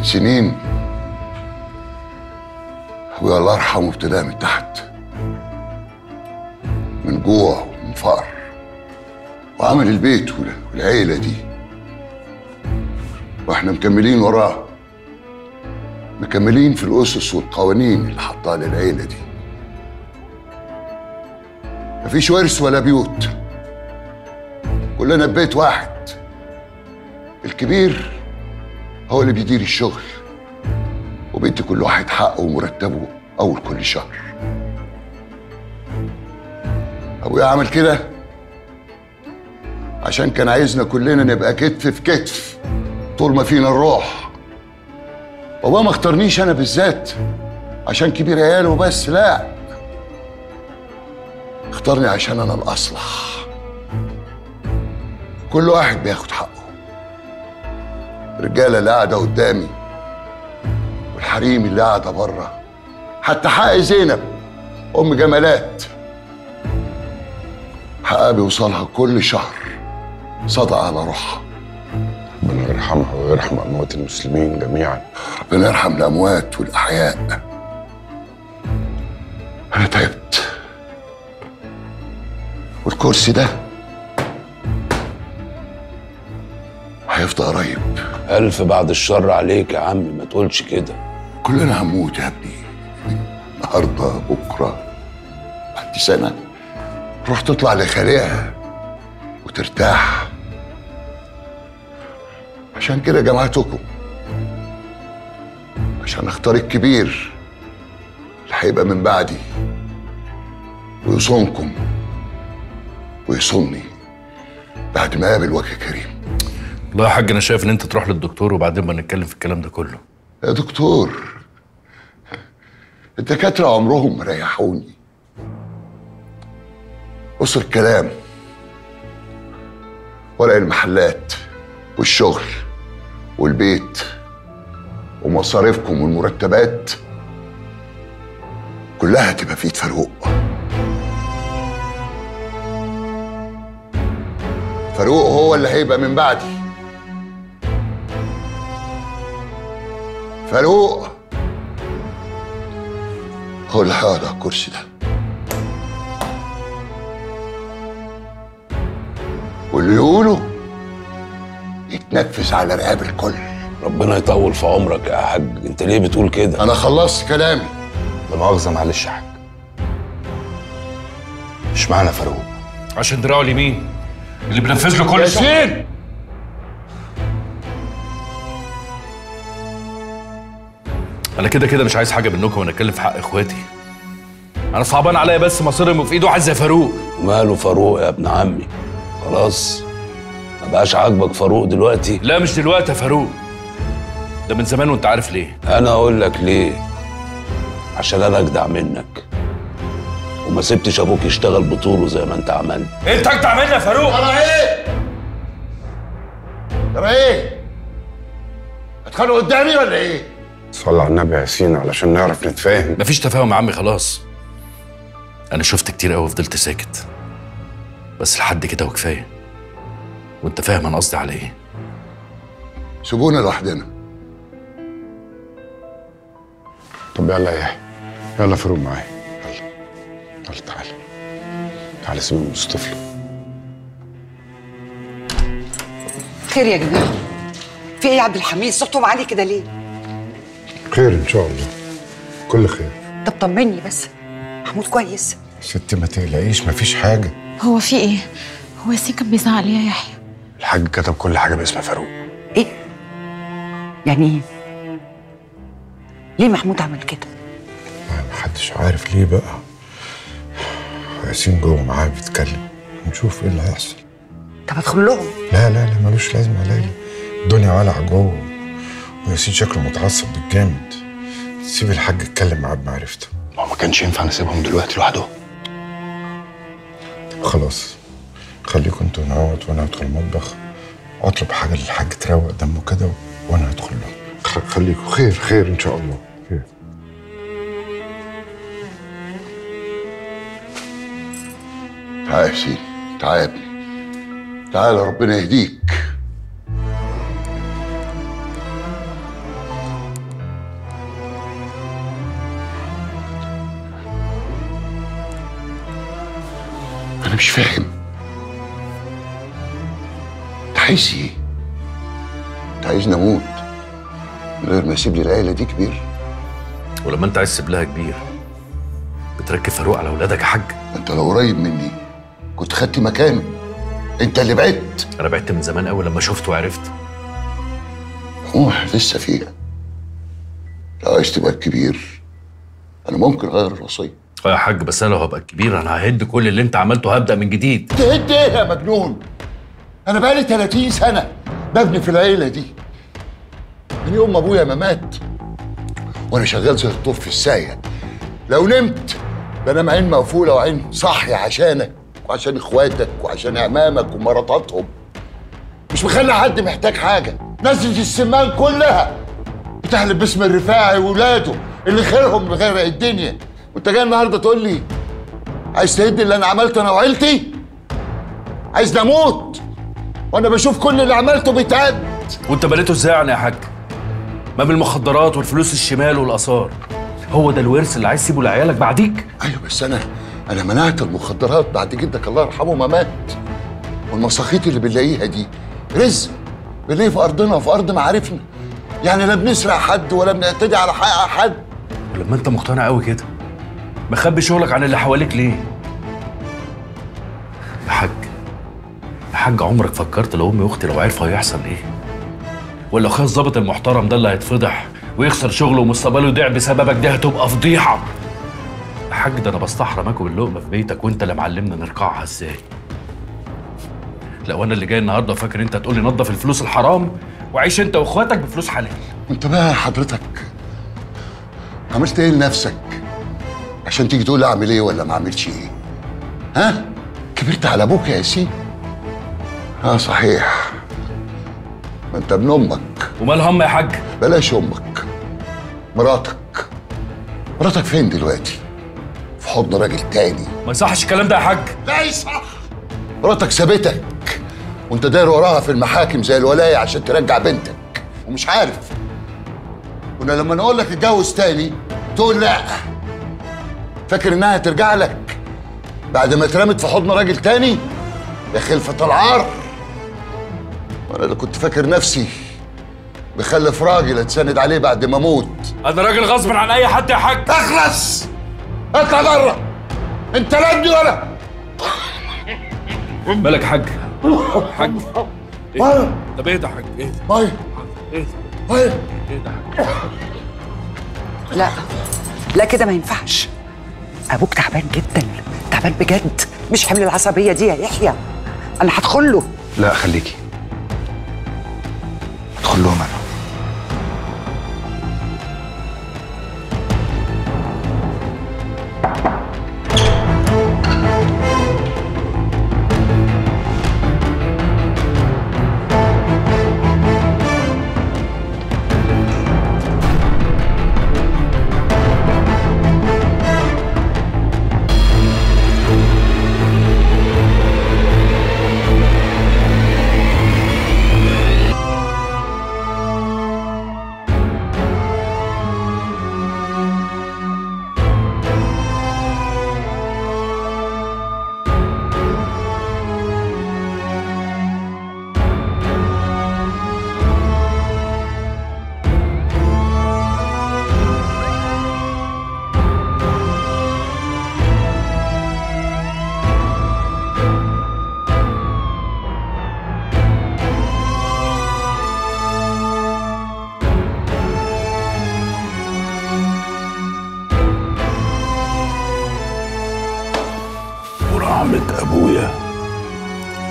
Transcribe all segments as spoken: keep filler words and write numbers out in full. من سنين أبويا الله يرحمه ابتدى من تحت، من جوع ومن فقر، وعمل البيت والعيلة دي، واحنا مكملين وراه، مكملين في الأسس والقوانين اللي حطها للعيلة دي. مفيش ورث ولا بيوت، كلنا ببيت واحد. الكبير هو اللي بيدير الشغل وبيدي كل واحد حقه ومرتبه أول كل شهر. أبويا عمل كده عشان كان عايزنا كلنا نبقى كتف في كتف طول ما فينا الروح. بابا ما اختارنيش أنا بالذات عشان كبير عياله وبس، لا، اختارني عشان أنا الأصلح. كل واحد بياخد حقه، الرجاله اللي قاعده قدامي والحريم اللي قاعده بره، حتى حق زينب ام جمالات حقها بيوصلها كل شهر صدقه على روحها. ربنا يرحمها ويرحم اموات المسلمين جميعا. ربنا يرحم الاموات والاحياء. انا تعبت، والكرسي ده هيفضى قريب. ألف بعد الشر عليك يا عم، ما تقولش كده. كلنا هنموت يا ابني، النهارده بكره بعد سنه. روح تطلع لخالقها وترتاح. عشان كده جماعتكم، عشان اختار الكبير اللي هيبقى من بعدي ويصونكم ويصوني بعد ما اقابل وجه كريم. والله يا حاج انا شايف ان انت تروح للدكتور وبعدين بقى نتكلم في الكلام ده كله. يا دكتور، الدكاتره عمرهم ما ريحوني. بص الكلام، ورق المحلات والشغل والبيت ومصاريفكم والمرتبات كلها هتبقى في ايد فاروق. فاروق هو اللي هيبقى من بعدي. فاروق هو اللي هيقعد على الكرسي ده، واللي يقوله يتنفذ على رقاب الكل. ربنا يطول في عمرك يا حاج، انت ليه بتقول كده؟ انا خلصت كلامي. لا مؤاخذة معلش يا حاج، مش معنى فاروق عشان دراعه اليمين اللي بنفذ له كل شيء. ياسين، انا كده كده مش عايز حاجه منكم وانا اتكلم في حق اخواتي. انا صعبان عليا بس مصيرهم في ايده واحد زي فاروق. وماله فاروق يا ابن عمي؟ خلاص ما بقاش عاجبك فاروق دلوقتي؟ لا مش دلوقتي يا فاروق، ده من زمان وانت عارف ليه. انا اقول لك ليه، عشان انا اجدع منك وما سبتش ابوك يشتغل بطوله زي ما انت عملت. انت اجدع مني يا فاروق. ترى ايه؟ ترى ايه؟ هتخانقوا قدامي ولا ايه؟ صلي على النبي يا ياسين علشان نعرف نتفاهم. مفيش تفاهم يا عمي، خلاص. أنا شفت كتير أوي وفضلت ساكت، بس لحد كده وكفاية، وأنت فاهم أنا قصدي على إيه. سيبونا لوحدنا. طب يلا يا يحيى، يلا فاروق معايا، يلا يلا تعالى تعالى. سيبني من طفله. خير يا جماعة؟ في إيه يا عبد الحميد؟ صوتهم عالي كده ليه؟ خير ان شاء الله، كل خير. طب طمني بس، محمود كويس؟ ستي ما تقلقيش مفيش حاجه. هو في ايه؟ هو ياسين كان بيزعق ليه يا يحيى؟ الحاج كتب كل حاجه باسم فاروق. ايه؟ يعني ايه؟ ليه محمود عمل كده؟ محدش عارف ليه بقى. ياسين جوه معاه بيتكلم، هنشوف ايه اللي هيحصل. طب ادخل لهم. لا لا لا ملوش لازمه يا ليلى، الدنيا ولعه جوه وياسين شكله متعصب بالجامد. سيب الحاج يتكلم معاه بمعرفته. ما ما كانش ينفع نسيبهم دلوقتي لوحدهم. طب خلاص خليكم انتوا نقعد وانا هدخل المطبخ اطلب حاجه للحاج تروق دمه كده وانا هدخل له. خليكم خير خير ان شاء الله خير. تعال يا ياسين، تعال يا ابني، تعال ربنا يهديك. مش فاهم انت عايز ايه؟ انت عايزني اموت من غير ما اسيب لي العيله دي كبير؟ ولما انت عايز تسيب لها كبير بتركب فاروق على اولادك يا حاج؟ انت لو قريب مني كنت خدت مكانه، انت اللي بعدت. انا بعدت من زمان قوي لما شفت وعرفت. طموح لسه فيها، لو عايز تبقى الكبير انا ممكن اغير الوصيه. اه يا حاج بس انا لو هبقى الكبير انا ههد كل اللي انت عملته، هبدا من جديد. تهد ايه يا مجنون؟ انا بقالي ثلاثين سنه ببني في العيله دي، من يوم ما ابويا ما مات وانا شغال زي الطوب في السايه. لو نمت بنام عين مقفوله وعين صاحيه عشانك وعشان اخواتك وعشان عمامك ومراتاتهم، مش مخلي حد محتاج حاجه. نزلة السمان كلها بتحلب باسم الرفاعي وولاده اللي خيرهم بغرق الدنيا، وانت جاي النهارده تقول لي عايز تهد اللي انا عملته انا وعيلتي؟ عايز اموت وانا بشوف كل اللي عملته بيتعد. وانت بنيته ازاي يعني يا حاج؟ ما بالمخدرات والفلوس الشمال والاثار، هو ده الورث اللي عايز تسيبه لعيالك بعديك؟ ايوه بس انا انا منعت المخدرات بعد جدك الله يرحمه ما مات، والمساخيط اللي بنلاقيها دي رزق بنلاقيه في ارضنا وفي ارض معارفنا، يعني لا بنسرق حد ولا بنعتدي على حق حد. ولما انت مقتنع قوي كده مخبي شغلك عن اللي حواليك ليه؟ يا حاج يا حاج عمرك فكرت لو امي واختي لو عرفوا هيحصل ايه؟ ولا اخويا الظابط المحترم ده اللي هيتفضح ويخسر شغله ومستقبله يضيع بسببك؟ دي هتبقى فضيحه يا حاج. ده انا بستحرم اكل اللقمه في بيتك وانت اللي معلمنا نرقعها ازاي. لو انا اللي جاي النهارده فاكر انت هتقول لي نظف الفلوس الحرام وعيش انت واخواتك بفلوس حلال. انت بقى حضرتك عملت ايه لنفسك عشان تيجي تقول اعمل ايه ولا ما اعملش ايه؟ ها؟ كبرت على ابوك يا ياسين. اه صحيح، ما انت ابن امك. ومال هم يا حاج؟ بلاش امك، مراتك مراتك فين دلوقتي؟ في حضن راجل تاني. ما يصحش الكلام ده يا حاج. لا يصح، مراتك سابتك وانت داير وراها في المحاكم زي الولايه عشان ترجع بنتك، ومش عارف. كنا لما نقول لك اتجوز تاني تقول لا، فاكر انها هترجع لك بعد ما اترمت في حضن راجل تاني؟ يا خلفة العار، وانا اللي كنت فاكر نفسي بخلف راجل اتسند عليه بعد ما اموت. انا راجل غصب عن اي حد يا حاج. اخلص، اطلع بره، انت لا ابني ولا مالك. حاج حاج ايه؟ طب اهدى يا حاج، اهدى طيب، اهدى طيب، اهدى يا حاج. لا لا كده ما ينفعش، ابوك تعبان جدا، تعبان بجد، مش حمل العصبيه دي يا يحيى. انا هدخل له. لا خليكي، هدخل لهم انا.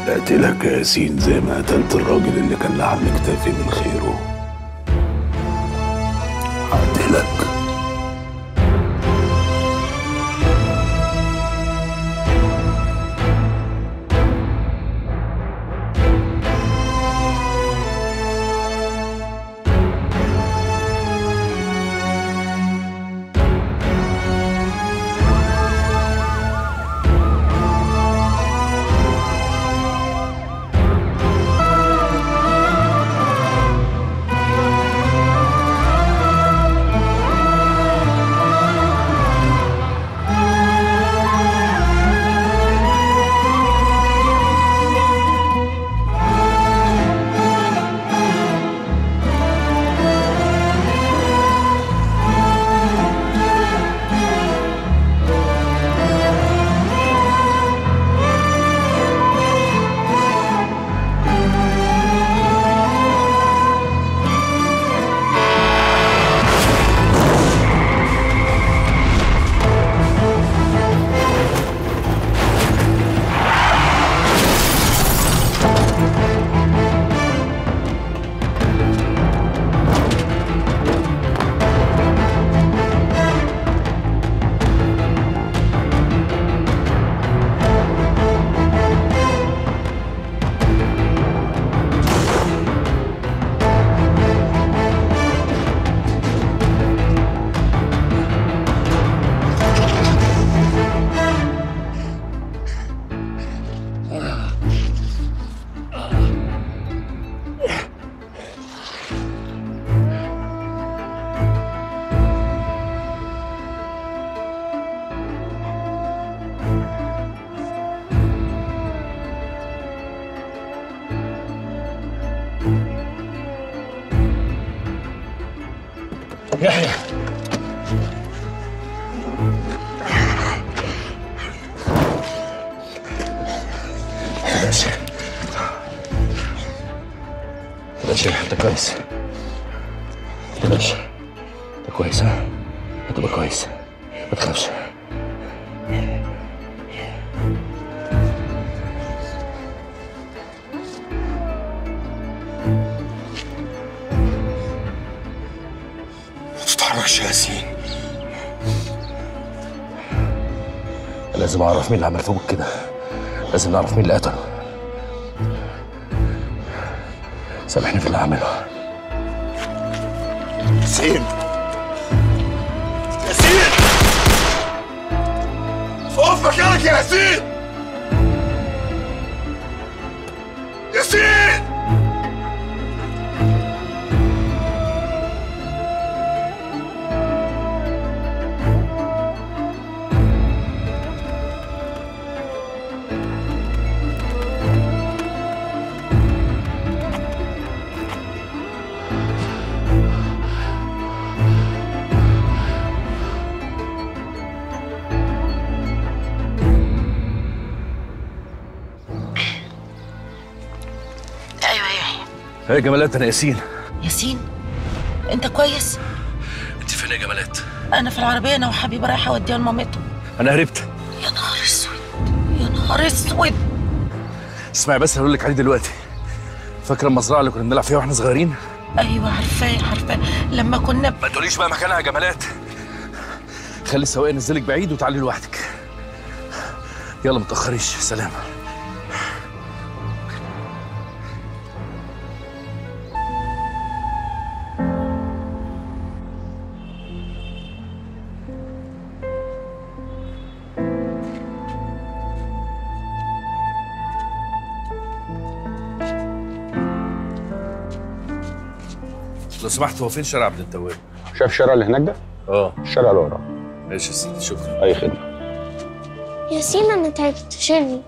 قتلك يا ياسين زي ما قتلت الراجل اللي كان لعم كتافي من خيره. هقتلك. يحيى تبقاش يا حتى كويس تبقاش انت كويس ها هتبقى كويس ما تخافش ما تتحركش يا ياسين لازم اعرف مين اللي عمل فوق كده لازم نعرف مين اللي قتله سامحني في اللي هعمله ياسين ياسين اقف مكانك يا ياسين ياسين يا جمالات انا ياسين ياسين انت كويس؟ انت فين يا جمالات؟ انا في العربيه انا وحبيبه رايحه اوديها لمامتهم انا هربت يا نهار اسود يا نهار اسود اسمعي بس هقول لك عليه دلوقتي فاكره المزرعه اللي كنا بنلعب فيها واحنا صغيرين؟ ايوه عارفاه عارفاه لما كنا ب... ما تقوليش بقى مكانها يا جمالات خلي السواق ينزلك بعيد وتعالي لوحدك يلا ما تاخريش سلام لو سمحت هو فين شارع عبد التواب؟ شايف الشارع اللي هناك ده؟ اه الشارع اللي وراه ماشي يا سيدي شكرا أي خدمة ياسين أنا تعبت شيلني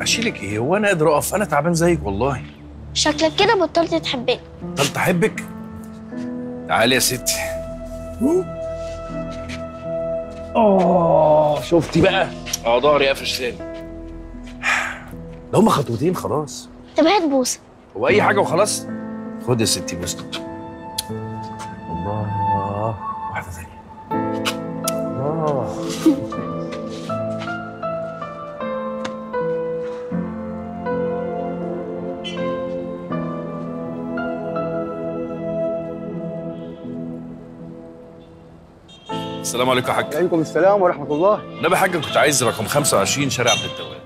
أشيلك إيه؟ هو أنا قادر أقف؟ أنا تعبان زيك والله شكلك كده بطلت تحبني بطلت أحبك؟ تعالي يا ستي آه شفتي بقى؟ أه ضهري قفش تاني ده هما خطوتين خلاص طب هات بوسة هو أي حاجة وخلاص؟ خد يا ستي بوسة الله واحدة ثانية الله السلام عليكم يا حاج عليكم السلام ورحمة الله نبي حاج كنت عايز رقم خمسة وعشرين شارع عبد التواب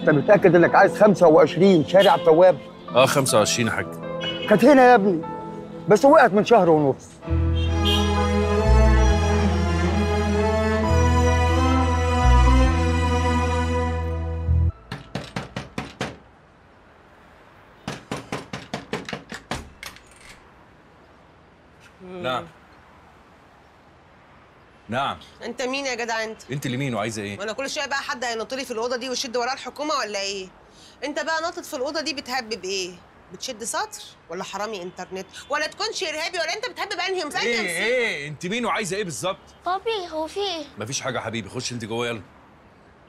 أنت متأكد إنك عايز خمسة وعشرين شارع عبد التواب؟ أه خمسة وعشرين يا حاج كانت هنا يا ابني بس وقعت من شهر ونص نعم نعم انت مين يا جدع انت انت اللي مين وعايزه ايه وانا كل شويه بقى حد هينط لي في الاوضه دي ويشد وراه الحكومه ولا ايه انت بقى ناطط في الاوضه دي بتهبب ايه بتشد سطر ولا حرامي انترنت ولا تكونش ارهابي ولا انت بتحب انهي مسكن ايه ايه انت مين وعايزه ايه بالظبط بابي هو في ايه مفيش حاجه يا حبيبي خش انت جوه يلا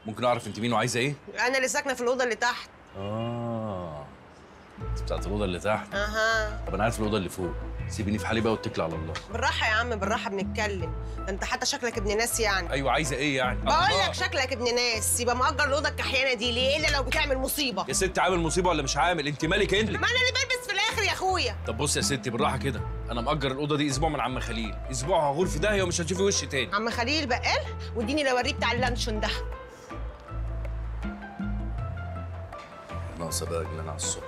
ممكن اعرف انت مين وعايزه ايه انا اللي ساكنه في الاوضه اللي تحت اه انت بتاعت الاوضه اللي تحت اها طب انا عارف الاوضه اللي فوق سيبيني في حالي بقى واتكلي على الله بالراحه يا عم بالراحه بنتكلم ده انت حتى شكلك ابن ناس يعني ايوه عايزه ايه يعني بقول لك شكلك ابن ناس يبقى مأجر الاوضه الكحيانه دي ليه الا لو بتعمل مصيبه يا ست عامل مصيبه ولا مش عامل انت مالك انت ما انا اللي بلبس في الاخر يا اخويا طب بص يا ستي بالراحه كده انا مأجر الاوضه دي اسبوع من عم خليل اسبوع هغور في داهيه ومش هتشوفي وشي تاني عم خليل بقال واديني لوريه بتاع اللانشون ده ناقصه بقى رجلنا على الصبح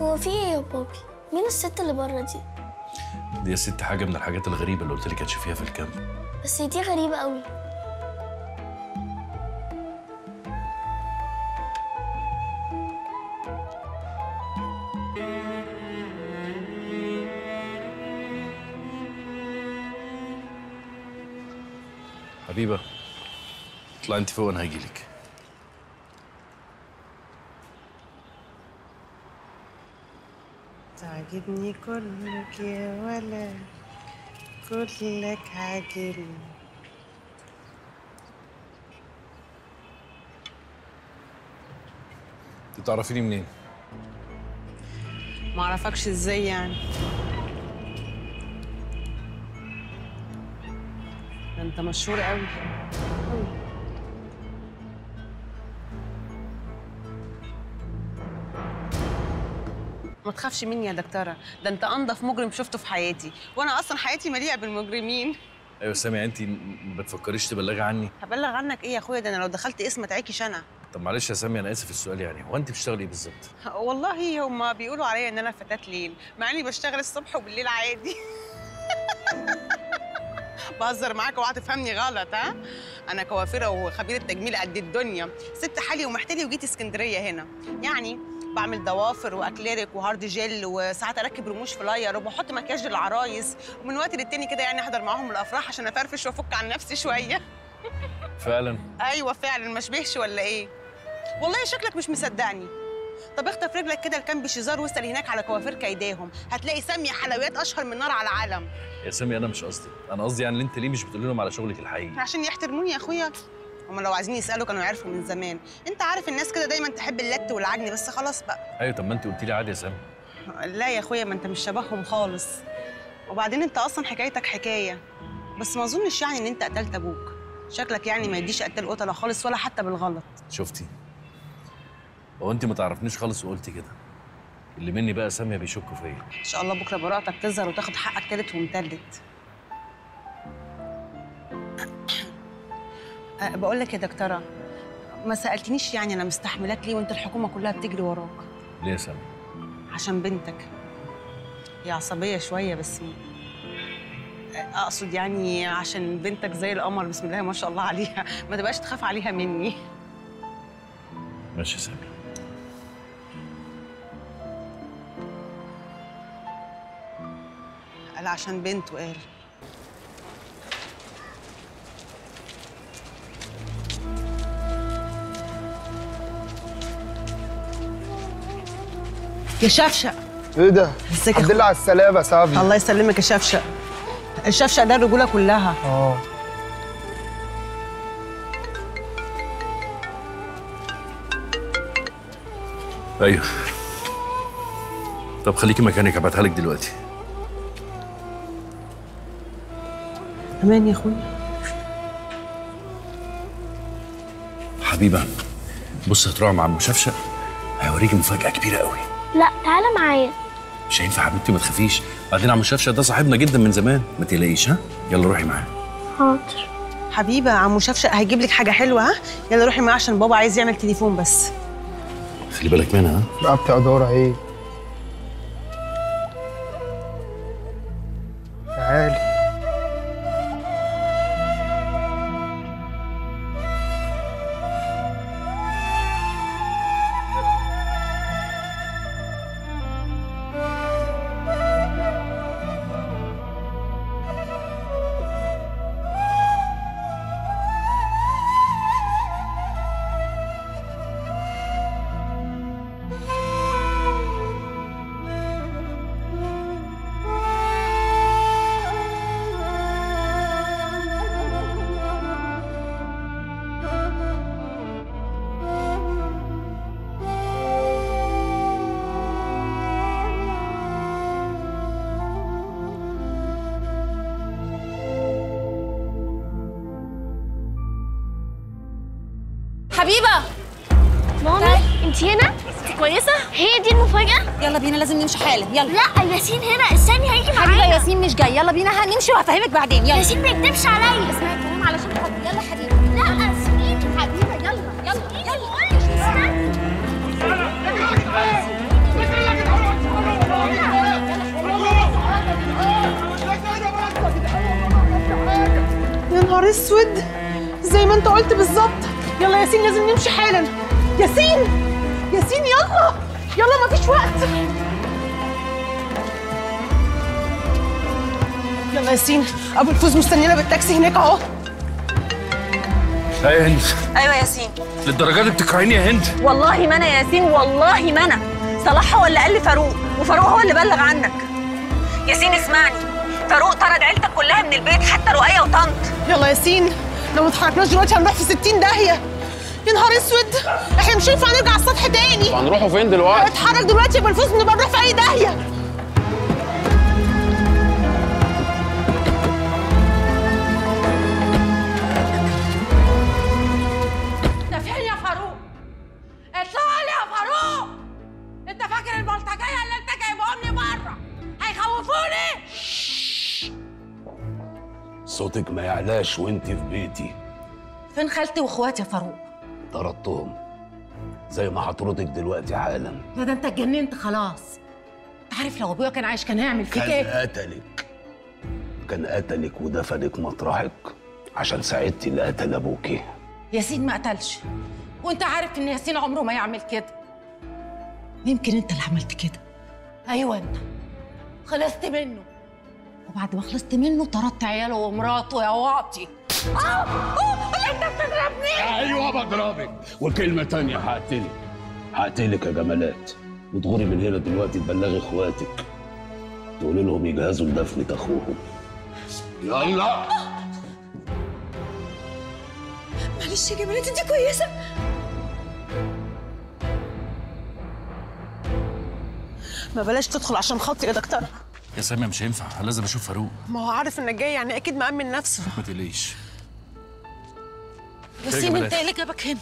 هو في ايه يا بابي؟ مين الست اللي بره دي؟ دي يا ست حاجة من الحاجات الغريبة اللي قلت لك هتشوفيها في الكامب بس دي غريبة قوي حبيبة اطلع انت فوق انا هجيلك. تعجبني كلك يا ولد، كلك عاجبني. انت تعرفيني منين؟ ما اعرفكش ازاي يعني؟ انت مشهور قوي. ما تخافش مني يا دكتوره، ده انت انضف مجرم شفته في حياتي، وانا اصلا حياتي مليئه بالمجرمين. ايوه سامية، انت ما بتفكريش تبلغي عني؟ هبلغ عنك ايه يا اخويا؟ ده انا لو دخلت اسم اتعكش انا. طب معلش يا سامية، انا اسف السؤال، يعني هو انت بتشتغلي ايه بالظبط؟ والله هما بيقولوا عليا ان انا فتاة ليل، مع اني بشتغل الصبح وبالليل عادي. بهزر معاك اوعى تفهمني غلط. ها انا كوافره وخبيره تجميل قد الدنيا، سبت حالي ومحتلي وجيت اسكندريه هنا. يعني بعمل ضوافر واكليريك وهارد جل، وساعات اركب رموش فلاير، وبحط مكياج للعرايس، ومن وقت للتاني كده يعني احضر معاهم الافراح عشان افرفش وافك عن نفسي شويه. فعلا؟ ايوه فعلا، ما شبهش ولا ايه؟ والله شكلك مش مصدقني. طب اخطف رجلك كده لكام بشيزار واسال هناك على كوافير كايداهم، هتلاقي سامية حلويات اشهر من نار على العالم. يا سامية انا مش قصدي، انا قصدي يعني انت ليه مش بتقول لهم على شغلك الحقيقي؟ عشان يحترموني يا اخويا، هما لو عايزين يسالوا كانوا يعرفوا من زمان. انت عارف الناس كده دايما تحب اللت والعجن، بس خلاص بقى. ايوه طب ما انت قلت لي عادي يا سامية. لا يا اخويا، ما انت مش شبههم خالص، وبعدين انت اصلا حكايتك حكايه، بس ما اظنش يعني ان انت قتلت ابوك، شكلك يعني ما يديش قتال قتله خالص ولا حتى بالغلط. شفتي؟ هو انت ما تعرفنيش خالص وقلتي كده. اللي مني بقى سامية بيشكوا فيا. ان شاء الله بكره براءتك تظهر وتاخد حقك تالت ومتلت. أه بقول لك يا دكتوره، ما سالتنيش يعني انا مستحملاك ليه وانت الحكومه كلها بتجري وراك؟ ليه يا سامية؟ عشان بنتك. هي عصبيه شويه بس اقصد يعني عشان بنتك زي القمر، بسم الله ما شاء الله عليها، ما تبقاش تخاف عليها مني. ماشي يا سامية. قال عشان بنته. قال يا شفشق. ايه ده؟ الحمد لله على السلامة يا صاحبي. الله يسلمك يا شفشق. الشفشق ده الرجولة كلها. اه ايوه. طب خليكي مكانك، هبعتها لك دلوقتي. امان يا اخويا. حبيبه بص، هتروح مع عم شفشق هيوريكي مفاجاه كبيره قوي. لا تعالى معايا. مش هينفع حبيبتي، ما تخافيش. بعدين عم شفشق ده صاحبنا جدا من زمان، ما تقلقيش. ها يلا روحي معاه. حاضر حبيبه، عم شفشق هيجيب لك حاجه حلوه. ها يلا روحي معاه عشان بابا عايز يعمل تليفون، بس خلي بالك منها. ها بتاع دورة ايه؟ تعالي. حبيبة ماما، انت هنا؟ انت كويسة؟ هي دي المفاجأة؟ يلا بينا، لازم نمشي حالا. يلا. لا ياسين هنا، استني هيجي معانا. حبيبة ياسين مش جاي، يلا بينا هنمشي وهفهمك بعدين. يلا ياسين ما يكدبش عليا. اسمعي الكلام علشان خاطري. يلا حبيبة. لا سيبيني حبيبة. يلا يلا يلا. قول لي استني. يا نهار اسود، زي ما انت قلت بالظبط. يلا ياسين لازم نمشي حالا. ياسين ياسين يلا يلا، مفيش وقت. يلا ياسين، ابو الفوز مستنينا بالتاكسي هناك اهو. لا يا هند. ايوه يا ياسين. للدرجه دي بتكرهيني يا هند؟ والله ما انا يا ياسين، والله ما انا. صلاح هو اللي قال لي فاروق، وفاروق هو اللي بلغ عنك. ياسين اسمعني، فاروق طرد عيلتك كلها من البيت حتى رؤية وطنط. يلا ياسين، لو ما اتحركناش دلوقتي هنروح في ستين داهيه. يا نهار اسود، احنا مش هينفع نرجع على السطح تاني. هنروحوا فين دلوقتي؟ اتحرك دلوقتي يبقى نفوز، نبقى نروح في اي داهيه. صوتك ما يعلاش وانتي في بيتي. فين خالتي واخواتي يا فاروق؟ طردتهم زي ما حضرتك دلوقتي حالا. يا ده انت اتجننت خلاص. انت عارف لو ابويا كان عايش كان هيعمل فيك ايه؟ كان قتلك، كان قتلك ودفنك مطرحك عشان ساعدتي اللي قتل ابوكي. ياسين ما قتلش، وانت عارف ان ياسين عمره ما يعمل كده. يمكن انت اللي عملت كده. ايوه انت خلصت منه، وبعد ما خلصت منه طردت عياله ومراته يا واطي. اه اه انت بتضربني؟ ايوه بضربك، وكلمه تانية هقتلك. هقتلك يا جمالات، وتغوري من هنا دلوقتي تبلغي اخواتك تقولي لهم يجهزوا لدفنة اخوهم. يلا. معلش يا جمالات، انت كويسه؟ ما بلاش تدخل عشان خاطري يا دكتوره. يا سامية مش هينفع، لازم اشوف فاروق. ما هو عارف انك جاي، يعني اكيد مأمن نفسه. ما تقلقيش ياسين، انت ايه اللي جابك هنا؟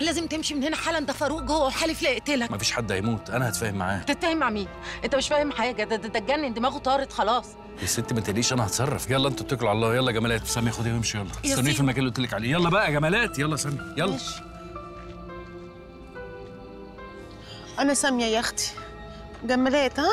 لازم تمشي من هنا حالا، ده فاروق جوه وحالف ليقتلك. مفيش حد هيموت، انا هتفاهم معاه. تتفاهم مع مين؟ انت مش فاهم حاجه، ده ده اتجنن دماغه طارت خلاص. يا ستي ما تقلقيش انا هتصرف. يلا انتوا اتكلوا على الله. يلا جمالات، سامية خديه وامشي. يلا استنوني في المكان اللي قلت لك عليه. يلا بقى يا جمالات، يلا سامية يلا. ماشي. انا سامية يا اختي. جمالات ها؟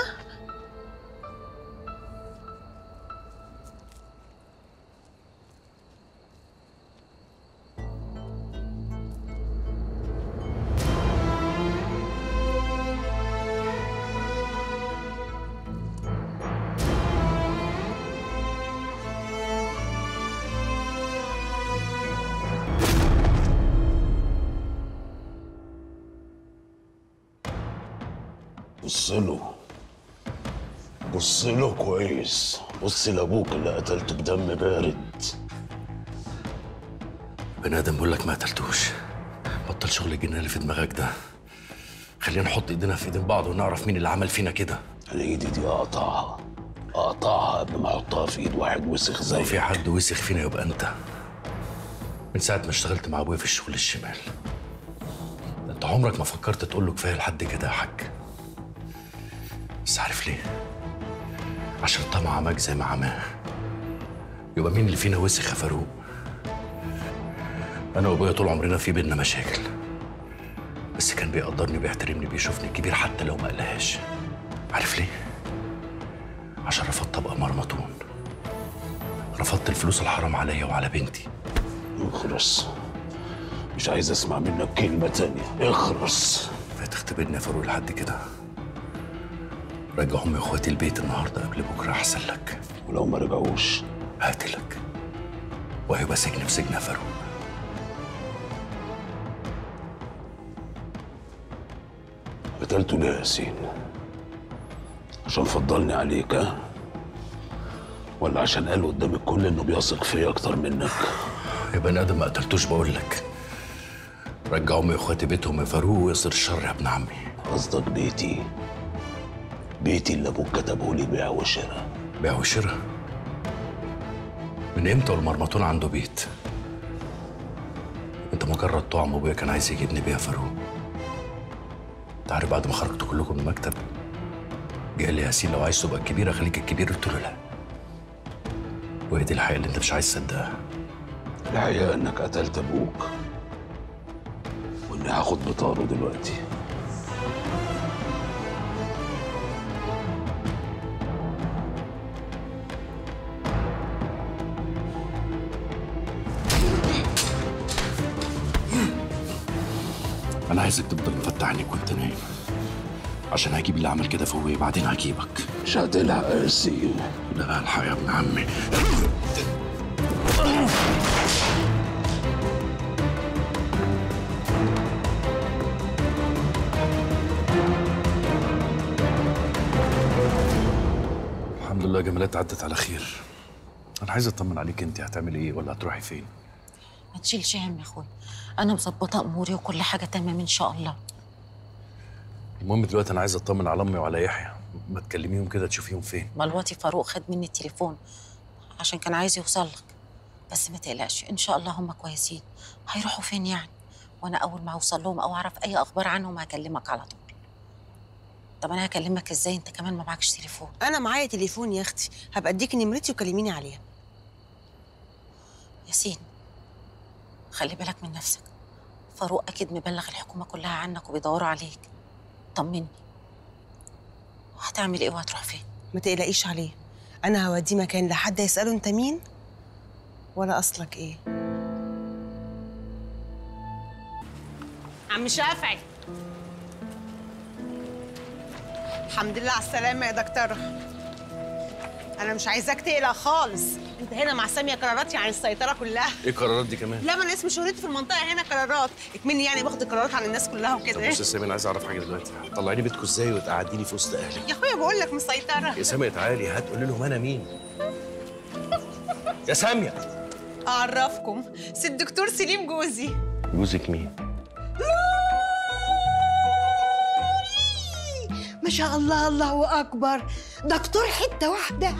بص له، بص له كويس، بص لابوك اللي قتلته بدم بارد. بني ادم بقول لك ما قتلتوش. بطل شغل الجنان اللي في دماغك ده. خلينا نحط ايدينا في ايدين بعض ونعرف مين اللي عمل فينا كده. الايد دي اقطعها، اقطعها قبل ما احطها في ايد واحد وسخ زيك. لو في حد وسخ فينا يبقى انت. من ساعه ما اشتغلت مع ابويا في الشغل الشمال، انت عمرك ما فكرت تقول له كفايه لحد كده يا حاج. بس عارف ليه؟ عشان طمع عماك زي ما عماه. يبقى مين اللي فينا وسخ يا فاروق؟ انا وابويا طول عمرنا في بينا مشاكل، بس كان بيقدرني وبيحترمني وبيشوفني الكبير حتى لو ما قالهاش. عارف ليه؟ عشان رفضت ابقى مرمطون، رفضت الفلوس الحرام عليا وعلى بنتي. اخرس، مش عايز اسمع منك كلمه تانيه، اخرس. هتختبرني يا فاروق لحد كده؟ رجعهم يا اخواتي البيت النهارده قبل بكره احسن لك. ولو ما رجعوش هقتلك، وهيبقى سجن في سجن يا فاروق. قتلته ليه يا ياسين؟ عشان فضلني عليك ها؟ ولا عشان قال قدام الكل انه بيثق فيا اكتر منك؟ يا بني ادم ما قتلتوش بقول لك. رجعهم يا اخواتي بيتهم يا فاروق ويصير الشر يا ابن عمي. قصدك بيتي؟ بيتي اللي ابوك كتبه لي بيع وشراء. بيع وشراء؟ من امتى والمرمطون عنده بيت؟ انت مجرد طعم ابويا كان عايز يجيبني بيه يا فاروق. انت عارف بعد ما خرجتوا كلكم من المكتب جه قال لي ياسين لو عايز تبقى الكبير اخليك الكبير، قلت له لا. وهي دي الحقيقه اللي انت مش عايز تصدقها. الحقيقه انك قتلت ابوك، واني هاخد بطاره دلوقتي. أنا عايزك تفضل مفتح عينيك وأنت نايم، عشان هجيب اللي عمل كده فوقي وبعدين هجيبك. مش هتلحق يا سيدي. لا الحق يا ابن عمي. جمالات عدت على خير. أنا عايز أطمن عليك، أنت هتعملي إيه ولا هتروحي فين؟ ما تشيلش هم يا أخويا، أنا مظبطة أموري وكل حاجة تمام إن شاء الله. المهم دلوقتي أنا عايز أطمن على أمي وعلى يحيى، ما تكلميهم كده تشوفيهم فين؟ ما الوقت فاروق خد مني التليفون عشان كان عايز يوصلك، بس ما تقلقش إن شاء الله هم كويسين. هيروحوا فين يعني؟ وأنا أول ما أوصل لهم أو أعرف أي أخبار عنهم هكلمك على طول. طب أنا هكلمك إزاي؟ أنت كمان ما معكش تليفون. أنا معايا تليفون يا أختي، هبقى أديكي نمرتي وكلميني عليها. ياسين خلي بالك من نفسك، فاروق أكيد مبلغ الحكومة كلها عنك وبيدوروا عليك. طمني، هتعمل إيه وهتروح فين؟ ما تقلقيش عليه، أنا هوديه مكان لا حد يسأله أنت مين ولا أصلك إيه. عم شافعي، الحمد لله على السلامة يا دكتورة. أنا مش عايزاك تقلق خالص، أنت هنا مع سامية قرارات يعني السيطرة كلها. إيه قرارات دي كمان؟ لا، ما أنا اسمي شهرتي في المنطقة هنا قرارات، إكمني يعني باخد قرارات عن الناس كلها وكده. طب بصي يا سامية، أنا عايز أعرف حاجة دلوقتي، هتطلعيني بيتكم إزاي وتقعديني في وسط أهلي؟ يا أخويا بقول لك مسيطرة. يا سامية تعالي، هتقولي لهم أنا مين؟ يا سامية أعرفكم، سي الدكتور سليم جوزي. جوزك مين؟ ما شاء الله، الله أكبر، دكتور حتة واحدة.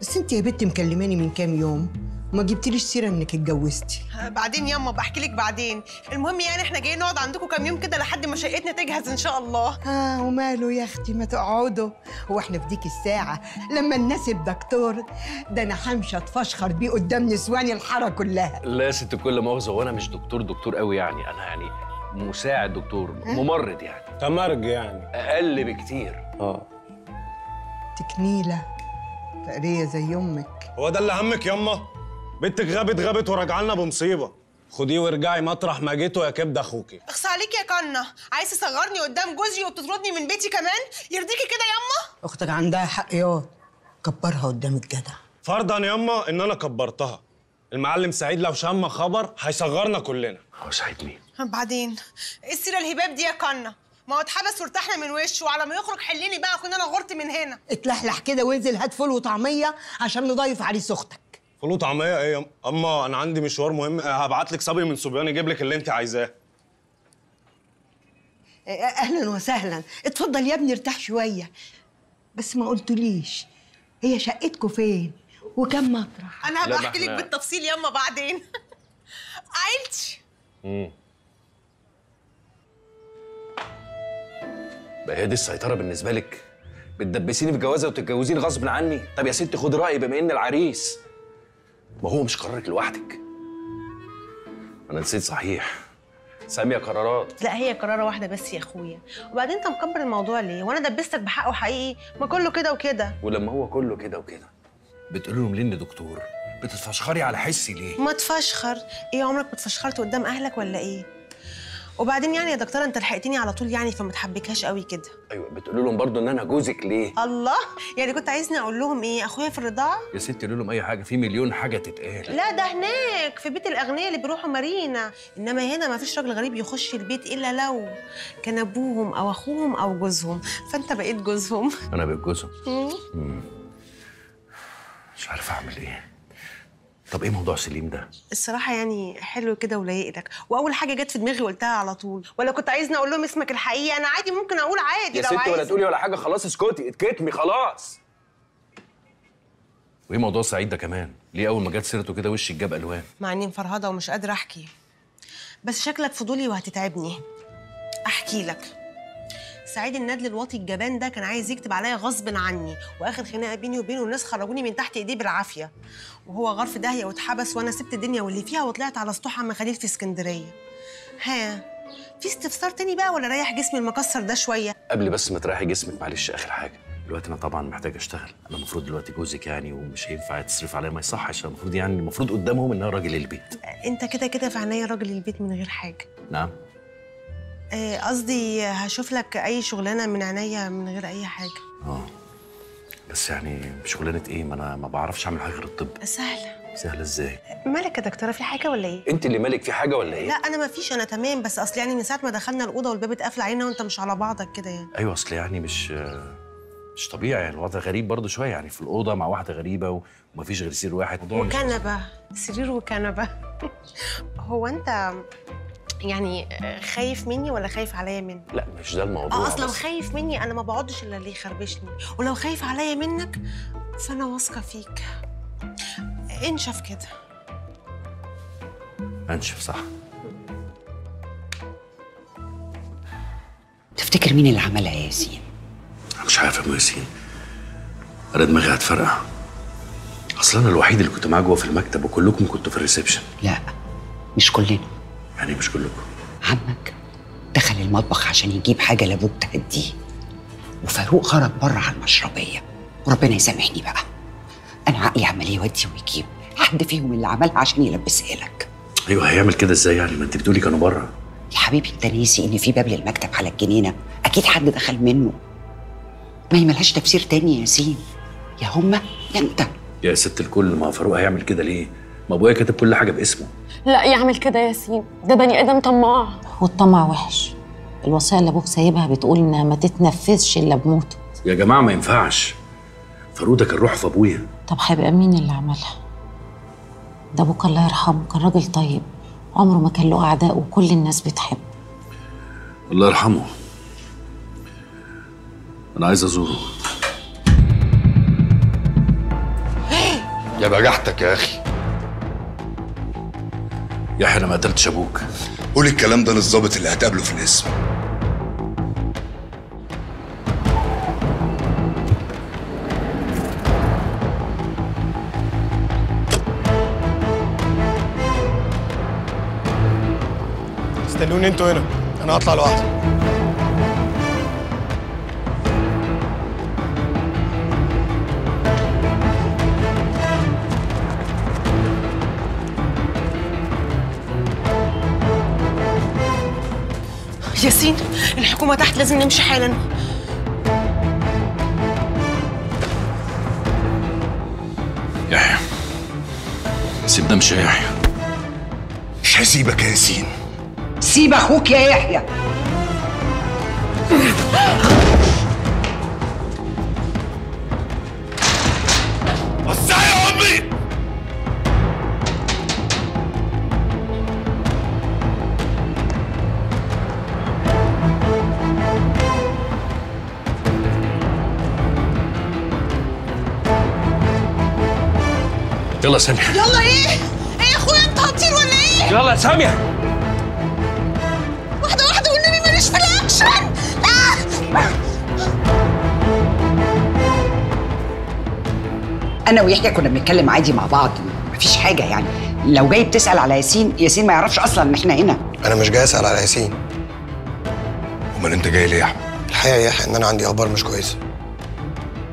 بس انت يا بنت مكلماني من كام يوم وما جبتليش سيرة انك اتجوزتي. بعدين ياما بحكي لك بعدين. المهم يعني احنا جايين نقعد عندكم كام يوم كده لحد ما شقتنا تجهز ان شاء الله. اه وماله يا اختي، ما تقعدوا، هو احنا في ديك الساعة لما نناسب دكتور؟ ده انا همشي اتفشخر بيه قدام نسوان الحارة كلها. لا يا ست الكل مؤاخذة، وانا مش دكتور دكتور قوي يعني، انا يعني مساعد دكتور، ممرض يعني، تمرج يعني، اقل بكتير. اه تكنيله فقريه زي امك. هو ده اللي همك يما؟ بنتك غابت غابت وراجعه لنا بمصيبه. خديه وارجعي مطرح ما جيتوا يا كبد اخوكي. اخس عليك يا كنه، عايز تصغرني قدام جوزي وبتطردني من بيتي كمان؟ يرضيكي كده يما؟ اختك عندها حق، ياض كبرها قدام الجدع. فرضا يما ان انا كبرتها، المعلم سعيد لو شم خبر هيصغرنا كلنا. هو سعيد مين؟ بعدين ايه السيره الهباب دي يا كنه؟ ما هو اتحبس وارتحنا من وشه، وعلى ما يخرج حليني بقى اكون انا غرت من هنا. اتلحلح كده وانزل هات فول وطعميه عشان نضيف عريس اختك. فول وطعميه ايه يا اما؟ انا عندي مشوار مهم، هبعت لك صبي من صبيان يجيب لك اللي انت عايزاه. اهلا وسهلا، اتفضل يا ابني ارتاح شويه. بس ما قلتوليش هي شقتكم فين وكم مطرح؟ انا هبقى احكي لك بالتفصيل ياما بعدين. عيلتي امم بقى هي دي السيطرة بالنسبة لك؟ بتدبسيني في جوازة وتتجوزيني غصب عني؟ طب يا ستي خدي رأيي بما إن العريس. ما هو مش قرارك لوحدك. أنا نسيت صحيح، سامية قرارات. لا هي قرارة واحدة بس يا أخويا، وبعدين أنت مكبر الموضوع ليه؟ وأنا دبستك بحقه حقيقي؟ ما كله كده وكده. ولما هو كله كده وكده بتقول لهم ليه إن دكتور؟ بتتفشخري على حسي ليه؟ ما تفشخر، إيه عمرك ما اتفشخرت قدام أهلك ولا إيه؟ وبعدين يعني يا دكتوره انت لحقتني على طول يعني، فما تحبكهاش قوي كده. ايوه بتقول لهم برضه ان انا جوزك ليه؟ الله، يعني كنت عايزني اقول لهم ايه؟ اخويا في الرضاعه؟ يا ستي قول لهم اي حاجه، في مليون حاجه تتقال. لا ده هناك في بيت الاغنياء اللي بيروحوا مارينا، انما هنا ما فيش راجل غريب يخش البيت الا لو كان ابوهم او اخوهم او جوزهم، فانت بقيت جوزهم. انا بقيت جوزهم. امم مش عارفه اعمل ايه. طب ايه موضوع سليم ده؟ الصراحة يعني حلو كده ولايق لك، وأول حاجة جت في دماغي وقلتها على طول، ولا كنت عايزني أقول لهم اسمك الحقيقي؟ أنا عادي ممكن أقول عادي. يا لو ستي ولا تقولي ولا حاجة، خلاص اسكتي، اتكتمي خلاص. وإيه موضوع سعيد ده كمان؟ ليه أول ما جت سيرته كده وشك جاب ألوان؟ مع إني مفرهدة ومش قادرة أحكي، بس شكلك فضولي وهتتعبني. أحكي لك، سعيد الندل الواطي الجبان ده كان عايز يكتب عليا غصب عني، واخر خناقه بيني وبينه والناس خرجوني من تحت ايديه بالعافيه، وهو غار في داهيه واتحبس، وانا سبت الدنيا واللي فيها وطلعت على سطوح عم خليل في اسكندريه. ها في استفسار تاني بقى ولا ريح جسمي المكسر ده شويه؟ قبل بس ما تريحي جسمك معلش اخر حاجه، دلوقتي انا طبعا محتاج اشتغل، انا المفروض دلوقتي جوزك يعني، ومش هينفع تصرف عليا ما يصحش، المفروض يعني المفروض قدامهم ان انا راجل البيت. انت كده كده في عينيا راجل البيت من غير حاجه. نعم قصدي هشوف لك اي شغلانه من عينيا من غير اي حاجه. اه بس يعني شغلانه ايه؟ ما انا ما بعرفش اعمل حاجه غير الطب. سهله. سهله ازاي؟ مالك يا دكتوره، في حاجه ولا ايه؟ انت اللي مالك، في حاجه ولا ايه؟ لا انا ما فيش، انا تمام، بس اصل يعني من ساعه ما دخلنا الاوضه والباب اتقفل علينا وانت مش على بعضك كده يعني. ايوه اصل يعني مش مش طبيعي الوضع، غريب برضه شويه يعني، في الاوضه مع واحده غريبه ومفيش غير سرير واحد وكنبه، سرير وكنبه. هو انت يعني خايف مني ولا خايف عليا مني؟ لا مش ده الموضوع. اصل لو خايف مني انا ما بقعدش الا اللي يخربشني، ولو خايف عليا منك فانا واثقه فيك. انشف كده. انشف صح. تفتكر مين اللي عملها يا ياسين؟ مش عارف يا ابو ياسين، انا دماغي هتفرقع. اصل انا الوحيد اللي كنت معاه جوه في المكتب وكلكم كنتوا في الريسبشن. لا مش كلنا. يعني مش كلكم؟ عمك دخل المطبخ عشان يجيب حاجه لابوك تهديه، وفاروق خرج بره على المشربيه، وربنا يسامحني بقى. انا عقلي عمال يودي ويجيب، حد فيهم اللي عملها عشان يلبسها لك. ايوه هيعمل كده ازاي يعني؟ ما انت بتقولي كانوا بره. يا حبيبي انت ناسي ان في باب للمكتب على الجنينه، اكيد حد دخل منه. ما هي ملهاش تفسير تاني يا ياسين، يا هما يا انت. يا ست الكل، ما فاروق هيعمل كده ليه؟ ما ابويا كاتب كل حاجه باسمه. لا يعمل كده يا ياسين، ده بني ادم طماع، والطمع وحش. الوصيه اللي ابوك سايبها بتقول انها ما تتنفذش الا بموته. يا جماعه ما ينفعش، فاروق ده كان روحه في ابويا. طب هيبقى مين اللي عملها؟ ده ابوك الله يرحمه كان راجل طيب، عمره ما كان له اعداء وكل الناس بتحبه. الله يرحمه. أنا عايز أزوره. يا بجحتك يا أخي. يحيى أنا ما قتلتش أبوك. قول الكلام ده للظابط اللي هتقابله في القسم. استنوني أنتوا هنا، أنا هطلع لوحدي. ياسين الحكومة تحت، لازم نمشي حالا. يحيى سيبنا امشي يا يحيى. مش هسيبك يا ياسين. سيب اخوك يا يحيى. يلا سامية. يلا ايه؟ ايه يا اخويا انت هتطير ولا ايه؟ يلا يا سامية. واحدة واحدة والنبي ماليش في الأكشن. أنا ويحيى كنا بنتكلم عادي مع بعض، مفيش حاجة يعني. لو جاي بتسأل على ياسين، ياسين ما يعرفش أصلاً إن إحنا هنا. أنا مش جاي أسأل على ياسين. أمال أنت جاي ليه يا أحمد؟ الحقيقة يا يحيى إن أنا عندي أخبار مش كويسة.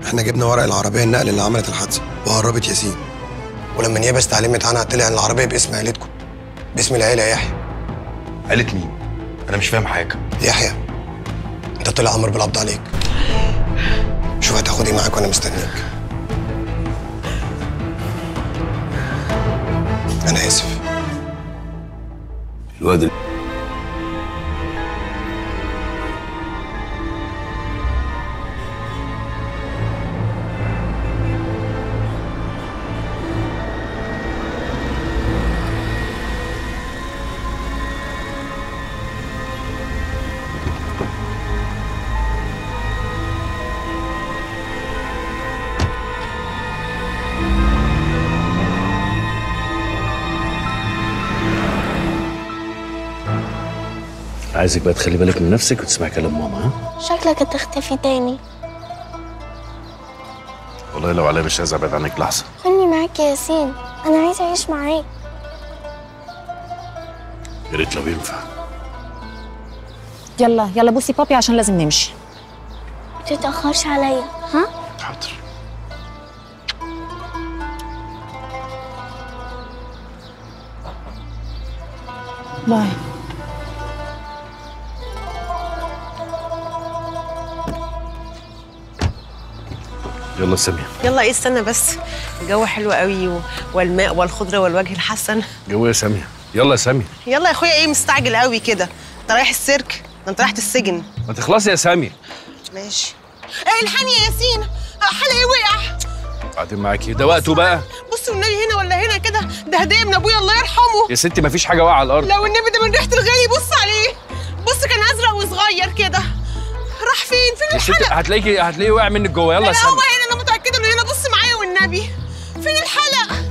إحنا جبنا ورق العربية النقل اللي عملت الحادثة وقربت ياسين. ولما النيابه استعلمت عنها طلع ان العربيه باسم عيلتكم، باسم العيله يا يحيى. عيله مين؟ انا مش فاهم حاجه. يحيى انت طلع امر بالقبض عليك. شوف هتاخد ايه معاك وانا مستنيك. انا اسف. الواد عايزك بقى تخلي بالك من نفسك وتسمع كلام ماما. ها؟ شكلك هتختفي تاني. والله لو عليا مش عايز ابعد عنك لحظه. خلني معاك يا ياسين، انا عايز اعيش معاك. يا ريت لو ينفع. يلا يلا بوسي بابي عشان لازم نمشي. ما تتاخرش عليا. ها؟ حاضر. باي. يلا سامية. يلا ايه، استنى بس، الجو حلو قوي و... والماء والخضره والوجه الحسن. جو يا سامية. يلا يا سامية. يلا يا اخويا ايه مستعجل قوي كده؟ انت رايح السيرك؟ ده انت رحت السجن. ما تخلصي يا سامية. ماشي. الحني يا ياسين، حلقي وقع. بعدين معاكي ده وقته بقى. بص والنبي هنا ولا هنا كده، ده هديه من ابويا الله يرحمه. يا ستي مفيش حاجه واقعه على الارض. لو النبي ده من ريحه الغالي. بص عليه، بص كان ازرق وصغير كده، راح فين؟ فين الحلق؟ يا ستي هتلاقيكي هتلاقيه واقع منك جوه. يلا استنى، هو هنا، انا متاكده انه هنا. بص معايا والنبي، فين الحلق؟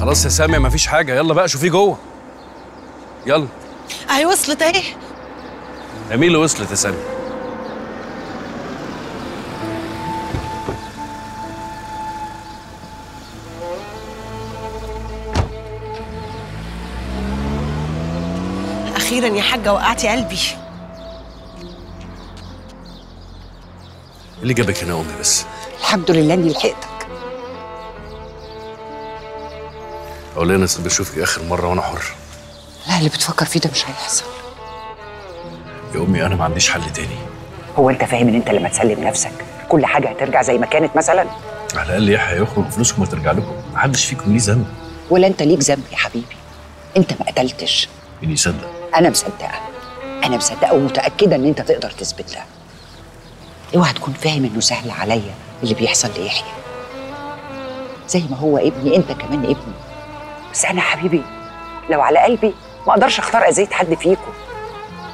خلاص يا سامية مفيش حاجة، يلا بقى شوفيه جوه. يلا. أهي وصلت أهي. جميلة، وصلت يا سامية. أخيرا يا حاجة وقعتي قلبي. اللي جابك هنا أمي بس؟ الحمد لله إني لحقتك. أولاني بشوفك آخر مرة وأنا حر. لا، اللي بتفكر فيه ده مش هيحصل. يا أمي أنا ما عنديش حل تاني. هو أنت فاهم إن أنت لما تسلم نفسك كل حاجة هترجع زي ما كانت مثلا؟ على الأقل يحيى يخرج فلوسكم وترجع لكم، ما حدش فيكم ليه ذنب. ولا أنت ليك ذنب يا حبيبي، أنت ما قتلتش. مين يصدق؟ أنا مصدقة، أنا مصدقة ومتأكدة إن أنت تقدر تثبت ده. أوعى تكون فاهم إنه سهل عليا اللي بيحصل ليحيى. زي ما هو ابني أنت كمان ابني. بس أنا حبيبي لو على قلبي ما أقدرش أختار أذية حد فيكم،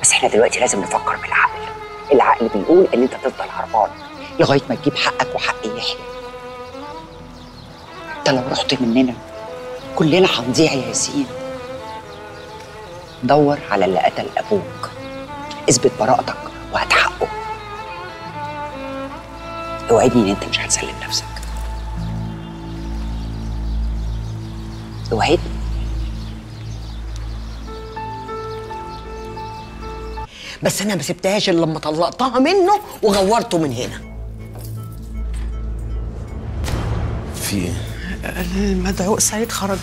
بس إحنا دلوقتي لازم نفكر بالعقل. العقل بيقول إن أنت تفضل هربان لغاية ما تجيب حقك وحق يحيى. أنت لو رحت مننا كلنا هنضيع يا ياسين. دور على اللي قتل أبوك، اثبت براءتك وهتحقه. اوعدني إن أنت مش هتسلم نفسك. وعد. بس انا ما سبتهاش الا لما طلقتها منه وغورته من هنا. في ايه؟ المدعو سعيد خرج.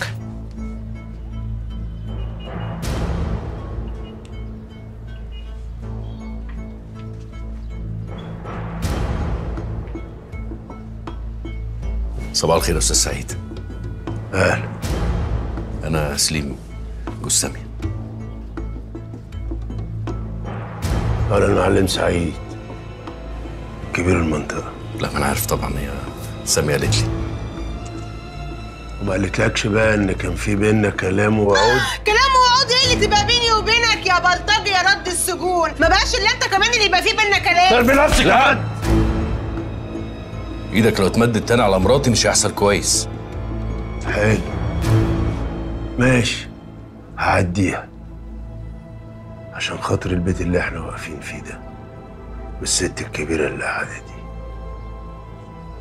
صباح الخير يا استاذ سعيد. اهلا. أنا سليم جوز سامية. أنا المعلم سعيد كبير المنطقة. لا ما أنا عارف طبعًا، هي سامية قالت لي. وما قالتلكش بقى إن كان في بينا كلام وعود؟ كلام وعود إيه اللي تبقى بيني وبينك يا بلطجي يا رد السجون؟ ما بقاش إلا أنت كمان اللي يبقى في بينا كلام. طب بنفسك يا حد. إيدك لو اتمدت تاني على مراتي مش هيحصل كويس. حلو. ماشي، هعديها عشان خاطر البيت اللي احنا واقفين فيه ده والست الكبيرة اللي قاعدة دي.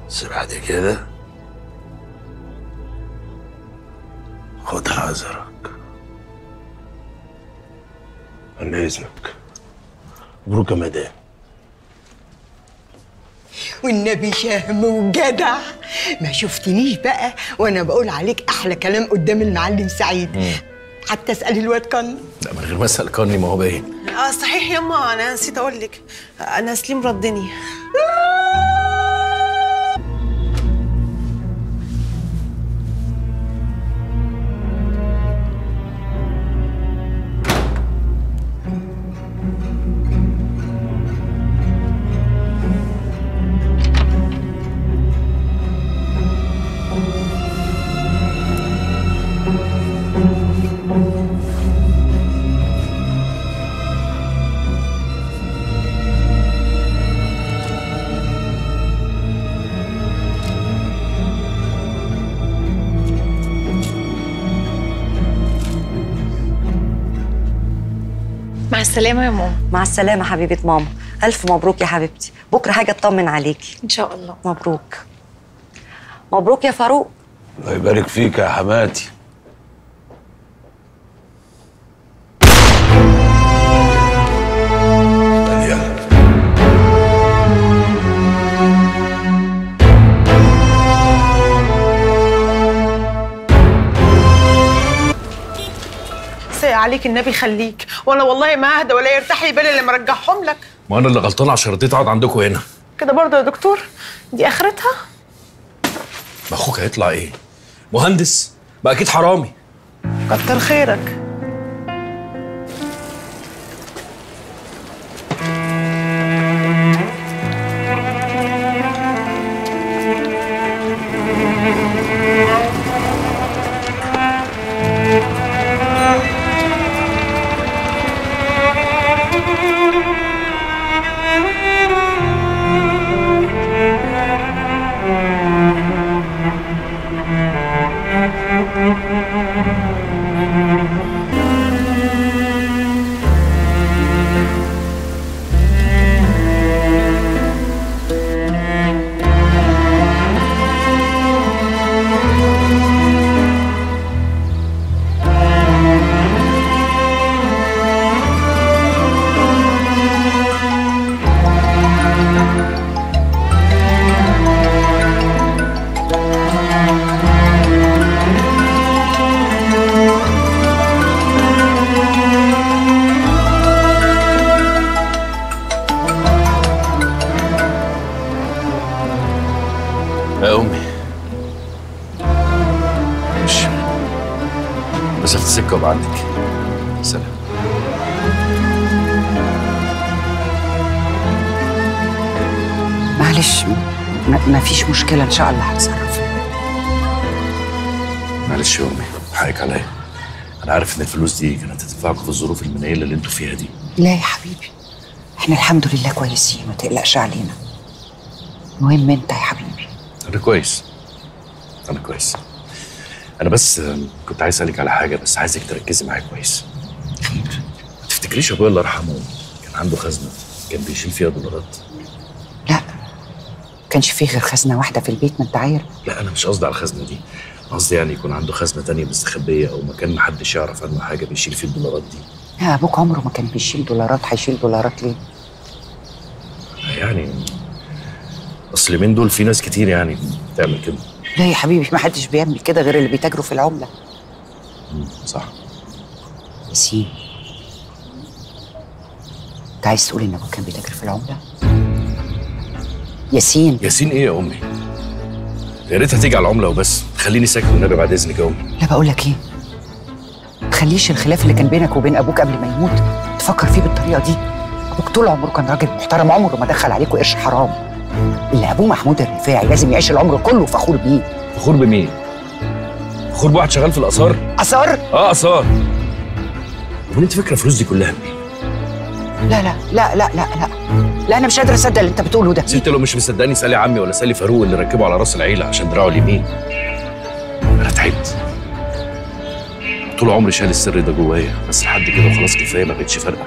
بس بعد كده خد حذرك. عن اذنك. مبروك يا مدام. والنبي شهم وجدع، ما شفتنيش بقى وانا بقول عليك احلى كلام قدام المعلم سعيد. مم. حتى اسال الواد كارني. لا من غير ما اسال كارني، ما هو باين. اه صحيح يما، انا نسيت اقول لك، انا سليم ردني. مع السلامة يا ماما. مع السلامة حبيبة ماما، ألف مبروك يا حبيبتي، بكرة حاجة تطمن عليكي إن شاء الله. مبروك. مبروك يا فاروق. الله يبارك فيك يا حماتي. عليك النبي خليك، وانا والله ما اهدى ولا يرتاح لي بالي لما ارجعهم لك. ما انا اللي غلطان عشان رديت اقعد عندكم هنا. كده برضه يا دكتور؟ دي اخرتها؟ ما اخوك هيطلع ايه؟ مهندس؟ ما اكيد حرامي. كتر خيرك. إن شاء الله هتصرف. معلش يا أمي حقك عليا. أنا عارف إن الفلوس دي كانت هتنفعكم في الظروف المنيلة اللي أنتوا فيها دي. لا يا حبيبي، إحنا الحمد لله كويسين، ما تقلقش علينا. المهم أنت يا حبيبي. أنا كويس. أنا كويس. أنا بس كنت عايز أسألك على حاجة، بس عايزك تركزي معايا كويس. خير. ما تفتكريش أبويا الله يرحمه كان عنده خزنة كان بيشيل فيها دولارات؟ كانش فيه غير خزنه واحده في البيت، ما انت عارف. لا انا مش قصدي على الخزنه دي، قصدي يعني يكون عنده خزنه تانية مستخبيه او مكان ما حدش يعرف عنه حاجه بيشيل فيه الدولارات دي. لا ابوك عمره ما كان بيشيل دولارات، هيشيل دولارات ليه؟ يعني اصل من دول في ناس كتير يعني بتعمل كده. لا يا حبيبي ما حدش بيعمل كده غير اللي بيتاجروا في العمله. امم صح. ياسين انت عايز تقول ان ابوك كان بيتاجر في العمله؟ ياسين ياسين ايه يا امي؟ يا ريتها تيجي على العمله وبس، خليني ساكت والنبي بعد اذنك يا امي. لا بقول لك ايه؟ ما تخليش الخلاف اللي كان بينك وبين ابوك قبل ما يموت تفكر فيه بالطريقه دي. ابوك طول عمره كان راجل محترم، عمره ما دخل عليكوا قرش حرام. اللي ابوه محمود الرفاعي لازم يعيش العمر كله فخور بيه. فخور بمين؟ فخور بواحد شغال في الاثار؟ اثار؟ اه اثار. طب انت فاكره الفلوس دي كلها منين؟ لا لا لا لا لا لا لا انا مش قادره اصدق اللي انت بتقوله ده. انت لو مش مصدقني سالي عمي ولا سالي فاروق اللي ركبه على راس العيله عشان دراعه اليمين. انا تعبت طول عمري شايل السر ده جوايا، بس لحد كده وخلاص كفايه، ما بقتش فارقه.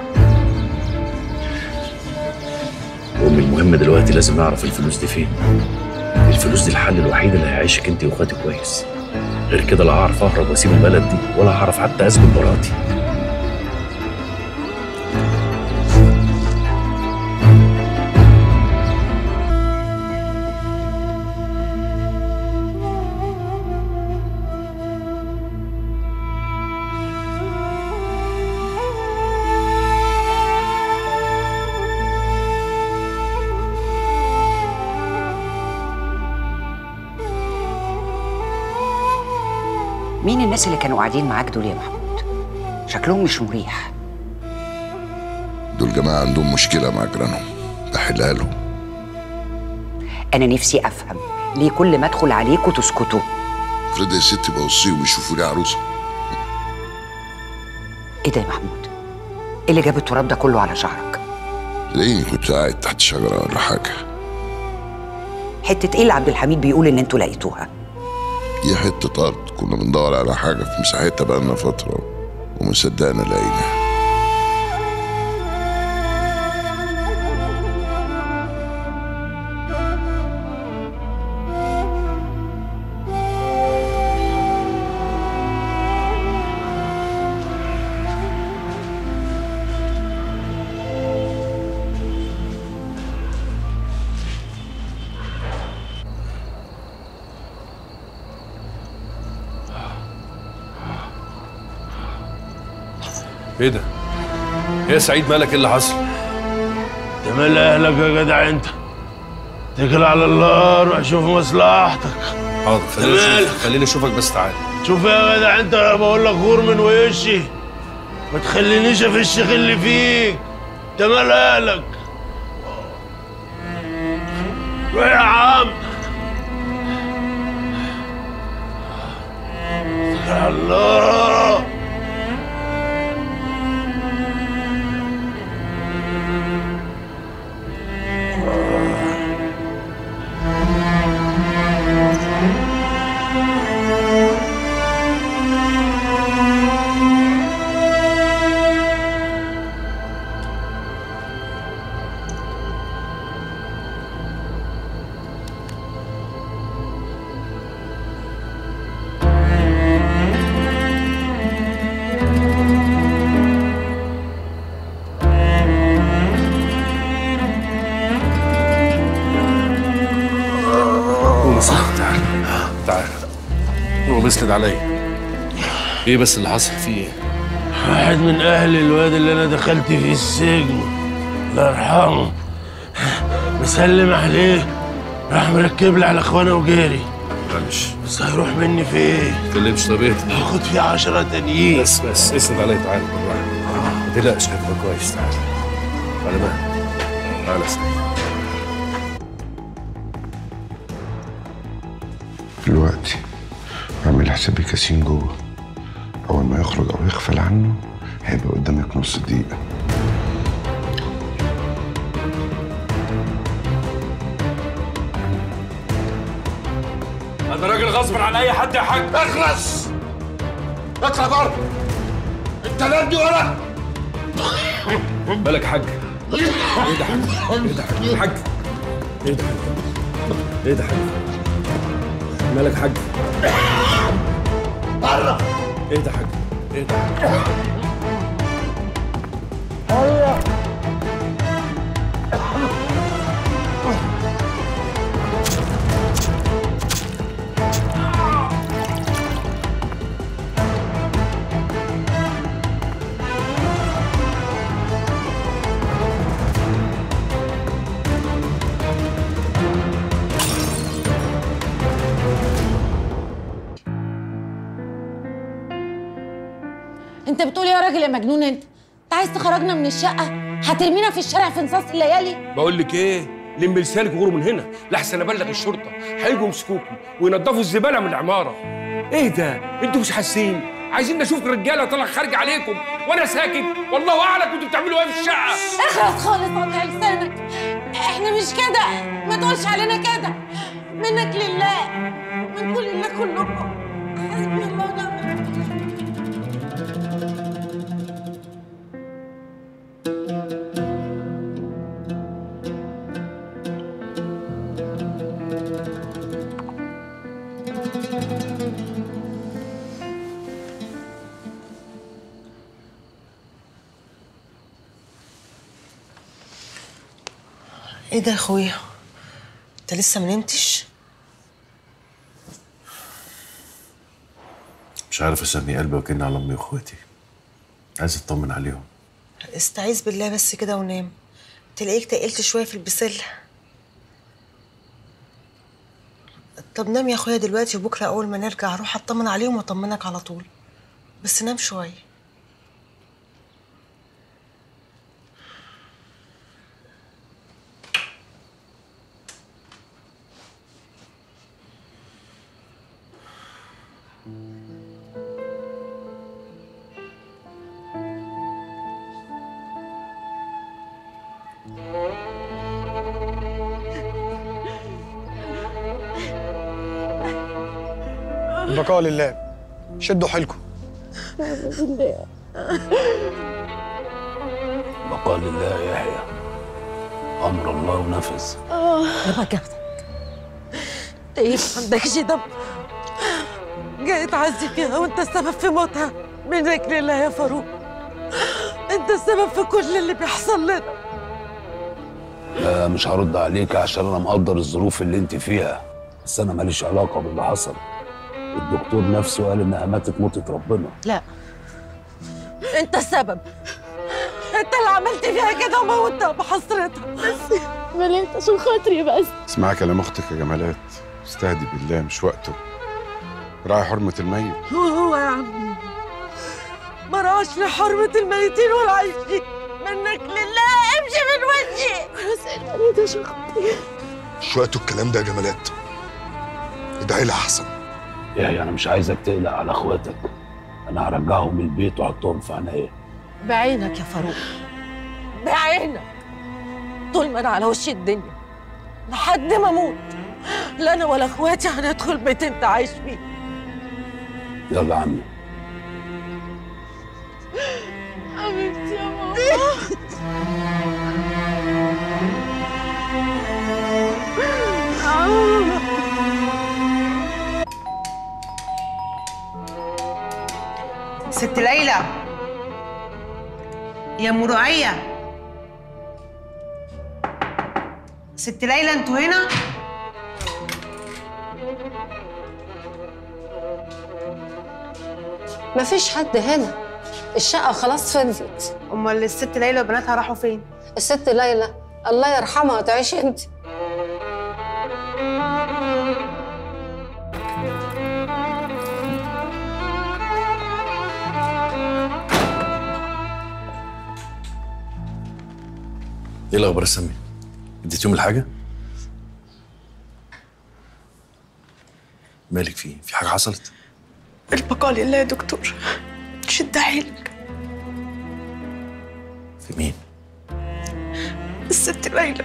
وامي المهم دلوقتي لازم نعرف الفلوس دي فين. الفلوس دي الحل الوحيد اللي هيعيشك انت واخواتي كويس، غير كده لا هعرف اهرب واسيب البلد دي ولا هعرف حتى اثبت براءتي. مين الناس اللي كانوا قاعدين معاك دول يا محمود؟ شكلهم مش مريح. دول جماعة عندهم مشكلة مع جيرانهم، بحلها لهم. أنا نفسي أفهم ليه كل ما أدخل عليكوا تسكتوا؟ افرض يا ستي بوصيهم يشوفوا لي عروسة. إيه ده يا محمود؟ إيه اللي جاب التراب ده كله على شعرك؟ تلاقيني كنت قاعد تحت شجرة ولا حاجة. حتة إيه اللي عبد الحميد بيقول إن أنتوا لقيتوها؟ دي حتة أرض كنا بندور على حاجة في مساحتها بقالنا فترة ومصدقنا لقيناها. ايه ده؟ ايه يا سعيد مالك؟ ايه اللي حصل؟ انت مال اهلك يا جدع؟ انت اتكل على الله، روح شوف مصلحتك. حاضر، خليني خليني اشوفك بس. تعالى شوف يا جدع، انت بقول لك غور من وشي، ما تخلينيش افش غل فيك. انت مال اهلك؟ روح يا عم، اتكل على الله. عليا ايه بس اللي حصل فيه؟ واحد من اهل الواد اللي انا دخلت فيه السجن الله يرحمه مسلم عليه، راح مركب لي على اخوانه وجاري. معلش بس هيروح مني فين؟ ما تتكلمش. طب ايه؟ هاخد فيه عشرة تانيين. بس بس اسند عليا. تعالى ما تقلقش، هتبقى كويس. تعالى على مهلك. تعالى دلوقتي اعمل حسابي كاسين جوه، اول ما يخرج او يغفل عنه هيبقى قدامك نص دقيقه. انا راجل غصب عن اي حد يا حاج. اخلص، اطلع بره، انت لا ادي ولا بالك. حاج ايه ده؟ حاج ايه ده؟ حاج حاج ايه ده؟ ايه ده؟ حاج مالك؟ حاج بره. ايه ده؟ حاج ايه ده؟ ايوه يا مجنون، انت انت عايز تخرجنا من الشقه؟ هترمينا في الشارع في نصاص الليالي؟ بقول لك ايه، لم لسانك وغور من هنا لحسن ابلغ الشرطه، هيجوا يمسكوكوا وينضفوا الزباله من العماره. ايه ده؟ انتوا مش حاسين؟ عايزين نشوف رجاله طالعه خارج عليكم وانا ساكت. والله اعلم كنتوا بتعملوا ايه في الشقه. اخلص خالص قطع لسانك، احنا مش كده، ما تقولش علينا كده. منك لله، من كل الله كلكم، حسبي الله ونعم الوكيل. ايه ده يا اخويا؟ انت لسه ما نمتش؟ مش عارف اسمي قلبي وكأني على امي واخواتي. عايز اطمن عليهم. استعيذ بالله بس كده ونام، تلاقيك تقلت شويه في البسله. طب نام يا اخويا دلوقتي، وبكره اول ما نرجع اروح اطمن عليهم واطمنك على طول، بس نام شويه. البقاء لله، شدوا حيلكم. البقاء لله يا يحيى، امر الله ونفذ. يا جبتك ايه؟ ما عندكش دم، جاي تعزي فيها وانت السبب في موتها. منك لله يا فاروق، انت السبب في كل اللي بيحصل لنا. لا مش هرد عليك عشان انا مقدر الظروف اللي انت فيها، بس انا ماليش علاقه باللي حصل. الدكتور نفسه قال انها ماتت موتة ربنا. لا انت السبب، انت اللي عملت فيها كده وموتها بحسرتها. بس بل انت عشان خاطري بس. اسمعي كلام اختك يا جمالات، استهدي بالله مش وقته. راعي حرمة الميت. هو هو يا عمي ما راعش لحرمة الميتين ولا عايشين. منك لله امشي من وجهي. بس انا ده عشان خاطري. مش وقته الكلام ده يا جمالات. ادعي لها احسن. يا انا مش عايزك تقلق على اخواتك. انا هرجعهم البيت واحطهم في عناية. بعينك يا فاروق، بعينك. طول ما انا على وش الدنيا لحد ما اموت لا انا ولا اخواتي هندخل بيت انت عايش فيه. يلا يا عمي. حبيبتي يا ماما. ست ليلى يا مراعية. ست ليلى انتوا هنا؟ مفيش حد هنا، الشقة خلاص فضت. امال الست ليلى وبناتها راحوا فين؟ الست ليلى الله يرحمها تعيش انت. ايه الاخبار يا سامية؟ اديتيهم الحاجة؟ مالك في ايه؟ في حاجة حصلت؟ البقاء لله يا دكتور، شد حيلك. في مين؟ الست ليلى.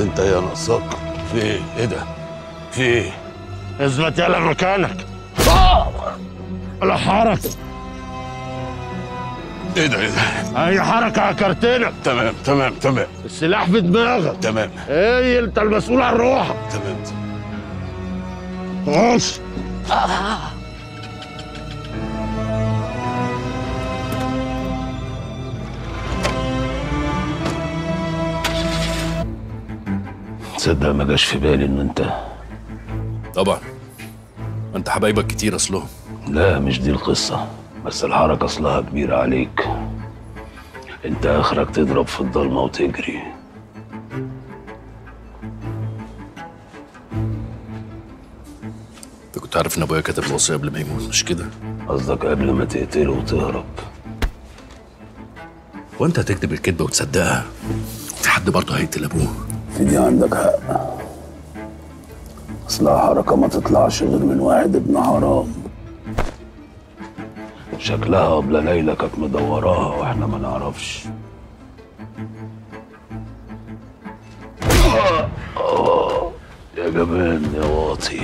انت يا نقصاك في ايه ده؟ في ايه؟ اثبت يلا مكانك. لا حركه. ايه ده ايه ده؟ اي حركه عكرتنا. تمام تمام تمام. السلاح في دماغك. تمام. ايه انت المسؤول عن روحك. تمام. خش. تصدق ما جاش في بالي ان انت. طبعا انت حبايبك كتير اصلهم. لا مش دي القصه، بس الحركه اصلها كبيره عليك. انت اخرك تضرب في الضلمه وتجري. انت كنت عارف ان ابويا كاتب الوصيه قبل ما يموت مش كده؟ قصدك قبل ما تقتله وتهرب. وانت هتكتب الكذبه وتصدقها؟ في حد برضه هيقتل ابوه. في دي عندك حق، اصلها حركه ما تطلعش غير من واحد ابن حرام. شكلها ابله ليلى كانت مدوراها واحنا ما نعرفش. يا جبان يا واطي،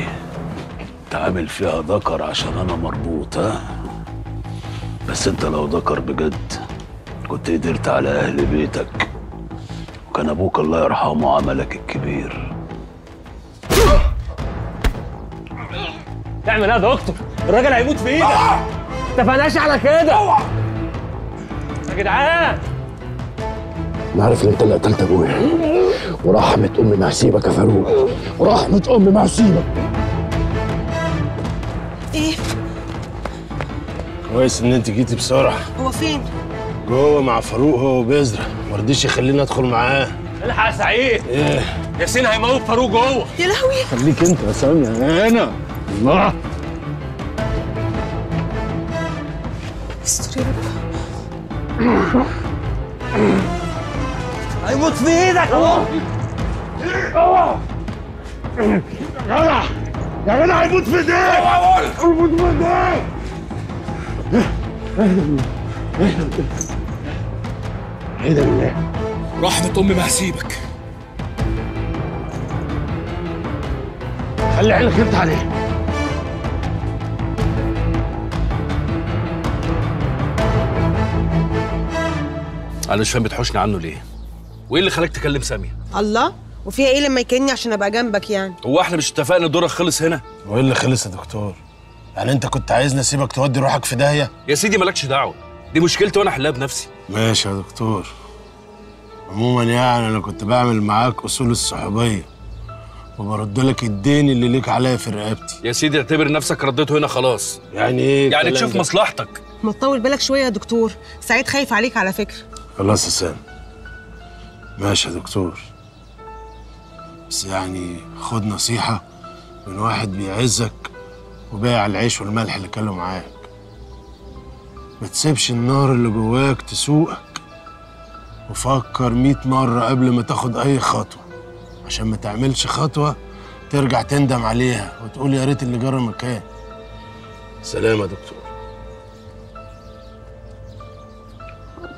انت عامل فيها ذكر عشان انا مربوط ها؟ بس انت لو ذكر بجد كنت قدرت على اهل بيتك، كان ابوك الله يرحمه عملك الكبير. تعمل ايه يا دكتور؟ الراجل هيموت في ايدك. ما اتفقناش على كده. اوعى يا جدعان. انا عارف ان انت اللي قتلت ابويا، ورحمة امي مع سيبك يا فاروق، ورحمة امي مع سيبك. ايه؟ كويس ان انت جيتي بسرعة. هو فين؟ جوه مع فاروق هو وبيزرع، ما رضيش يخليني ادخل معاه. الحق يا سعيد. ايه؟ ياسين هيموت فاروق جوه. يا لهوي. خليك انت يا سامية. انا هنا. الله استر يا رب. هيموت في ايدك. اوعى اوعى. يا ولد هيموت في ايديك. اوعى اقول هيموت في ايديك. اهدى بالله اهدى بالله رحمة امي ما هسيبك. خلي عينك انت عليه. أنا مش فاهم بتحوشني عنه ليه؟ وإيه اللي خلاك تكلم سامية؟ الله، وفيها إيه لما يكلمني عشان أبقى جنبك يعني؟ هو إحنا مش اتفقنا دورك خلص هنا؟ هو إيه اللي خلص يا دكتور؟ يعني أنت كنت عايزني أسيبك تودي روحك في داهية؟ يا سيدي مالكش دعوة، دي مشكلتي وأنا أحلها بنفسي. ماشي يا دكتور. عموماً يعني أنا كنت بعمل معاك أصول الصحوبية وبرد لك الدين اللي ليك عليا في رقبتي. يا سيدي اعتبر نفسك رديته هنا خلاص. يعني إيه؟ يعني تشوف مصلحتك. ما تطول بالك شوية يا دكتور، سعيد خايف عليك على فكرة. خلاص يا سامي ماشي يا دكتور، بس يعني خد نصيحة من واحد بيعزك وبايع العيش والملح اللي كانوا معاك. ما تسيبش النار اللي جواك تسوقك، وفكر مية مرة قبل ما تاخد أي خطوة، عشان ما تعملش خطوة ترجع تندم عليها وتقول يا ريت اللي جرى ما كان. سلام يا دكتور.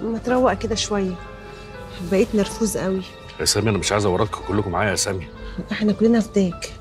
ما تروق كده شويه، بقيت نرفوز قوي يا سامي. انا مش عايز اوردكم كلكم معايا يا سامي، احنا كلنا فداك.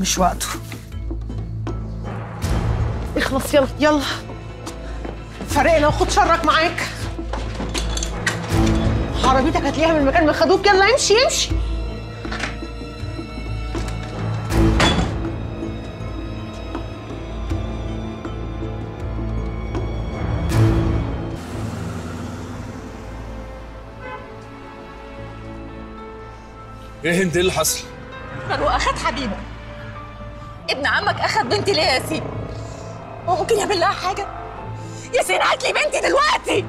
مش وقته، اخلص يلا يلا. فرقنا وخد شرك معاك، عربيتك هتلاقيها من المكان ما خدوك. يلا امشي امشي. ايه انت اللي حصل؟ فاروق اخد حبيبه، ابن عمك اخد بنتي ليه يا ياسين؟ هو ممكن يعمل لها حاجه؟ ياسين هات لي بنتي دلوقتي.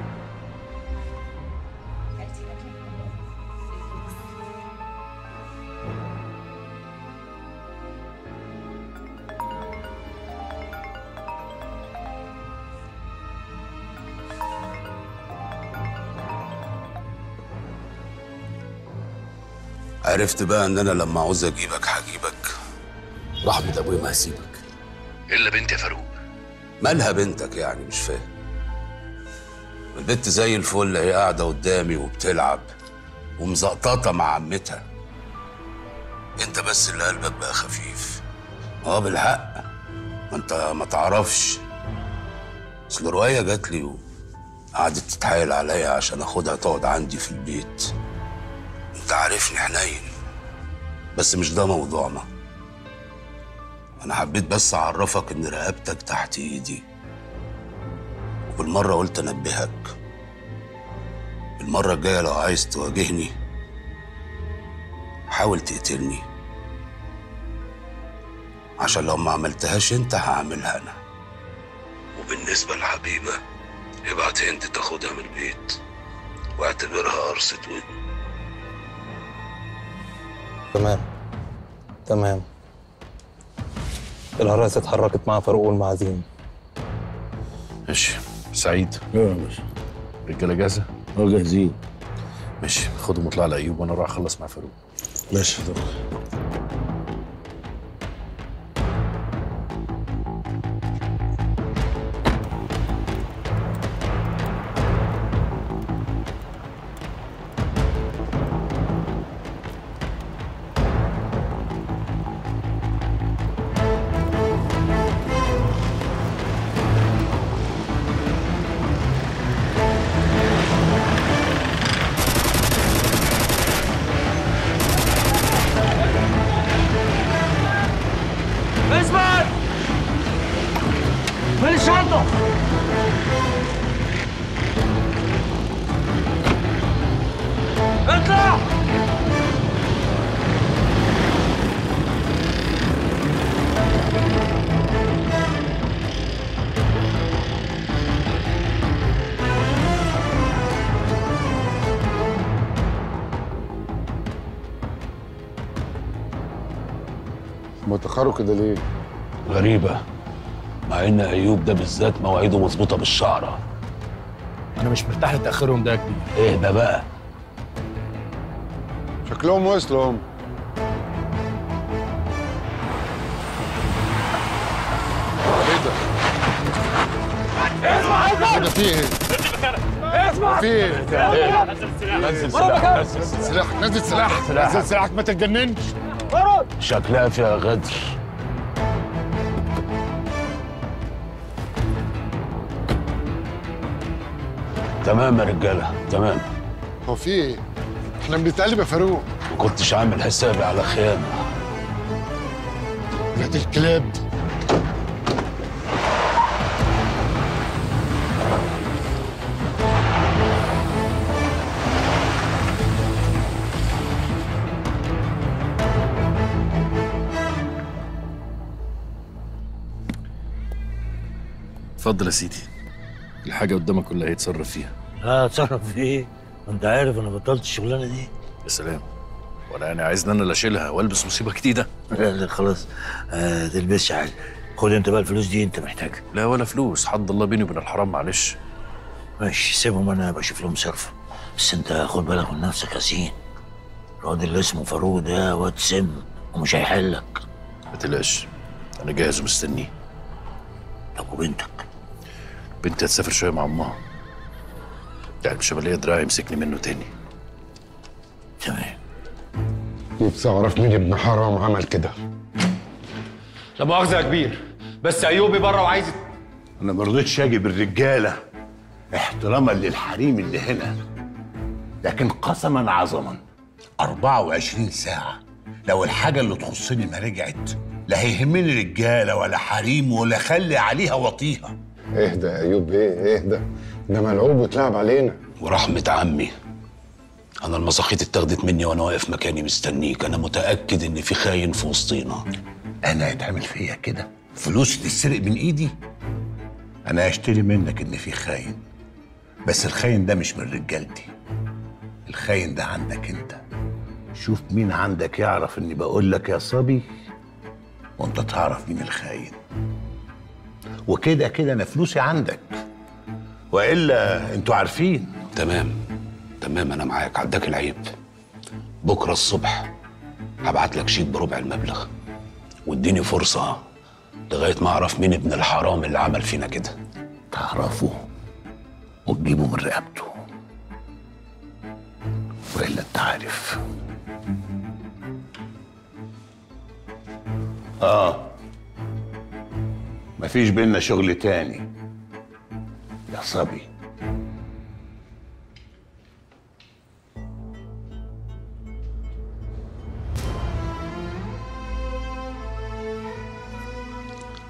عرفت بقى ان انا لما عاوز اجيبك هجيبك. رحمة ابويا ما هسيبك الا بنتي يا فاروق. مالها بنتك يعني؟ مش فاهم. البنت زي الفل هي قاعده قدامي وبتلعب ومزقططه مع عمتها. انت بس اللي قلبك بقى خفيف. اه بالحق ما انت ما تعرفش، اصل روايه جات لي وقعدت تتحايل عليا عشان اخدها تقعد عندي في البيت. انت عارفني حنين، بس مش ده موضوعنا. أنا حبيت بس أعرفك إن رقبتك تحت إيدي، وبالمرة قلت أنبهك. المرة الجاية لو عايز تواجهني حاول تقتلني، عشان لو ما عملتهاش أنت هعملها أنا. وبالنسبة لحبيبة ابعت هند تاخدها من البيت واعتبرها قرصة ودن. تمام تمام. الهراسة اتحركت مع فاروق والمعازيم. ماشي سعيد. ايوه يا باشا. الرجالة جاهزة؟ اه جاهزين. ماشي خدهم واطلعوا على أيوب وأنا أروح أخلص مع فاروق. ماشي يا دكتور. متأخروا كده ليه؟ غريبة، مع إن أيوب ده بالذات مواعيده مظبوطة بالشعرة. أنا مش مرتاح لتأخيرهم ده يا كبير. إيه ده بقى؟ شكلهم وصلوا هم. اسمع فيه اسمع فيه نزل سلاحك نزل سلاحك نزل سلاحك نزل سلاحك ما تتجننش. شكلها فيها غدر. تمام يا رجاله تمام. هو في ايه؟ احنا بنتقلب يا فاروق. ما كنتش عامل حسابي على خيانه. بيت الكلاب. اتفضل يا سيدي. الحاجة قدامك كلها هيتصرف فيها. لا اتصرف في ايه؟ انت عارف انا بطلت الشغلانة دي. يا سلام. ولا انا عايزني انا اللي اشيلها والبس مصيبة جديدة؟ لا لا خلاص ما تلبسش حاجة. خد انت بقى الفلوس دي انت محتاجها. لا ولا فلوس، حد الله بيني وبين الحرام معلش. ماشي سيبهم انا بشوف لهم صرف. بس انت خد بالك من نفسك يا سين. الواد اللي اسمه فاروق ده واد سم ومش هيحلك. ما تقلقش انا جاهز ومستنيه. طب وبنتك؟ بنتي هتسافر شويه مع امها. يعني مش هبقى ليا دراع يمسكني منه تاني. تمام. نفسي اعرف مين ابن حرام عمل كده. لا مؤاخذه يا كبير، بس ايوبي بره وعايز. انا ما رضيتش اجيب الرجاله احتراما للحريم اللي هنا، لكن قسما عظما أربعة وعشرين ساعه لو الحاجه اللي تخصني ما رجعت لا هيهمني رجاله ولا حريم ولا خلي عليها وطيها. اهدى يا ايوب ايه اهدى، ده ملعوب واتلعب علينا. ورحمه عمي انا المساخيط اتاخدت مني وانا واقف مكاني مستنيك. انا متاكد ان في خاين في وسطينا. انا هيتعمل فيا كده؟ فلوس تتسرق من ايدي؟ انا هشتري منك ان في خاين، بس الخاين ده مش من رجالتي. الخاين ده عندك انت. شوف مين عندك يعرف اني بقول لك يا صبي وانت تعرف مين الخاين. وكده كده انا فلوسي عندك، والا انتوا عارفين. تمام تمام انا معاك. عداك العيب. بكره الصبح هبعت لك شيك بربع المبلغ، واديني فرصه لغايه ما اعرف مين ابن الحرام اللي عمل فينا كده. تعرفه وتجيبه من رقبته، والا انت عارف. اه مفيش بينا شغل تاني يا صبي.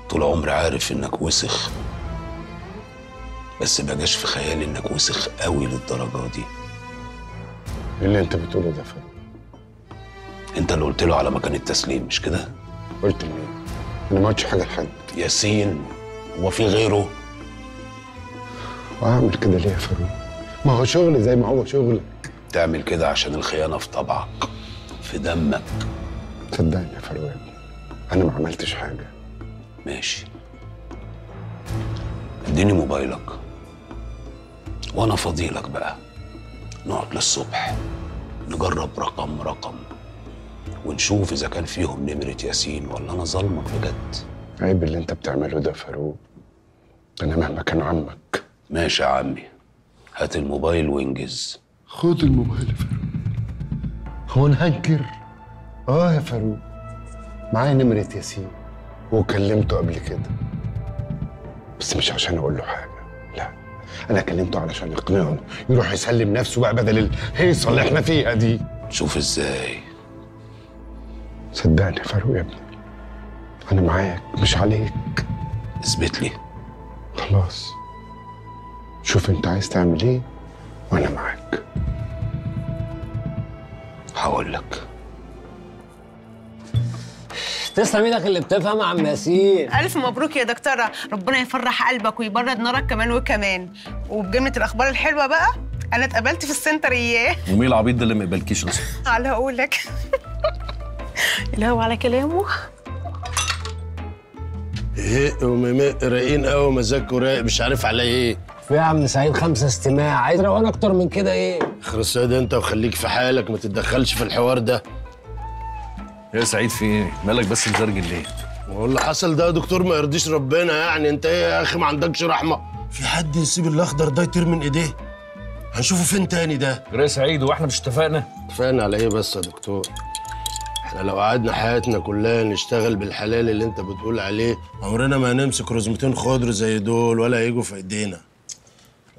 طول عمري عارف انك وسخ، بس ما جاش في خيالي انك وسخ قوي للدرجه دي. ايه اللي انت بتقوله ده يا فندم؟ انت اللي قلت له على مكان التسليم مش كده؟ قلت له أنا ما قلتش حاجة لحد. ياسين هو في غيره؟ وأعمل كده ليه يا فاروق؟ ما هو شغلي زي ما هو شغلك. تعمل كده عشان الخيانة في طبعك، في دمك. صدقني يا فاروق يا ابني أنا ما عملتش حاجة. ماشي. اديني موبايلك وأنا فضيلك بقى. نقعد للصبح نجرب رقم رقم ونشوف إذا كان فيهم نمرة ياسين ولا أنا ظلمك بجد. عيب اللي أنت بتعمله ده يا فاروق. أنا مهما كان عمك. ماشي يا عمي، هات الموبايل وانجز. خد الموبايل يا فاروق. هو أنا هنكر؟ آه يا فاروق معايا نمرة ياسين وكلمته قبل كده، بس مش عشان أقول له حاجة. لا أنا كلمته علشان يقنعه يروح يسلم نفسه بقى بدل الهيصة اللي إحنا فيها دي. شوف إزاي. صدقني يا فاروق يا ابني أنا معاك مش عليك. اثبت لي. خلاص شوف أنت عايز تعمل إيه وأنا معاك. هقول لك. تسلم ايدك اللي بتفهم يا عم ياسين. ألف مبروك يا دكتورة، ربنا يفرح قلبك ويبرد نارك كمان وكمان. وبجملة الأخبار الحلوة بقى أنا اتقابلت في السنتر إياه. ومين العبيط ده اللي ما يقبلكيش أصلا؟ على هقول لك. اللي هو على كلامه هق وممق رايقين قوي ومزاجكوا رايق مش عارف عليا ايه. في يا عم سعيد خمسه استماع، عايز روقان اكتر من كده ايه؟ خلاص سعيد انت وخليك في حالك ما تتدخلش في الحوار ده. يا سعيد في ايه؟ مالك بس مزرجل ليه؟ هو اللي حصل ده يا دكتور ما يرضيش ربنا يعني، انت ايه يا اخي ما عندكش رحمه؟ في حد يسيب الاخضر ده يطير من ايديه؟ هنشوفه فين تاني ده؟ يا سعيد واحنا مش اتفقنا؟ اتفقنا على ايه بس يا دكتور؟ احنا لو قعدنا حياتنا كلها نشتغل بالحلال اللي انت بتقول عليه عمرنا ما هنمسك رزمتين خضر زي دول ولا هيجوا في ايدينا.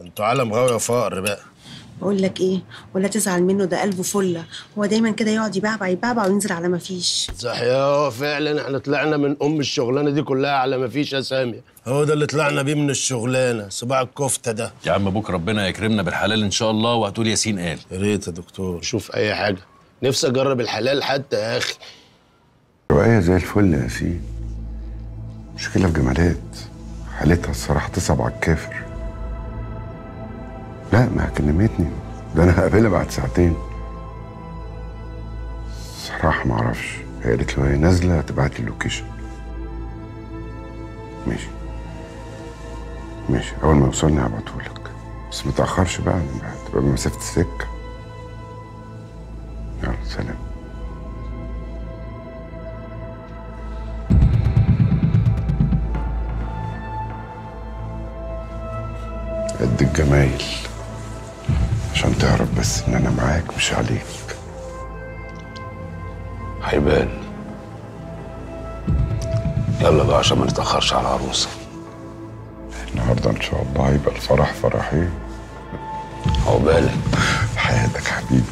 انتوا عالم غاوي يا فقر بقى. بقول لك ايه ولا تزعل منه، ده قلبه فله، هو دايما كده يقعد يبعبع يبعبع وينزل على ما فيش. صح يا فعلا، احنا طلعنا من ام الشغلانه دي كلها على ما فيش يا سامية. هو ده اللي طلعنا بيه من الشغلانه، صباع الكفته ده. يا عم ابوك ربنا يكرمنا بالحلال ان شاء الله وهتقول ياسين قال. يا ريت يا دكتور شوف اي حاجه، نفسي اجرب الحلال حتى يا اخي. رؤية زي الفل يا ياسين، مشكله في جمالات حالتها الصراحه تصعب على الكافر. لا ما كلمتني، ده انا هقابلها بعد ساعتين. صراحة ما اعرفش، هي قالت لي وهي نازله تبعت لي اللوكيشن. ماشي ماشي، اول ما يوصلني هبعتهولك بس ما تاخرش بقى، تبقى بمسافه السكه. يلا سلام. قد الجمايل عشان تعرف بس ان انا معاك مش عليك. هيبان. يلا بقى عشان ما نتاخرش على العروسه. النهارده ان شاء الله هيبقى الفرح فرحين. عقبالك. حياتك حبيبي.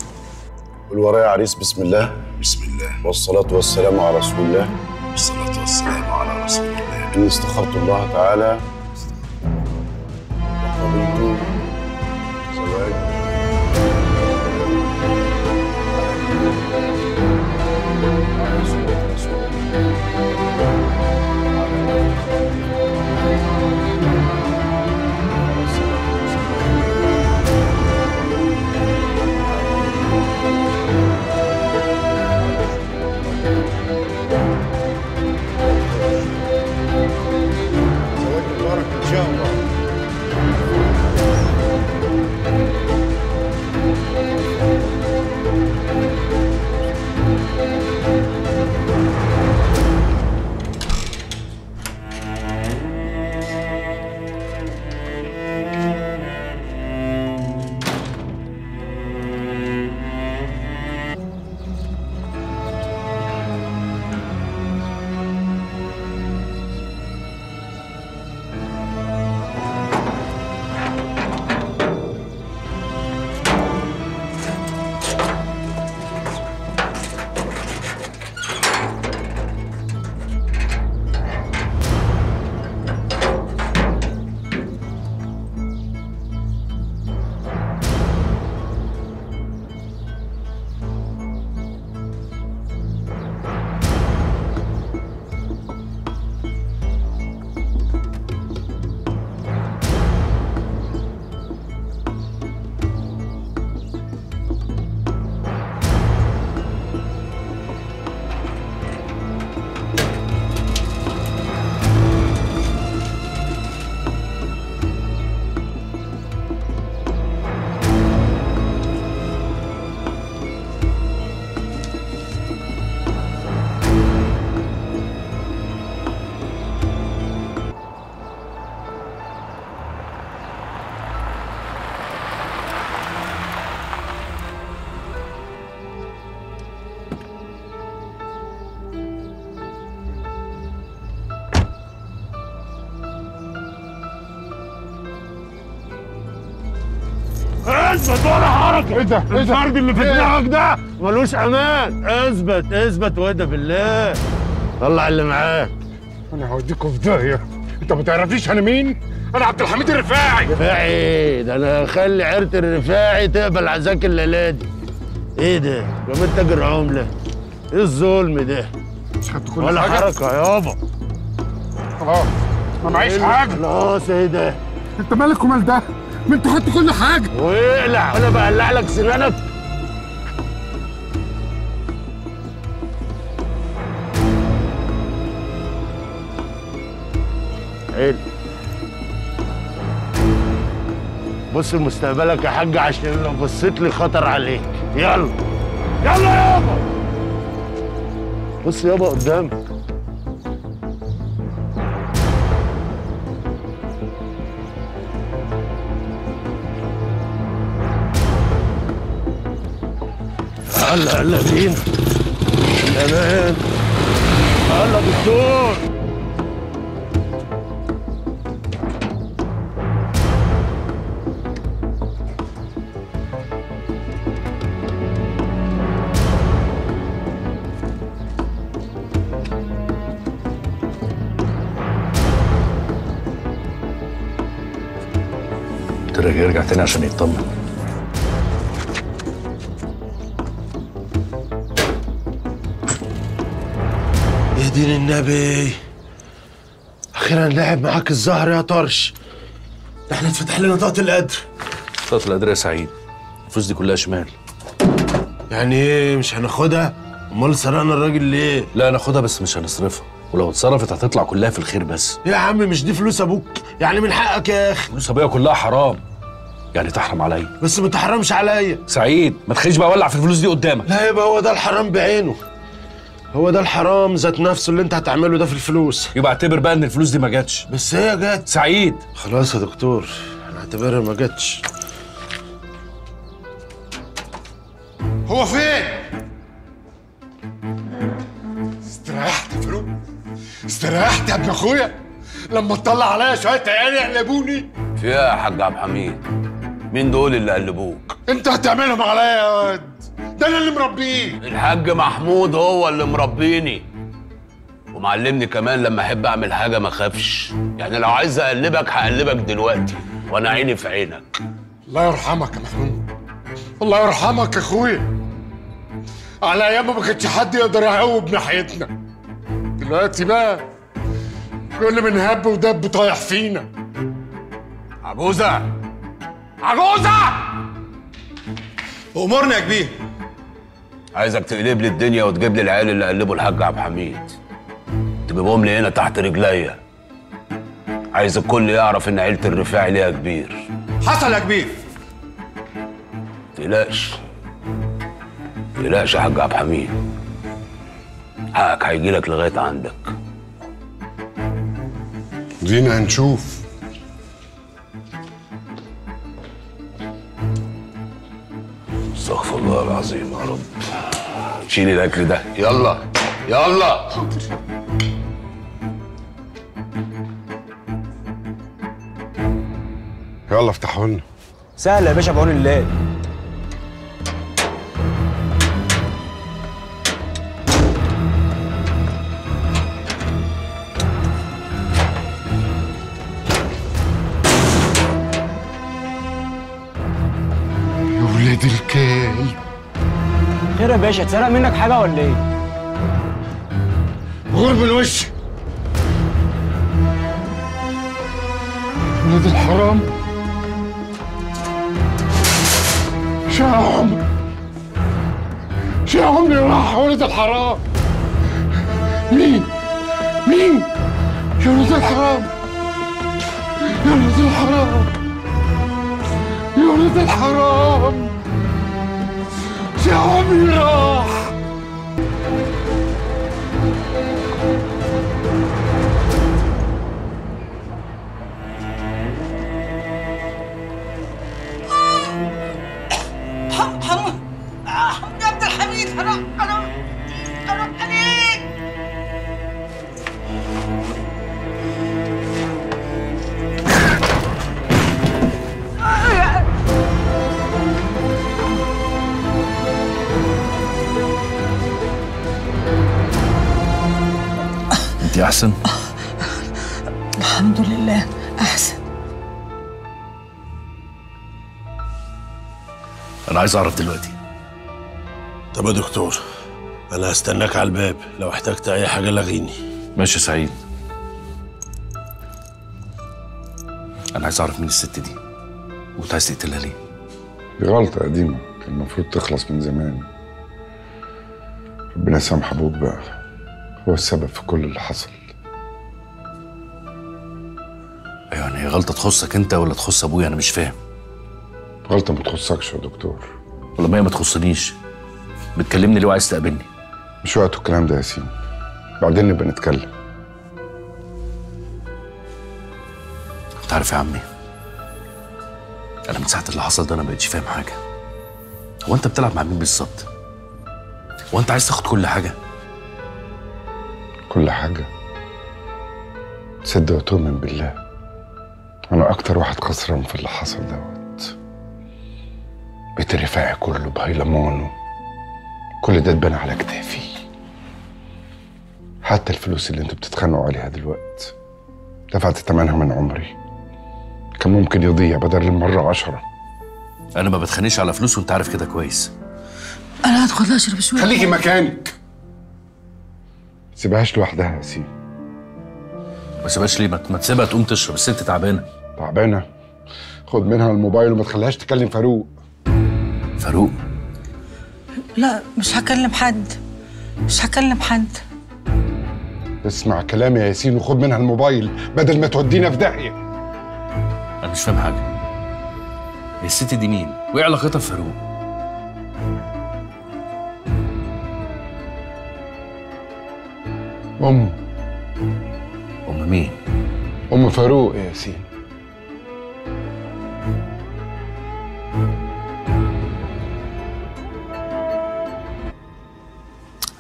قول ورايا عريس. بسم الله. بسم الله. والصلاه والسلام على رسول الله. والصلاه والسلام على رسول الله. اني استخرت الله تعالى وقبلته زواج اثبت ولا حركة. ايه ده؟ الفرد اللي في دماغك ده ملوش امان. اثبت اثبت واهدى بالله. طلع اللي معاك. انا هوديكوا في داهية، انت ما تعرفنيش انا مين؟ انا عبد الحميد الرفاعي. رفاعي ده انا هخلي عيرة الرفاعي تقبل عزاك الليلة دي. ايه ده؟ جميل تاجر العملة. ايه الظلم ده؟ مش خدت كل حاجة؟ ولا حركة يابا. خلاص ما معيش حاجة. خلاص ايه ده؟ انت مالك ومال ده؟ ما انت خدت كل حاجه. واقلع وانا بقلع لك سنانك. حلو. بص لمستقبلك يا حاج، عشان لو بصيت لي خطر عليك. يلا يلا يابا. بص يابا قدامك. هلا هلا بينا. الامان. هلا دكتور. ترى يرجع تاني عشان يطمن. دين النبي، اخيرا لعب معاك الزهر يا طرش. احنا اتفتح لنا طاقة القدر. طاقة القدر يا سعيد، الفلوس دي كلها شمال. يعني ايه مش هناخدها؟ امال سرقنا الراجل ليه؟ لا ناخدها بس مش هنصرفها، ولو اتصرفت هتطلع كلها في الخير بس. يا عم مش دي فلوس ابوك يعني، من حقك يا اخي. فلوس ابويا كلها حرام، يعني تحرم عليا. بس ما تحرمش عليا سعيد، ما تخليش بقى اولع في الفلوس دي قدامك. لا يبقى هو ده الحرام بعينه، هو ده الحرام ذات نفسه اللي انت هتعمله ده في الفلوس. يبقى اعتبر بقى ان الفلوس دي ما جاتش. بس هي جت سعيد. خلاص يا دكتور انا اعتبرها ما جاتش. هو فين؟ استريحت يا فاروق، استريحت يا ابن اخويا لما تطلع عليا شويه عيال يقلبوني. في ايه يا حاج عبد الحميد؟ مين دول اللي قلبوك؟ انت هتعملهم عليا يا واد، ده انا اللي مربيه. الحاج محمود هو اللي مربيني ومعلمني كمان لما احب اعمل حاجه ما اخافش. يعني لو عايز اقلبك هقلبك دلوقتي وانا عيني في عينك. الله يرحمك يا محمود، الله يرحمك يا اخويا. على ايامه ما كانش حد يقدر يعوب ناحيتنا، دلوقتي بقى كل من هب ودب طايح فينا. عجوزه عجوزه امورنا يا كبير. عايزك تقلب لي الدنيا وتجيب لي العيال اللي قلبوا الحاج عبد الحميد، تجيبهم لي هنا تحت رجليا. عايز الكل يعرف ان عيله الرفاعي ليها كبير. حصل يا كبير. تقلقش تقلقش يا حاج عبد الحميد، حقك هيجي لك لغايه عندك. جينا هنشوف. استغفر الله العظيم يا رب. شيلي الاكل ده، يلا يلا. حاضر. يلا افتحوا لنا. سهل يا باشا بعون الله. خير يا باشا، اتسرق منك حاجة ولا ايه؟ غرب الوش ولاد الحرام. شو يا عمري؟ شو يا عمري راح ولاد الحرام؟ مين؟ مين؟ يا ولاد الحرام يا ولاد الحرام يا ولاد الحرام. يا عمري راح. حرام حرام يا عبد الحميد، حرام حرام حرام عليك. انتي احسن؟ الحمد لله احسن. انا عايز اعرف دلوقتي. طب يا دكتور انا هستناك على الباب، لو احتجت اي حاجه لغيني. ماشي يا سعيد. انا عايز اعرف مين الست دي وانت عايز تقتلها ليه؟ دي غلطه قديمه كان المفروض تخلص من زمان. ربنا يسامح ابوك بقى، هو السبب في كل اللي حصل. غلطة تخصك انت ولا تخص ابويا؟ انا مش فاهم. غلطة ما تخصكش يا دكتور. والله ما تخصنيش. بتكلمني ليه وعايز تقابلني؟ مش وقته الكلام ده يا ياسين، بعدين نبقى نتكلم. انت عارف يا عمي، انا من ساعة اللي حصل ده انا ما بقتش فاهم حاجة. هو انت بتلعب مع مين بالظبط؟ هو انت عايز تاخد كل حاجة؟ كل حاجة؟ تصدق وتؤمن بالله انا اكتر واحد قصرا في اللي حصل دوت. بيت الرفاعي كله بهيلمونه، كل ده اتبنى على كتافي. حتى الفلوس اللي انتوا بتتخانقوا عليها دلوقتي دفعت ثمنها من عمري، كان ممكن يضيع بدل المرة عشرة. انا ما بتخانقش على فلوس وانت عارف كده كويس. انا هدخل اشرب شوية. خليكي مكانك. ما تسيبهاش لوحدها يا سيدي. ما تسيبهاش ليه؟ ما تسيبها تقوم تشرب، الست تعبانه. تعبانه؟ خد منها الموبايل وما تخليهاش تكلم فاروق. فاروق؟ لا مش هكلم حد، مش هكلم حد. اسمع كلامي يا ياسين وخد منها الموبايل بدل ما تودينا في داهيه. انا مش فاهم حاجه. الست دي مين؟ وايه علاقتها بفاروق؟ أم أم مين؟ أم فاروق يا ياسين.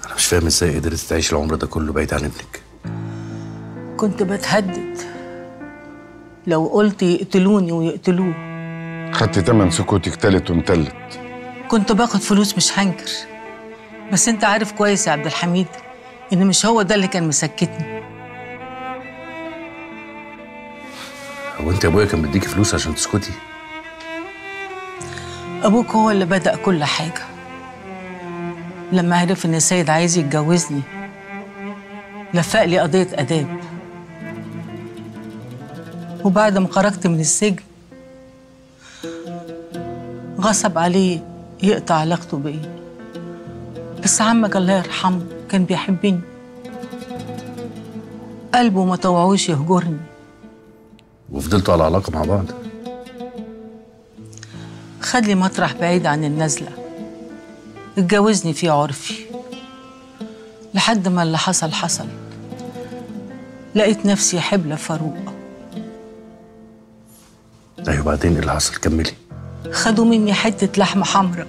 أنا مش فاهم إزاي قدرت تعيش العمر ده كله بعيد عن ابنك. كنت بتهدد لو قلت يقتلوني ويقتلوه. خدت تمن سكوتك تالت ومتلت. كنت باخد فلوس مش هنكر، بس أنت عارف كويس يا عبد الحميد إن مش هو ده اللي كان مسكتني. هو أنت أبويا كان بيديكي فلوس عشان تسكتي؟ أبوك هو اللي بدأ كل حاجة. لما عرف إن سيد عايز يتجوزني لفق لي قضية آداب، وبعد ما خرجت من السجن غصب عليه يقطع علاقته بيا. بس عمك الله يرحمه كان بيحبني، قلبه ما طوعوش يهجرني. وفضلتوا على علاقة مع بعض؟ خد لي مطرح بعيد عن النزلة، اتجوزني فيه عرفي، لحد ما اللي حصل حصل. لقيت نفسي حبلة فاروق. أيوة بعدين إيه اللي حصل؟ كملي. خدوا مني حتة لحمة حمراء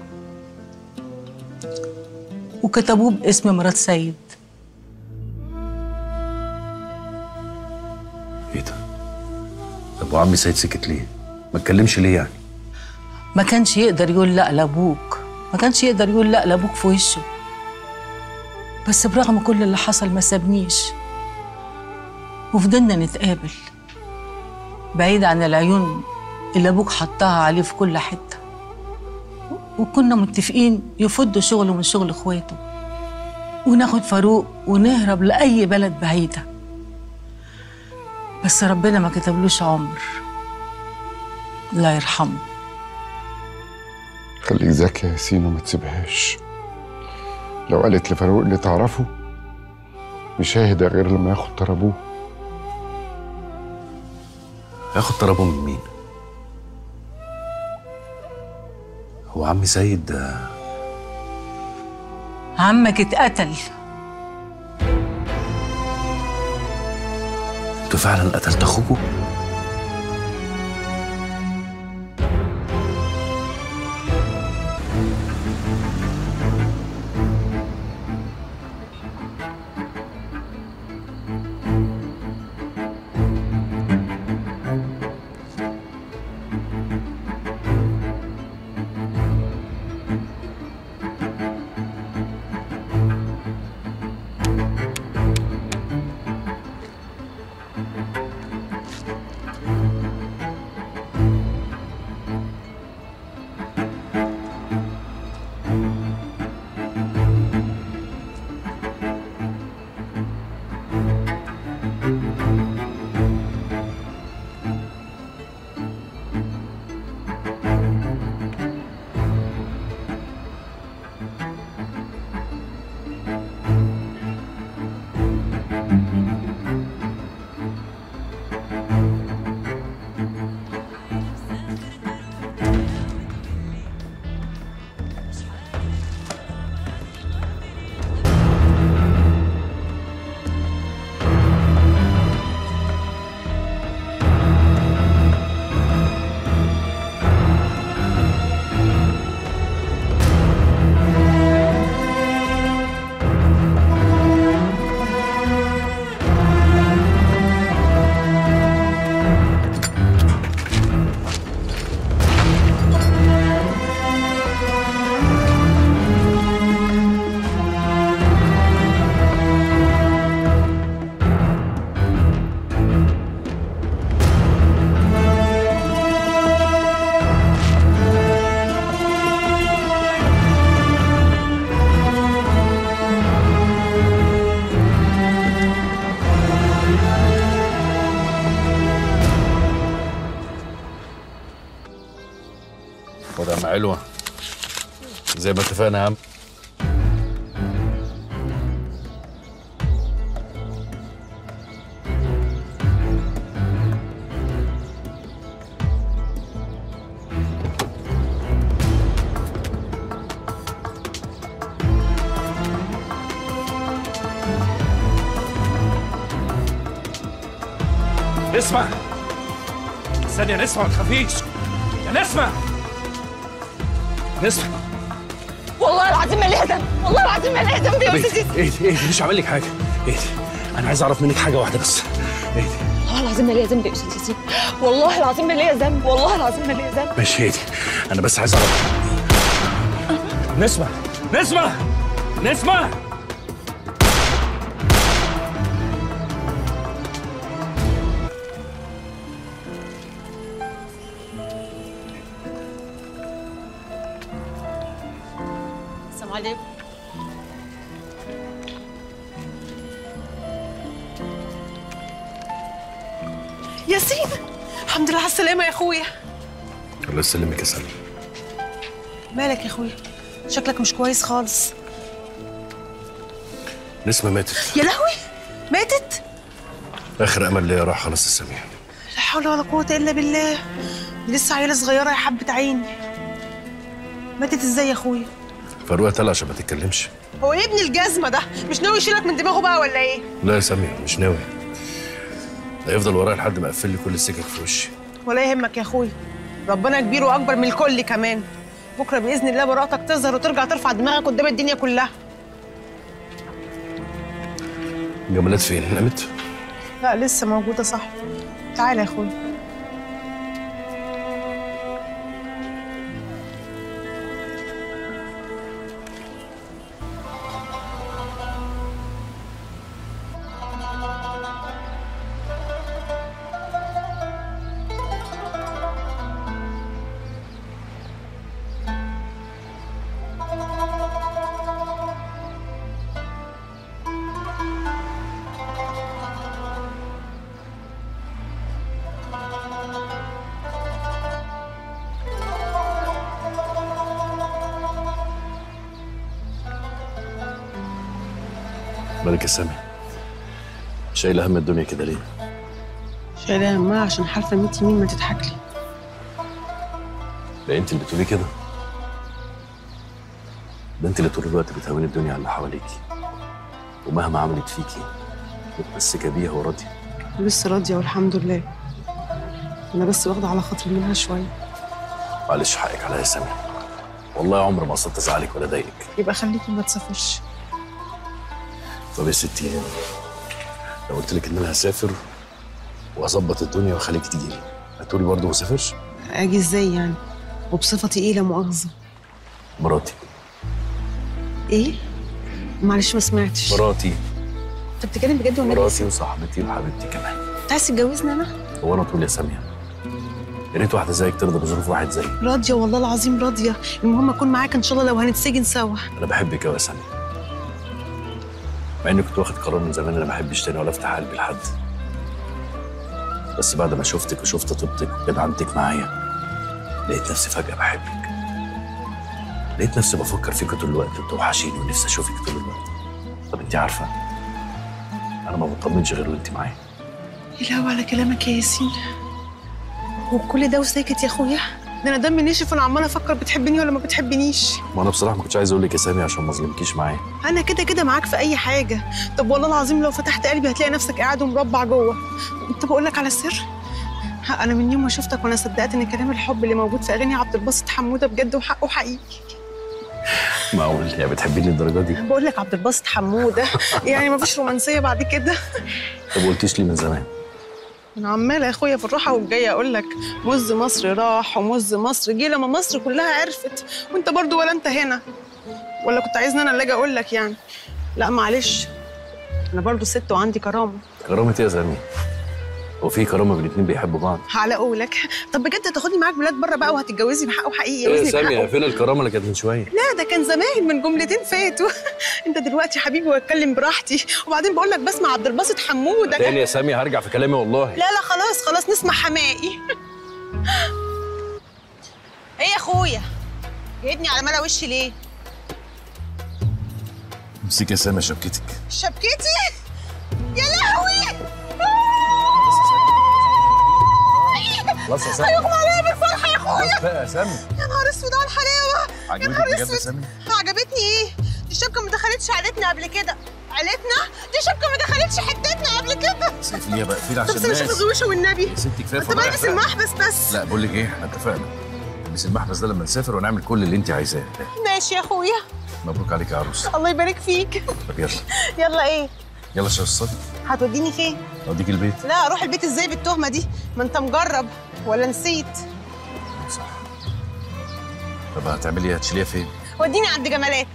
وكتبوه باسم مرات سيد. ايه ده؟ طب وعمي سيد سكت ليه؟ ما اتكلمش ليه يعني؟ ما كانش يقدر يقول لا لابوك، ما كانش يقدر يقول لا لابوك في وشه. بس برغم كل اللي حصل ما سابنيش، وفضلنا نتقابل بعيد عن العيون اللي ابوك حطها عليه في كل حته. وكنا متفقين يفضوا شغله من شغل اخواته، وناخد فاروق ونهرب لأي بلد بعيدة. بس ربنا ما كتبلوش عمر، الله يرحمه. خليك ذكي يا ياسين وما تسيبهاش. لو قالت لفاروق اللي تعرفه مش هيهدى غير لما ياخد طربوه. ياخد طربوه من مين؟ هو عم سيد ده عمك اتقتل. انتوا فعلا قتلت اخوكوا؟ حلوة زي ما اتفقنا يا عم. نسمة ثانية، نسمة ما تخافيش يا نسمة. نسمة والله العظيم ما ليه دم، والله العظيم ما ليه دم فيه. ايه ايه ايه مش هعمل لك حاجة. ايه أنا عايز أعرف منك حاجة واحدة بس. ايه والله العظيم ما ليه ذنب يا أستاذ ياسين، والله العظيم ما ليه ذنب، والله العظيم ما ليه ذنب. ماشي ايه أنا بس عايز أعرف. نسمة نسمة نسمة ياسين. الحمد لله على السلامة يا اخويا. الله يسلمك يا سلمى. مالك يا اخويا؟ شكلك مش كويس خالص. نسمة ماتت. يا لهوي ماتت؟ آخر أمل ليا راح خلاص السميع. لا حول ولا قوة إلا بالله، لسه عيلة صغيرة يا حبة عيني. ماتت إزاي يا اخويا؟ فاروق قتلها عشان ما تتكلمش. هو ايه ابن الجزمة ده؟ مش ناوي يشيلك من دماغه بقى ولا ايه؟ لا يا سامية مش ناوي. ده هيفضل ورايا لحد ما اقفل لي كل السكك في وشي. ولا يهمك يا اخويا، ربنا كبير واكبر من الكل كمان. بكره باذن الله براءتك تظهر وترجع ترفع دماغك قدام الدنيا كلها. جمالات فين؟ نامت؟ لا لسه موجودة صح. تعالى يا اخويا. مالك يا سامي؟ شايله هم الدنيا كده ليه؟ شايله همها عشان حالفه ميت يمين ما تضحكلي. ده انت اللي بتقولي كده؟ ده انت اللي طول الوقت بتهوني الدنيا على اللي حواليكي، ومهما عملت فيكي متمسكه بيها وراضيه. لسه راضيه والحمد لله. انا بس واخده على خاطري منها شويه. معلش حقك عليا يا سامي، والله عمري ما قصدت ازعلك ولا اضايقك. يبقى خليكي ما تسافرش. طب يا ستي لو قلت لك ان انا هسافر واظبط الدنيا واخليك تيجي لي هتقولي برضه ما اسافرش؟ اجي ازاي يعني؟ وبصفتي ايه لا مؤاخذه؟ مراتي. ايه؟ معلش ما سمعتش. مراتي. انت بتتكلم بجد ولا؟ مراتي وصاحبتي وحبيبتي كمان. انت عايز تتجوزني انا؟ هو انا طول يا ساميه؟ يا ريت واحده زيك ترضى بظروف واحد زيي. راضيه والله العظيم راضيه، المهم اكون معاك ان شاء الله لو هنتسجن سوا. انا بحبك قوي يا ساميه، مع اني كنت واخد قرار من زمان انا ما احبش تاني ولا افتح قلبي لحد، بس بعد ما شفتك وشفت طيبتك وجدعنتك معايا لقيت نفسي فجأة بحبك، لقيت نفسي بفكر فيك طول الوقت وبتوحشيني ونفسي اشوفك طول الوقت. طب انت عارفة انا ما بطمنش غير وانت معايا. ايه الهوا على كلامك يا ياسين؟ وكل ده وساكت يا اخويا؟ ده انا دمي نشف وانا عماله افكر بتحبني ولا ما بتحبنيش. ما انا بصراحه ما كنتش عايز اقول لك يا سامي عشان ما اظلمكيش معايا. انا كده كده معاك في اي حاجه. طب والله العظيم لو فتحت قلبي هتلاقي نفسك قاعد ومربع جوه. طب اقول لك على سر، انا من يوم ما شفتك وانا صدقت ان كلام الحب اللي موجود في اغاني عبد الباسط حموده بجد وحقه حقيقي. معقول يا بتحبيني الدرجه دي؟ بقول لك عبد الباسط حموده يعني ما فيش رومانسيه بعد كده. طب ما قلتيش لي من زمان؟ أنا عمالة يا أخويا في الراحة والجاية أقول لك مز مصر راح ومز مصر جه لما مصر كلها عرفت، وأنت برضو ولا أنت هنا، ولا كنت عايزني أنا اللي أجي أقول لك يعني؟ لا معلش أنا برضو ست وعندي كرامة. كرامة إيه يا زلمة؟ هو في كرامة بين الاتنين بيحبوا بعض؟ على قولك. طب بجد هتاخدني معاك بلاد بره بقى وهتتجوزي بحقه حقيقي؟ إيه يا سامية فين الكرامة اللي كانت من شوية؟ لا ده كان زمان من جملتين فاتوا. أنت دلوقتي حبيبي واتكلم براحتي، وبعدين بقول لك بسمع عبد الباسط حمودة تاني. يا سامية هرجع في كلامي والله. لا لا خلاص خلاص نسمع حمائي. إيه يا أخويا؟ جايبني على ملا وشي ليه؟ امسكي يا سامة شبكتك. شبكتي؟ يا لهوي! خلاص يا سامة هيغمى عليا بالفرحة يا اخويا. خلاص يا سامة. يا نهار اسود على الحلاوة. عجبتك بجد يا سامة؟ عجبتني ايه؟ دي شبكة ما دخلتش عيلتنا قبل كده. عيلتنا؟ دي شبكة ما دخلتش حتتنا قبل كده. سيفيها بقى اقفلي عشان الناس. بس مش هتزوشها والنبي. يا ستي كفايه فضايح. انت بلبس المحبس بس. لا بقول لك ايه، احنا اتفقنا. نلبس المحبس ده لما نسافر ونعمل كل اللي انت عايزاه. ماشي يا اخويا. مبروك عليك يا عروس. الله يبارك فيك. طب يلا. يلا ايه؟ يلا شوف هتوديني فين؟ اوديك البيت. لا اروح البيت ازاي بالتهمه دي؟ ما انت مجرب ولا نسيت؟ صح. طب هتعملي هتشيليها فين؟ وديني عند جمالات.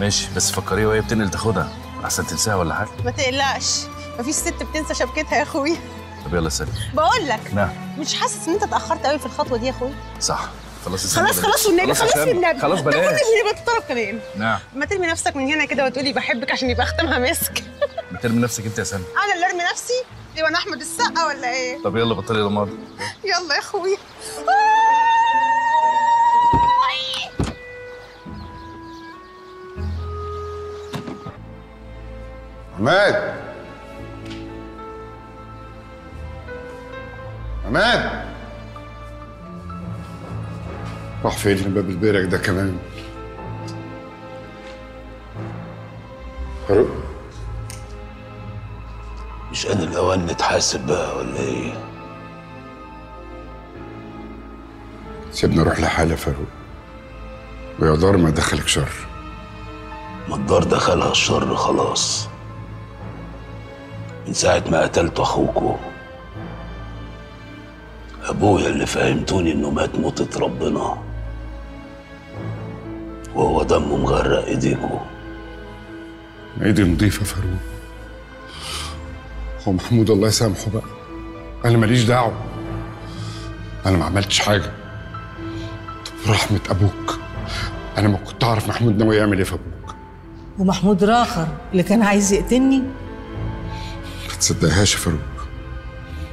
ماشي بس فكريها وهي بتنقل تاخدها احسن تنساها ولا حاجه. ما تقلقش مفيش ست بتنسى شبكتها يا اخويا. طب يلا سلام. بقول لك نعم. مش حاسس ان انت اتاخرت قوي في الخطوه دي يا اخويا؟ صح. خلاص خلاص خلاص والنبي خلاص والنبي خلاص بلاش. تاخدني من بطرف كمان. نعم. ما ترمي نفسك من هنا كده وتقولي بحبك عشان يبقى ختمها مسك. بترمي نفسك انت يا سامي؟ انا اللي ارمي نفسي؟ ايوه انا احمد السقا ولا ايه؟ طب يلا بطلي يا مرضى. يلا يا اخويا. عماد عماد راح فين من باب البرك ده كمان؟ فاروق مش انا الاوان نتحاسب بقى ولا ايه؟ سيبني اروح لحالي يا فاروق ويا دار ما دخلك شر. ما الدار دخلها الشر خلاص من ساعة ما قتلت اخوكوا. ابويا اللي فهمتوني انه مات موتة ربنا وهو دمه مغرق ايديكوا. ايدي نضيفة فاروق. هو محمود الله يسامحه بقى، انا ماليش دعوة، انا ما عملتش حاجة. برحمة ابوك انا ما كنت اعرف محمود ناوي يعمل ايه في ابوك. ومحمود راخر اللي كان عايز يقتلني. ما تصدقهاش يا فاروق،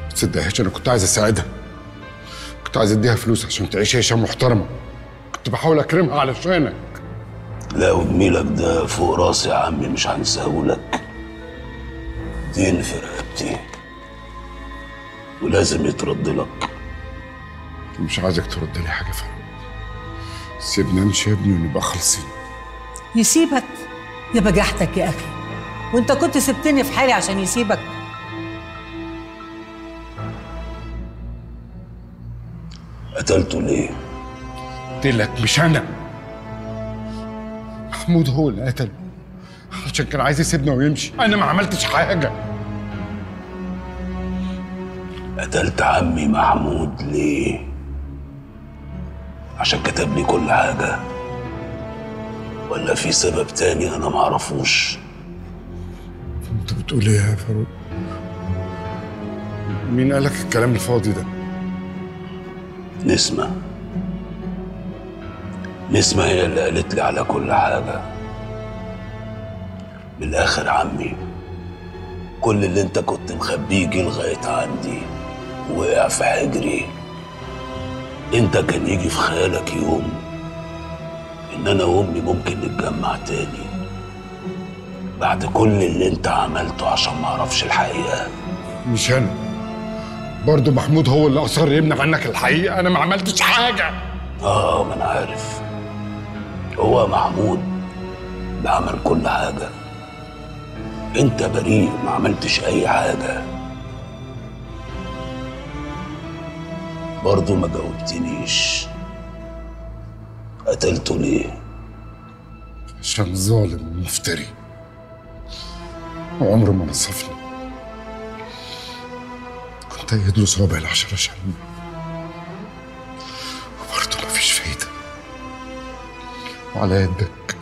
ما تصدقهاش. انا كنت عايز اساعدها، كنت عايز اديها فلوس عشان تعيش عيشه محترمة، كنت بحاول اكرمها علشانك. لا وجميلك ده فوق راسي يا عمي مش هنساهولك. دين في رقبتي ولازم يترد لك. مش عايزك ترد لي حاجه فاهم. سيبنا امشي يا ابني ونبقى خالصين. يسيبك؟ يا بجحتك يا اخي، وانت كنت سبتني في حالي عشان يسيبك؟ قتلته ليه؟ قتلك مش انا. محمود هو اللي قتله عشان كان عايز يسيبنا ويمشي، انا ما عملتش حاجه. قتلت عمي محمود ليه؟ عشان كتب لي كل حاجه ولا في سبب تاني انا ما اعرفوش؟ انت بتقول ايه يا فاروق؟ مين قالك الكلام الفاضي ده؟ نسمة. نسمة هي اللي قالت لي على كل حاجة. من الآخر عمي كل اللي أنت كنت مخبيه جه لغاية عندي ووقع في حجري. أنت كان يجي في خيالك يوم إن أنا وأمي ممكن نتجمع تاني بعد كل اللي أنت عملته عشان معرفش الحقيقة. مش أنا. برضه محمود هو اللي أصر يمنع عنك الحقيقة، أنا ما عملتش حاجة. آه ما أنا عارف. هو محمود اللي عمل كل حاجة. أنت بريء ما عملتش أي حاجة. برضه ما جاوبتنيش. قتلته ليه؟ عشان ظالم ومفتري وعمره ما نصفني. كنت يدرس ربع العشرة شهرين وبرضه مفيش فايدة. وعلى يدك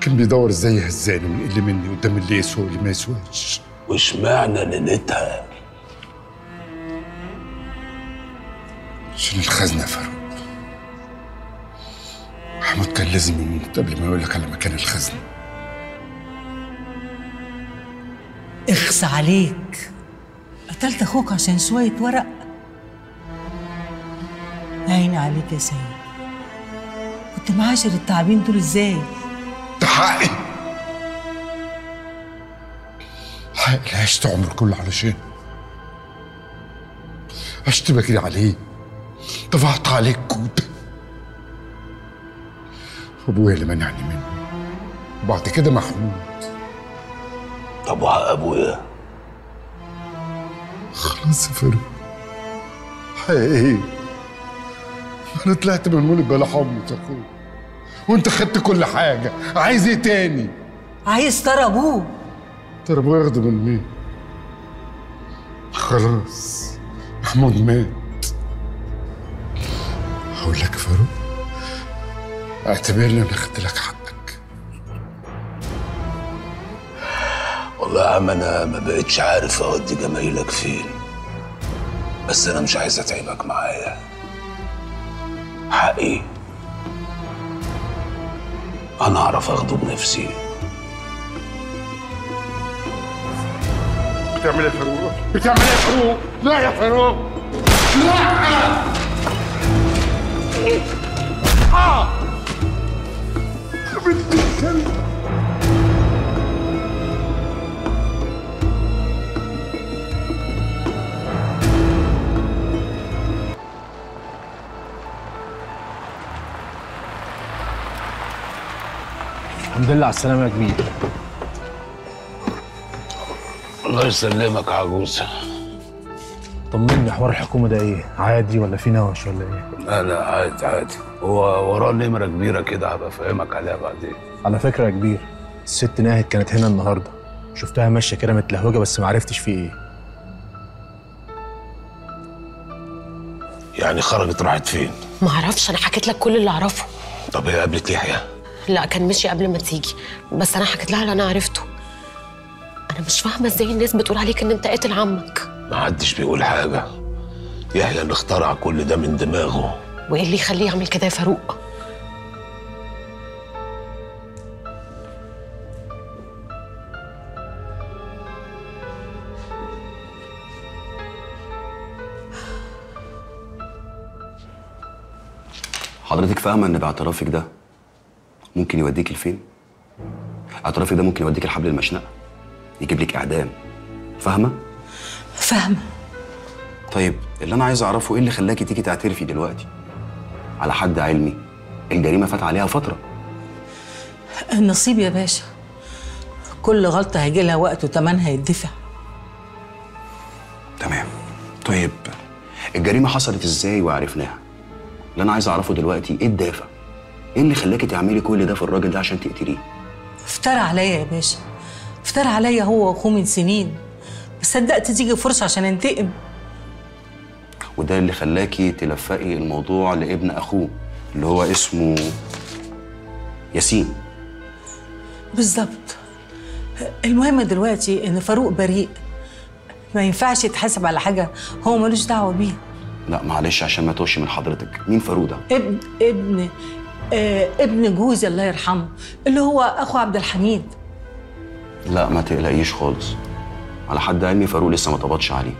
كان بيدور ازاي يهزاني ويقل مني قدام اللي يسوى واللي ما يسواش. واشمعنى ليلتها؟ عشان الخزنة يا فاروق. محمود كان لازم يموت قبل ما يقول لك على مكان الخزنة. اخس عليك، قتلت اخوك عشان شوية ورق؟ عيني عليك يا سيد. كنت معاشر التعبين دول ازاي؟ ده حقي. حقي عشت عمر كله على شيء. عشت بجري عليه. دفعت عليه الجود. ابويا اللي منعني منه. وبعد كده محمود. طب وحق ابويا؟ خلاص يا فاروق. حقي ايه؟ أنا طلعت من مولد بلا حمل يا أخويا، وأنت خدت كل حاجة، عايز إيه تاني؟ عايز ترى أبوه. ترى أبوه ياخده من مين؟ خلاص محمود مات. أقول لك يا فاروق، اعتبرني أنا خدت لك حقك. والله يا عم أنا ما بقتش عارف أودي جمايلك فين، بس أنا مش عايز أتعبك معايا. حقي انا اعرف اخده بنفسي. بتعمل ايه يا فاروق؟ بتعمل ايه يا فاروق؟ لا يا فاروق، لا. اه يا بنت الكلب، الحمد لله على السلامة يا كبير. الله يسلمك عجوزة. طمني، حوار الحكومة ده ايه؟ عادي ولا في نوش ولا ايه؟ لا لا عادي عادي، هو وراه نمرة كبيرة كده هبقى افهمك عليها بعدين. على فكرة يا كبير، الست نهد كانت هنا النهاردة، شفتها ماشية كده متلهوجة بس ما عرفتش في ايه. يعني خرجت راحت فين؟ ما اعرفش، انا حكيت لك كل اللي اعرفه. طب هي قابلت يحيى؟ لا كان مشي قبل ما تيجي، بس انا حكيت لها اللي انا عرفته. انا مش فاهمه ازاي الناس بتقول عليك ان انت قاتل عمك. ما حدش بيقول حاجه، يحيى اللي اخترع كل ده من دماغه. وايه اللي يخليه يعمل كده يا فاروق؟ حضرتك فاهمه ان باعترافك ده ممكن يوديك لفين؟ اعترافك ده ممكن يوديك لحبل المشنقه، يجيب لك اعدام. فاهمه؟ فاهمه. طيب اللي انا عايز اعرفه، ايه اللي خلاكي تيجي تعترفي دلوقتي؟ على حد علمي الجريمه فات عليها فتره. النصيب يا باشا، كل غلطه هيجي لها وقت وتمنها يدفع. تمام. طيب الجريمه حصلت ازاي وعرفناها؟ اللي انا عايز اعرفه دلوقتي ايه الدافع؟ ايه اللي خلاكي تعملي كل ده في الراجل ده عشان تقتليه؟ افترى عليا يا باشا، افترى عليا هو واخوه من سنين، بس صدقت تيجي فرصه عشان انتقم. وده اللي خلاكي تلفقي الموضوع لابن اخوه اللي هو اسمه ياسين. بالظبط. المهم دلوقتي ان فاروق بريء، ما ينفعش يتحاسب على حاجه هو ملوش دعوه بيها. لا معلش عشان ما توش من حضرتك، مين فاروق ده؟ ابن ابن آه، ابن جوزي الله يرحمه، اللي هو اخو عبد الحميد. لا ما تقلقيش خالص، على حد علمي فاروق لسه ما اتقبضش عليه،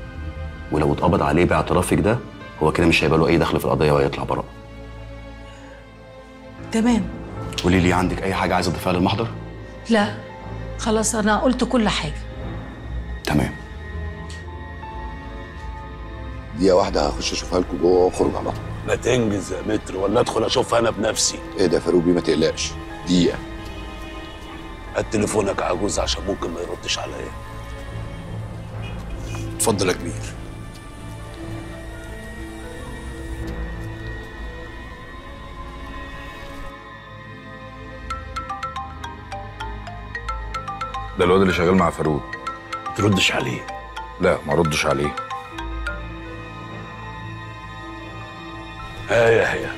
ولو اتقبض عليه باعترافك ده هو كده مش هيبقى له اي دخل في القضيه وهيطلع براءه. تمام. قولي لي، عندك اي حاجه عايزه تضيفها للمحضر؟ لا خلاص انا قلت كل حاجه. تمام. دقيقه واحده هخش اشوفها لكم جوه واخرج على طول. ما تنجز يا متر ولا ادخل اشوفها انا بنفسي. ايه ده يا فاروق بيه، ما تقلقش. دقيقة. هات تليفونك عجوز عشان ممكن ما يردش عليا. اتفضل يا كبير. ده الواد اللي شغال مع فاروق. ما تردش عليه. لا ما ردش عليه. ها يا حيا.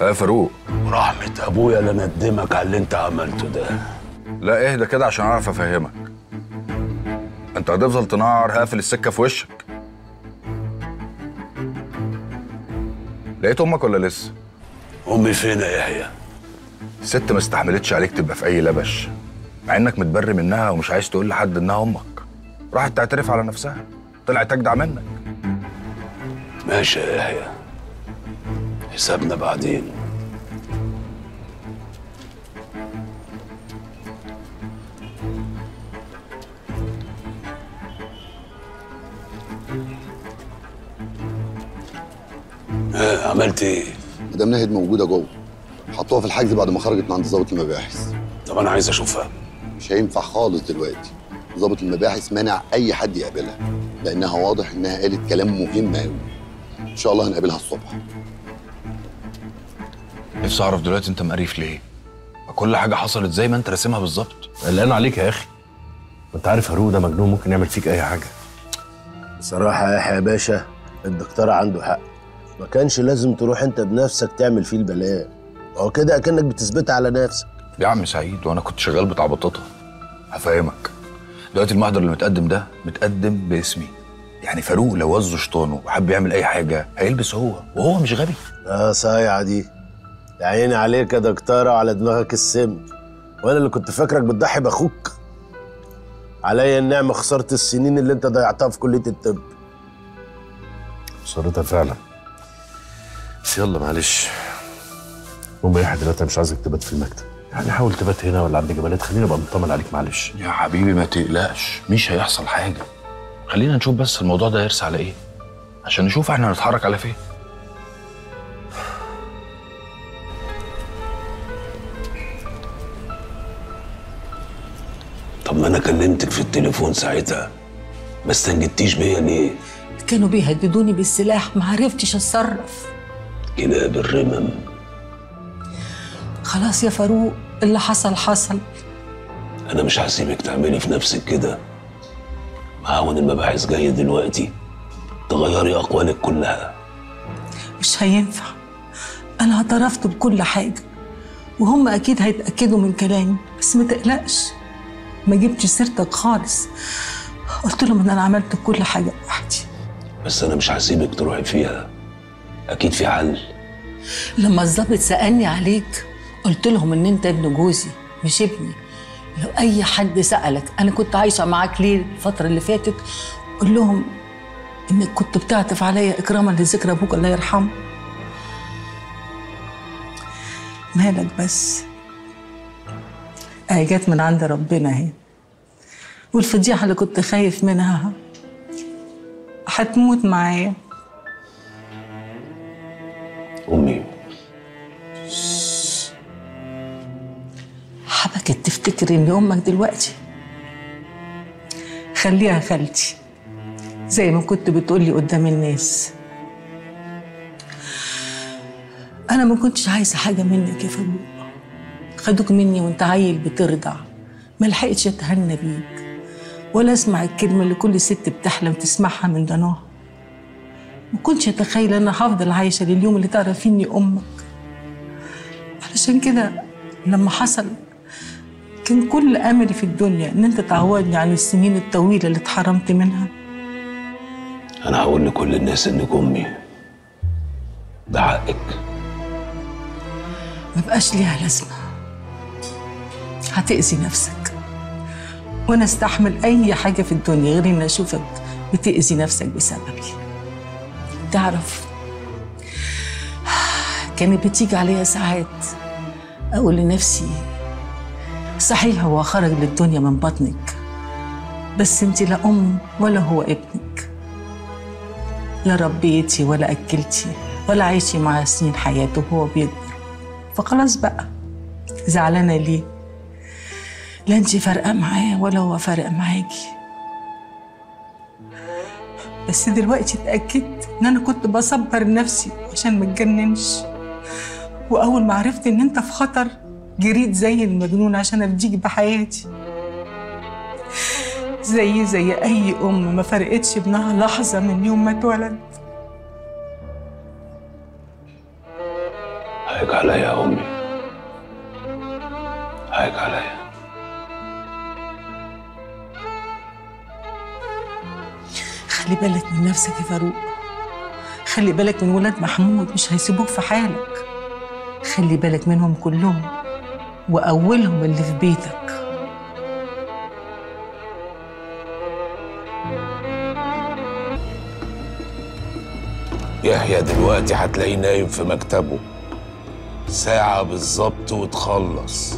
ها فاروق. ورحمة أبويا لا ندمك على اللي أنت عملته ده. لا اهدى كده عشان أعرف أفهمك. أنت هتفضل تنعر هقفل السكة في وشك. لقيت أمك ولا لسه؟ أمي فين يا حيا؟ الست ما استحملتش عليك تبقى في أي لبش، مع إنك متبري منها ومش عايز تقول لحد إنها أمك. راحت تعترف على نفسها، طلعت أجدع منك. ماشي يا حيا. حسابنا بعدين. ايه عملت ايه؟ مدام نهد موجوده جوه، حطوها في الحجز بعد ما خرجت من عند ضابط المباحث. طب انا عايز اشوفها. مش هينفع خالص دلوقتي، ضابط المباحث منع اي حد يقابلها لانها واضح انها قالت كلام مهم قوي. ان شاء الله هنقابلها الصبح. نفسي اعرف دلوقتي انت مقريف ليه؟ كل حاجه حصلت زي ما انت راسمها بالظبط. قلقان عليك يا اخي، انت عارف فاروق ده مجنون ممكن يعمل فيك اي حاجه. بصراحه يا يحيى يا باشا الدكتور عنده حق، ما كانش لازم تروح انت بنفسك تعمل فيه البلاء، هو كده اكنك بتثبتها على نفسك. يا عم سعيد وانا كنت شغال بتاع بطاطا. هفهمك دلوقتي، المحضر اللي متقدم ده متقدم باسمي، يعني فاروق لو وزه شطانه وحب يعمل اي حاجه هيلبس هو، وهو مش غبي. اه صايعه دي، يا عيني عليك يا دكتوره وعلى دماغك السم، وانا اللي كنت فاكرك بتضحي باخوك. عليا النعمه خساره السنين اللي انت ضيعتها في كليه الطب. خسارتها فعلا، بس يلا معلش. المهم يا حبيبي دلوقتي مش عايزك تبات في المكتب، يعني حاول تبات هنا ولا عند جمالات، خلينا ابقى مطمن عليك معلش. يا حبيبي ما تقلقش، مش هيحصل حاجه، خلينا نشوف بس الموضوع ده هيرسى على ايه، عشان نشوف احنا هنتحرك على فين. طب ما انا كلمتك في التليفون ساعتها، ما استنجدتيش بيا ليه؟ كانوا بيهددوني بالسلاح، ما عرفتش اتصرف. كلاب الرمم. خلاص يا فاروق اللي حصل حصل، انا مش هسيبك تعملي في نفسك كده. معاون المباحث جاي دلوقتي، تغيري اقوالك كلها. مش هينفع، انا اعترفت بكل حاجه وهم اكيد هيتاكدوا من كلامي، بس ما تقلقش ما جبتش سيرتك خالص، قلت لهم ان انا عملت كل حاجه لوحدي. بس انا مش هسيبك تروحي فيها، اكيد في حل. لما الظابط سالني عليك قلت لهم ان انت ابن جوزي مش ابني، لو اي حد سالك انا كنت عايشه معاك ليه الفتره اللي فاتت قول لهم انك كنت بتعطف عليا اكراما لذكرى ابوك الله يرحمه. مالك بس، اهي جت من عند ربنا اهي، والفضيحه اللي كنت خايف منها هتموت معايا. امي حبكت تفتكر ان امك دلوقتي، خليها خالتي زي ما كنت بتقولي قدام الناس. انا ما كنتش عايزه حاجه منك يا فاروق، خدوك مني وانت عيل بترضع، ما لحقتش اتهنى بيك ولا اسمع الكلمه اللي كل ست بتحلم تسمعها من ضناها. ما كنتش اتخيل انا هفضل عايشه لليوم اللي تعرف فيه اني امك، علشان كده لما حصل كان كل املي في الدنيا ان انت تعوضني عن السنين الطويله اللي اتحرمت منها. انا هقول لكل الناس انك امي، ده حقك، ما بقاش ليها لازمه، هتأذي نفسك وانا استحمل اي حاجه في الدنيا غير ان اشوفك بتأذي نفسك بسببي. تعرف كانت بتيجي عليا ساعات اقول لنفسي صحيح هو خرج للدنيا من بطنك، بس انت لا ام ولا هو ابنك، لا ربيتي ولا اكلتي ولا عايشي مع سنين حياته وهو بيكبر، فخلاص بقى زعلانه ليه؟ لا انت فارقه معاه ولا هو فارق معاكي. بس دلوقتي اتاكدت ان انا كنت بصبر نفسي عشان ما اتجننش، واول ما عرفت ان انت في خطر جريت زي المجنون عشان افديك بحياتي، زي زي اي ام ما فرقتش ابنها لحظه من يوم ما اتولد. هايج عليا يا امي، هايج عليا. خلي بالك من نفسك يا فاروق، خلي بالك من ولاد محمود مش هيسيبوك في حالك، خلي بالك منهم كلهم وأولهم اللي في بيتك. يحيى دلوقتي هتلاقيه نايم في مكتبه، ساعة بالظبط وتخلص.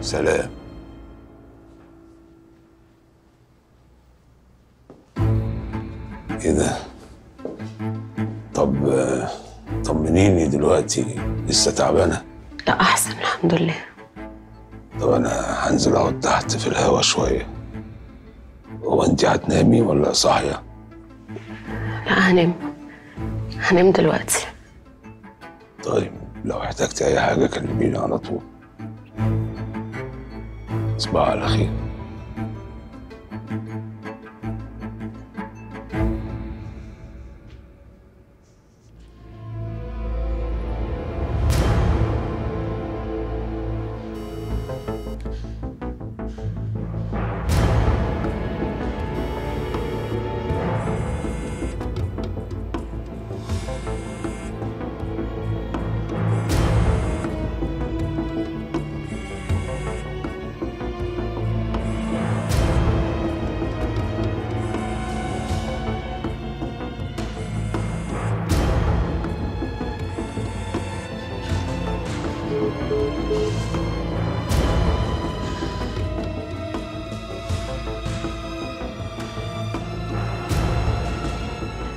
سلام. ايه ده؟ طب طمنيني دلوقتي، لسه تعبانه؟ لا احسن الحمد لله. طب انا هنزل اقعد تحت في الهوا شويه. هو انت هتنامي ولا صاحيه؟ لا هنام، هنام دلوقتي. طيب لو احتجتي اي حاجه كلميني على طول. صباح على خير.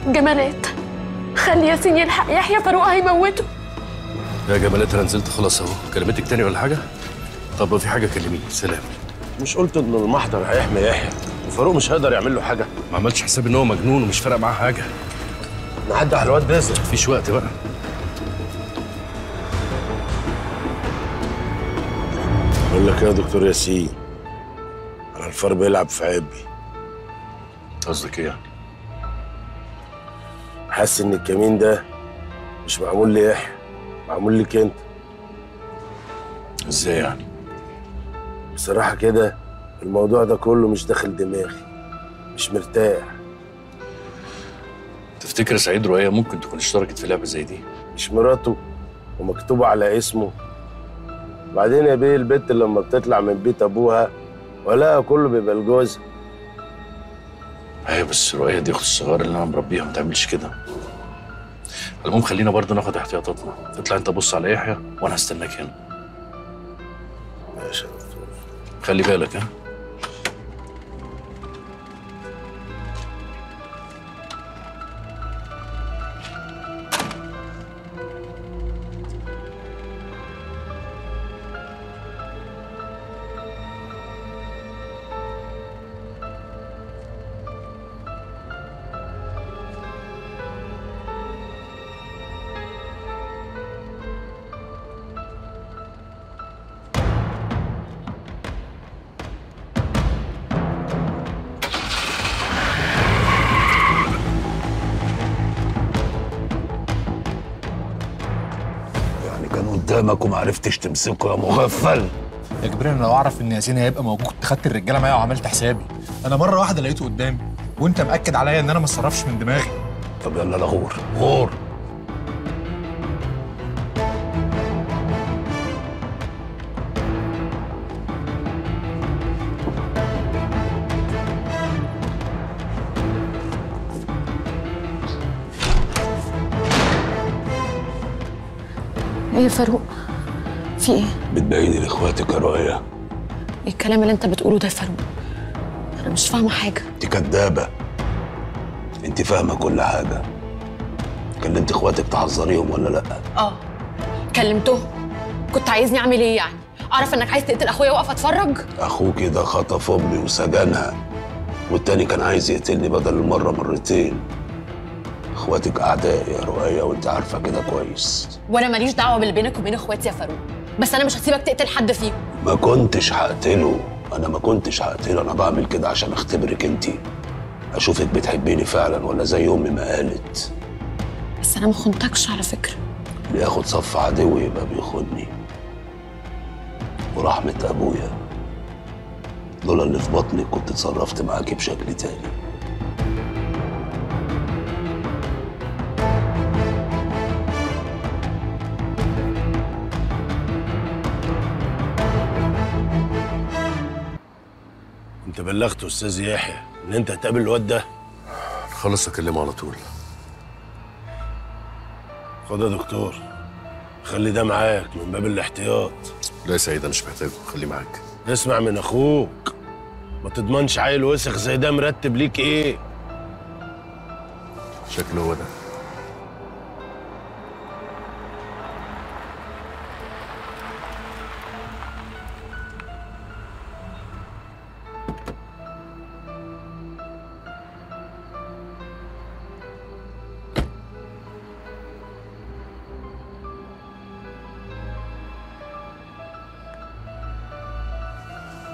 جمالات خلي ياسين يلحق يحيى، فاروق هيموته. يا جمالات انا نزلت خلاص اهو، كلمتك تاني ولا حاجه؟ طب في حاجه كلميني. سلام. مش قلت ان المحضر هيحمي يحيى وفاروق مش هيقدر يعمل له حاجه؟ ما عملتش حساب ان هو مجنون ومش فارق معاه حاجه. نعدي على الواد نازل، مفيش وقت بقى. بقول لك يا دكتور ياسين، انا الفار بيلعب في عبي. قصدك ايه؟ حاسس ان الكمين ده مش معمول لي يحيى، معمول لك انت. ازاي يعني؟ بصراحه كده الموضوع ده كله مش داخل دماغي، مش مرتاح. تفتكر سعيد رؤية ممكن تكون اشتركت في لعبه زي دي؟ مش مراته ومكتوبه على اسمه؟ بعدين يا بيه البت لما بتطلع من بيت ابوها ولا كله بيبقى لجوزها. ايوه بس رؤية دي اخت الصغار اللي انا مربيها، ما تعملش كده. المهم خلينا برضه ناخد احتياطاتنا. اطلع انت بص على يحيى وانا هستناك هنا. ماشي يا دكتور. خلي بالك. ها ما عرفتش تمسكه يا مغفل يا كبير. انا لو اعرف ان ياسين هيبقى موجود خدت الرجاله معايا وعملت حسابي. انا مره واحده لقيته قدامي وانت مأكد عليا ان انا ما اتصرفش من دماغي. طب يلا لا غور غور. ايه يا فاروق؟ في ايه؟ بتبيني لاخواتك يا رؤية. ايه الكلام اللي انت بتقوله ده يا فاروق؟ انا مش فاهمه حاجه. انت كدابه، انت فاهمه كل حاجه. كلمت اخواتك تحذريهم ولا لا؟ اه كلمتهم. كنت عايزني اعمل ايه يعني؟ اعرف انك عايز تقتل اخويا واقف اتفرج؟ اخوكي ده خطف امي وسجنها، والتاني كان عايز يقتلني بدل المره مرتين. اخواتك اعداء يا رؤية وانت عارفه كده كويس. وانا ماليش دعوه باللي بينك وبين اخواتي يا فاروق، بس انا مش هسيبك تقتل حد فيهم. ما كنتش هقتله، انا ما كنتش هقتله، انا بعمل كده عشان اختبرك انتي، اشوفك بتحبيني فعلا ولا زي امي ما قالت. بس انا ما خنتكش على فكره. اللي ياخد صف عدوي يبقى بيخوني. ورحمه ابويا لولا اللي في بطنك كنت اتصرفت معاكي بشكل تاني. بلغت استاذ يحيى ان انت هتقابل الواد ده؟ خلاص اكلمه على طول. خد يا دكتور، خلي ده معاك من باب الاحتياط. لا يا سعيد انا مش محتاجه، خليه معاك. اسمع من اخوك، ما تضمنش عيل وسخ زي ده مرتب ليك ايه. شكله هو ده.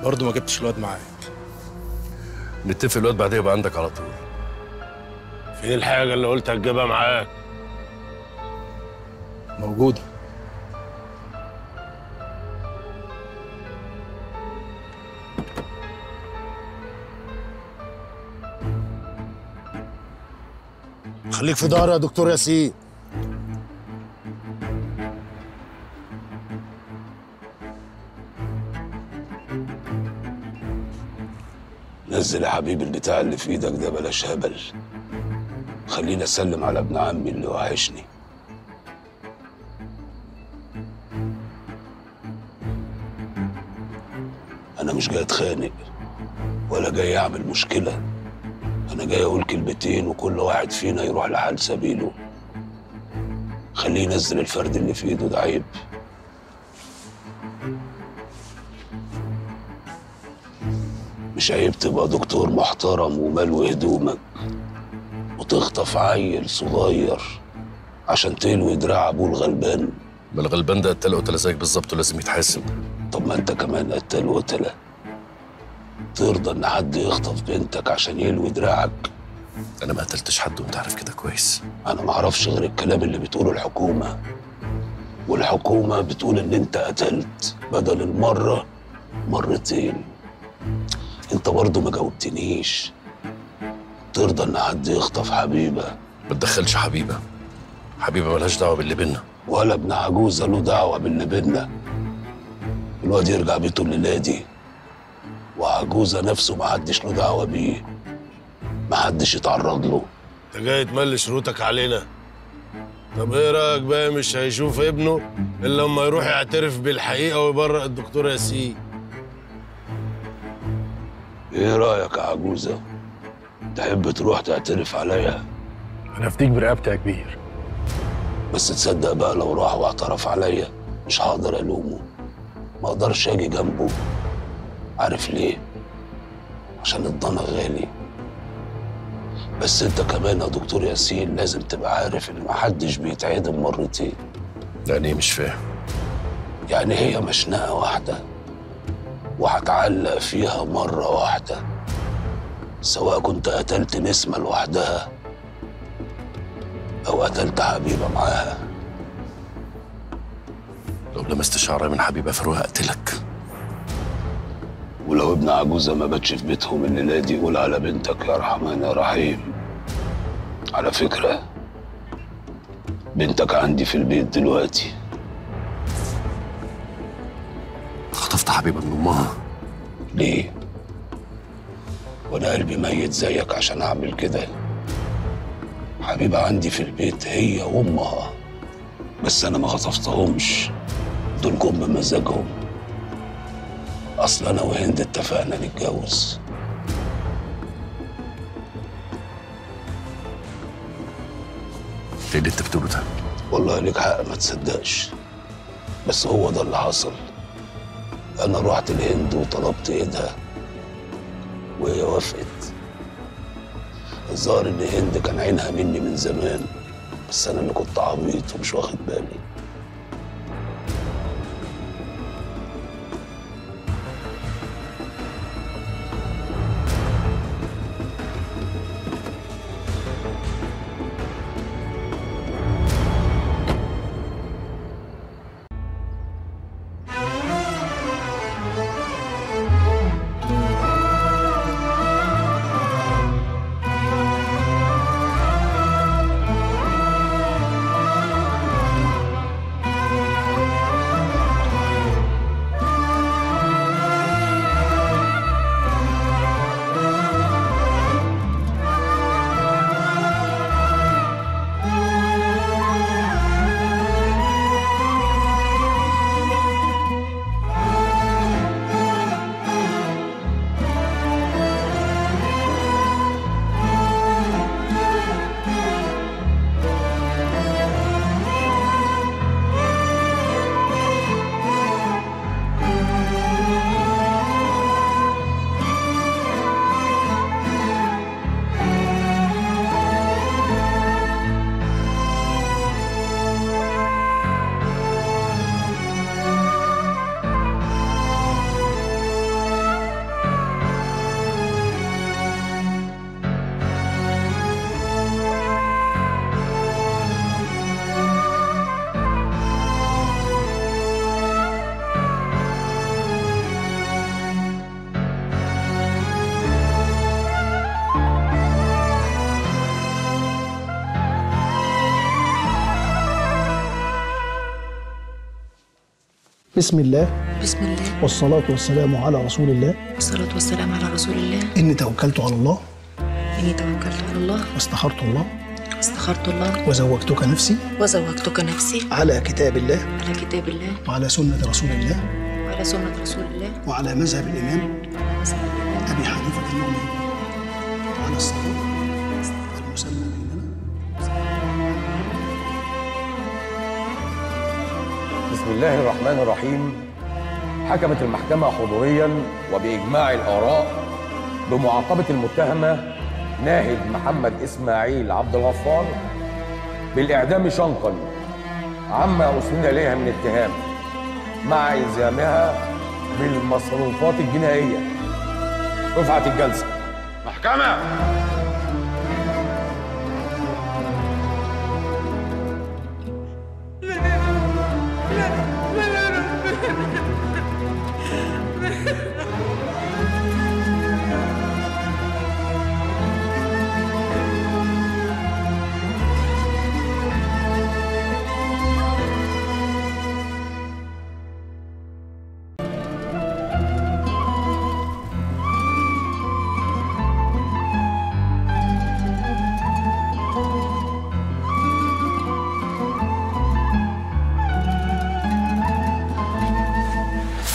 برضه ما جبتش الواد معايا. نتفق الواد بعدين يبقى عندك على طول. فين الحاجة اللي قلت هتجيبها معاك؟ موجودة. خليك في ظهري يا دكتور ياسين. نزل يا حبيبي البتاع اللي في ايدك ده، بلاش هبل. خليني اسلم على ابن عمي اللي وحشني. انا مش جاي اتخانق ولا جاي اعمل مشكله، انا جاي اقول كلمتين وكل واحد فينا يروح لحال سبيله. خليه ينزل الفرد اللي في ايده ده، عيب. مش عيب تبقى دكتور محترم وملوي هدومك وتخطف عيل صغير عشان تلوي دراع ابوه الغلبان؟ ما الغلبان ده قتله قتله زيك بالظبط ولازم يتحاسب. طب ما انت كمان قتل قتله. ترضى ان حد يخطف بنتك عشان يلوي دراعك؟ انا ما قتلتش حد وانت عارف كده كويس. انا ما اعرفش غير الكلام اللي بتقوله الحكومه، والحكومه بتقول ان انت قتلت بدل المره مرتين. انت برضه ما جاوبتنيش. ترضى ان حد يخطف حبيبه؟ ما تدخلش حبيبه، حبيبه مالهاش دعوه باللي بينا، ولا ابن عجوزه له دعوه باللي بينا. الواد يرجع بيته الليله دي، وعجوزه نفسه ما حدش له دعوه بيه، ما حدش يتعرض له. انت جاي تملي شروطك علينا؟ طب ايه رايك بقى، مش هيشوف ابنه الا لما يروح يعترف بالحقيقه ويبرئ الدكتور ياسين؟ ايه رايك يا عجوزه؟ تحب تروح تعترف عليا؟ انا هفتيك برقبتي يا كبير. بس تصدق بقى لو راح واعترف عليا مش هقدر الومه، ما اقدرش اجي جنبه. عارف ليه؟ عشان الضنا غالي. بس انت كمان يا دكتور ياسين لازم تبقى عارف ان محدش بيتعدم مرتين. يعني ايه؟ مش فاهم. يعني هي مشنقه واحده وهتعلق فيها مرة واحدة، سواء كنت قتلت نسمة لوحدها أو قتلت حبيبة معاها. لو لمست شعرها من حبيبة فاروق هقتلك. ولو ابن عجوزة ما باتش في بيتهم الليلة دي يقول على بنتك يا رحمن يا رحيم. على فكرة بنتك عندي في البيت دلوقتي. خطفت حبيبة من أمها ليه؟ وأنا قلبي ميت زيك عشان أعمل كده. حبيبة عندي في البيت هي وأمها، بس أنا ما خطفتهمش، دول جم بمزاجهم. أصل أنا وهند اتفقنا نتجوز. إيه اللي أنت بتقوله ده؟ والله ليك حق ما تصدقش، بس هو ده اللي حصل. أنا رحت الهند وطلبت إيدها وهي وافقت. الظاهر إن هند كان عينها مني من زمان، بس أنا اللي كنت عبيط ومش واخد بالي. بسم الله بسم الله والصلاة والسلام على رسول الله والصلاة والسلام على رسول الله إني توكلت على الله إني توكلت على الله واستخرت الله واستخرت الله وزوجتك نفسي وزوجتك نفسي على كتاب الله على كتاب الله وعلى سنة رسول الله وعلى سنة رسول الله وعلى مذهب الإمام أبي حنيفة النعمان وعلى الصلاة المسمى بيننا. بسم الله الرحمن الرحيم. حكمت المحكمة حضوريا وبإجماع الآراء بمعاقبة المتهمة ناهد محمد إسماعيل عبد الغفار بالإعدام شنقا عما أسند إليها من اتهام مع إلزامها بالمصروفات الجنائية. رفعت الجلسة. محكمة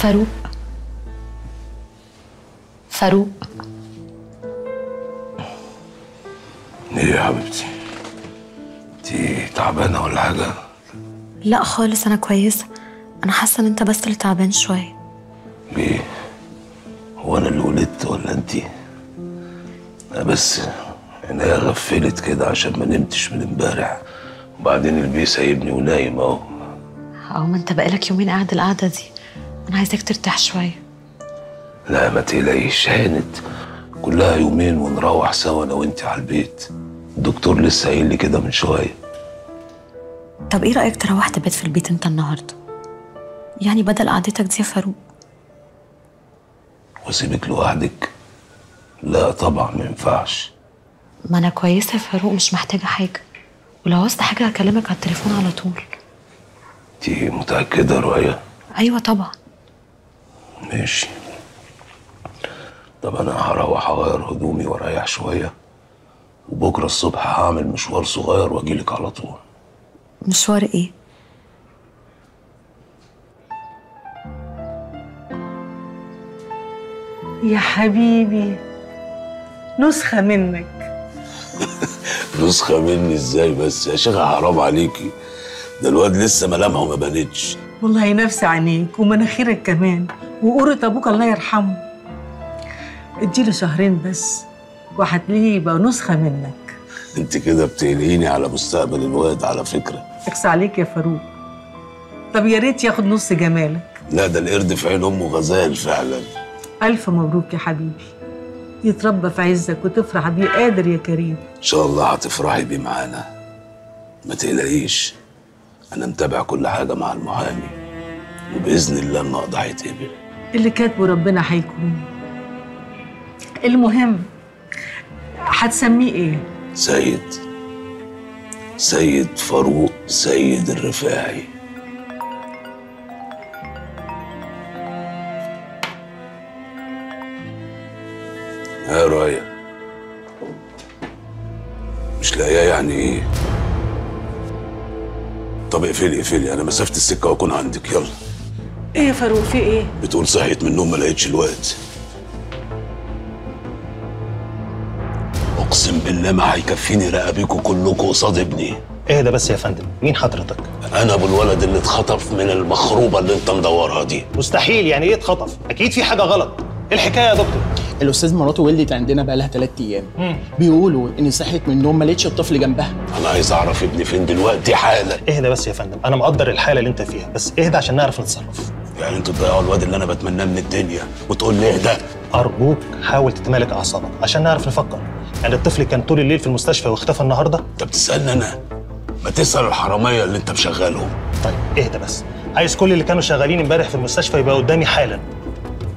فاروق فاروق ايه يا حبيبتي؟ انتي تعبانه ولا حاجه؟ لا خالص انا كويسه، انا حاسه ان انت بس اللي تعبان شويه. ليه؟ هو انا اللي ولدت ولا انتي؟ انا بس عينيا غفلت كده عشان ما نمتش من امبارح، وبعدين البي سايبني ونايم اهو. اه ما انت بقالك يومين قاعد القعده دي، أنا عايزاك ترتاح شوية. لا ما تقلقيش، هانت كلها يومين ونروح سوا أنا وأنت على البيت. الدكتور لسه قايل لي كده من شوية. طب إيه رأيك تروح تبات في البيت أنت النهاردة؟ يعني بدل قعدتك دي يا فاروق. وأسيبك لوحدك؟ لا طبعًا ما ينفعش. ما أنا كويسة يا فاروق، مش محتاجة حاجة، ولو عوزت حاجة هكلمك على التليفون على طول. أنت متأكدة يا رؤيا؟ أيوه طبعًا. ماشي. طب انا هروح اغير هدومي واريح شويه، وبكره الصبح هعمل مشوار صغير واجيلك على طول. مشوار ايه؟ يا حبيبي نسخه منك. نسخه مني ازاي بس يا شيخه؟ حرام عليكي، ده الواد لسه ملامها وما بانتش. والله نفس عينيك ومناخيرك كمان وقرة ابوك الله يرحمه. اديله شهرين بس وهتلاقيه يبقى نسخه منك. انت كده بتقلقيني على مستقبل الواد على فكره. اقسى عليك يا فاروق. طب يا ريت ياخد نص جمالك. لا ده القرد في عين امه غزال فعلا. الف مبروك يا حبيبي، يتربى في عزك وتفرح بيه. قادر يا كريم. ان شاء الله هتفرحي بيه معانا، ما تقلقيش، انا متابع كل حاجه مع المحامي، وباذن الله النقض هيتقبل اللي كاتبه ربنا هيكون. المهم هتسميه ايه؟ سيد سيد فاروق سيد الرفاعي. ها رايا مش لاقياه يعني ايه؟ طب اقفلي اقفلي، انا مسافه السكه واكون عندك. يلا. ايه يا فاروق في ايه؟ بتقول صحيت من النوم ما لقيتش الواد. اقسم بالله ما هيكفيني رقبيكوا كلكوا قصاد ابني. ايه ده بس يا فندم، مين حضرتك؟ انا ابو الولد اللي اتخطف من المخروبه اللي انت مدورها دي. مستحيل، يعني ايه اتخطف؟ اكيد في حاجه غلط. ايه الحكايه يا دكتور؟ الاستاذ مراته ولدت عندنا بقى لها ثلاث ايام، بيقولوا ان صحت من النوم ما لقيتش الطفل جنبها. انا عايز اعرف ابني فين دلوقتي حالا. اهدى بس يا فندم، انا مقدر الحاله اللي انت فيها، بس اهدى عشان نعرف نتصرف. يعني انتوا تضيعوا الواد اللي انا بتمناه من الدنيا وتقول لي اهدى؟ ارجوك حاول تتمالك اعصابك عشان نعرف نفكر. يعني الطفل كان طول الليل في المستشفى واختفى النهارده؟ انت بتسالني انا؟ ما تسال الحراميه اللي انت مشغلهم. طيب اهدى بس، عايز كل اللي كانوا شغالين امبارح في المستشفى يبقى قدامي حالا.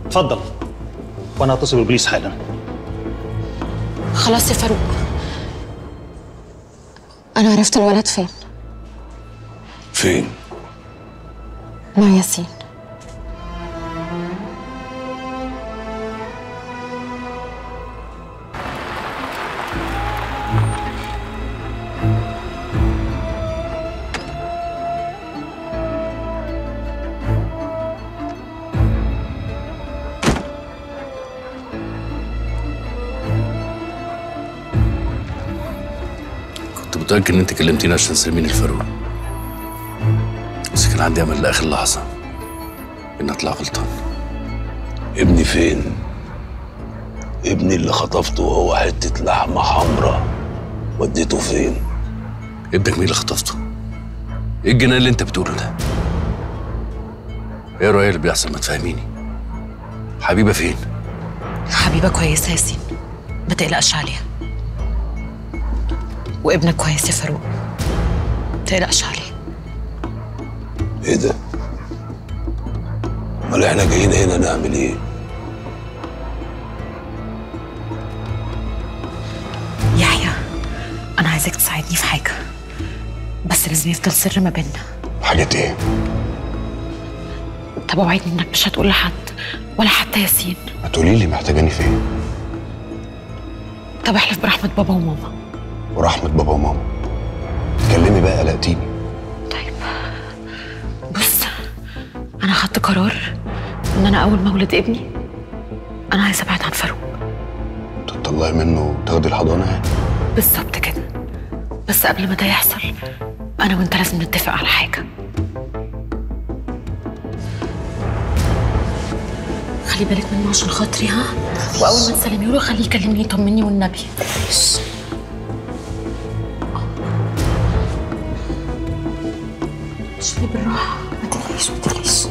اتفضل وانا هتصل بالبوليس حالا. خلاص يا فاروق انا عرفت الولد فين. فين؟ مع ياسين. متأكد إن أنت كلمتيني عشان سلميني الفاروق. بس كان عندي أمل لآخر لحظة إن أطلع غلطان. ابني فين؟ ابني اللي خطفته وهو حتة لحمة حمراء وديته فين؟ ابنك مين اللي خطفته؟ إيه الجنان اللي أنت بتقوله ده؟ إيه رأيك اللي بيحصل ما تفهميني؟ حبيبة فين؟ حبيبة كويسة يا ياسين، ما تقلقش عليها. وابنك كويس يا فاروق، ما تقلقش عليه. ايه ده؟ امال احنا جايين هنا نعمل ايه؟ يحيى انا عايزك تساعدني في حاجة، بس لازم يفضل سر ما بيننا. حاجة ايه؟ طب اوعدني انك مش هتقول لحد ولا حتى ياسين. ما تقولي لي محتاجاني فين؟ طب احلف برحمة بابا وماما. ورحمة بابا وماما اتكلمي بقى، قلقتيني. طيب بص، انا خدت قرار ان انا اول ما اولد ابني انا عايزه ابعد عن فاروق. تطلعي منه وتاخدي الحضانه يعني؟ بالظبط كده. بس قبل ما ده يحصل انا وانت لازم نتفق على حاجه. خلي بالك منه عشان خاطري، ها؟ واول ما تسلمي له خليه يكلمني يطمني والنبي. شوفي بالراحه، ما تقلقيش ما تقلقيش.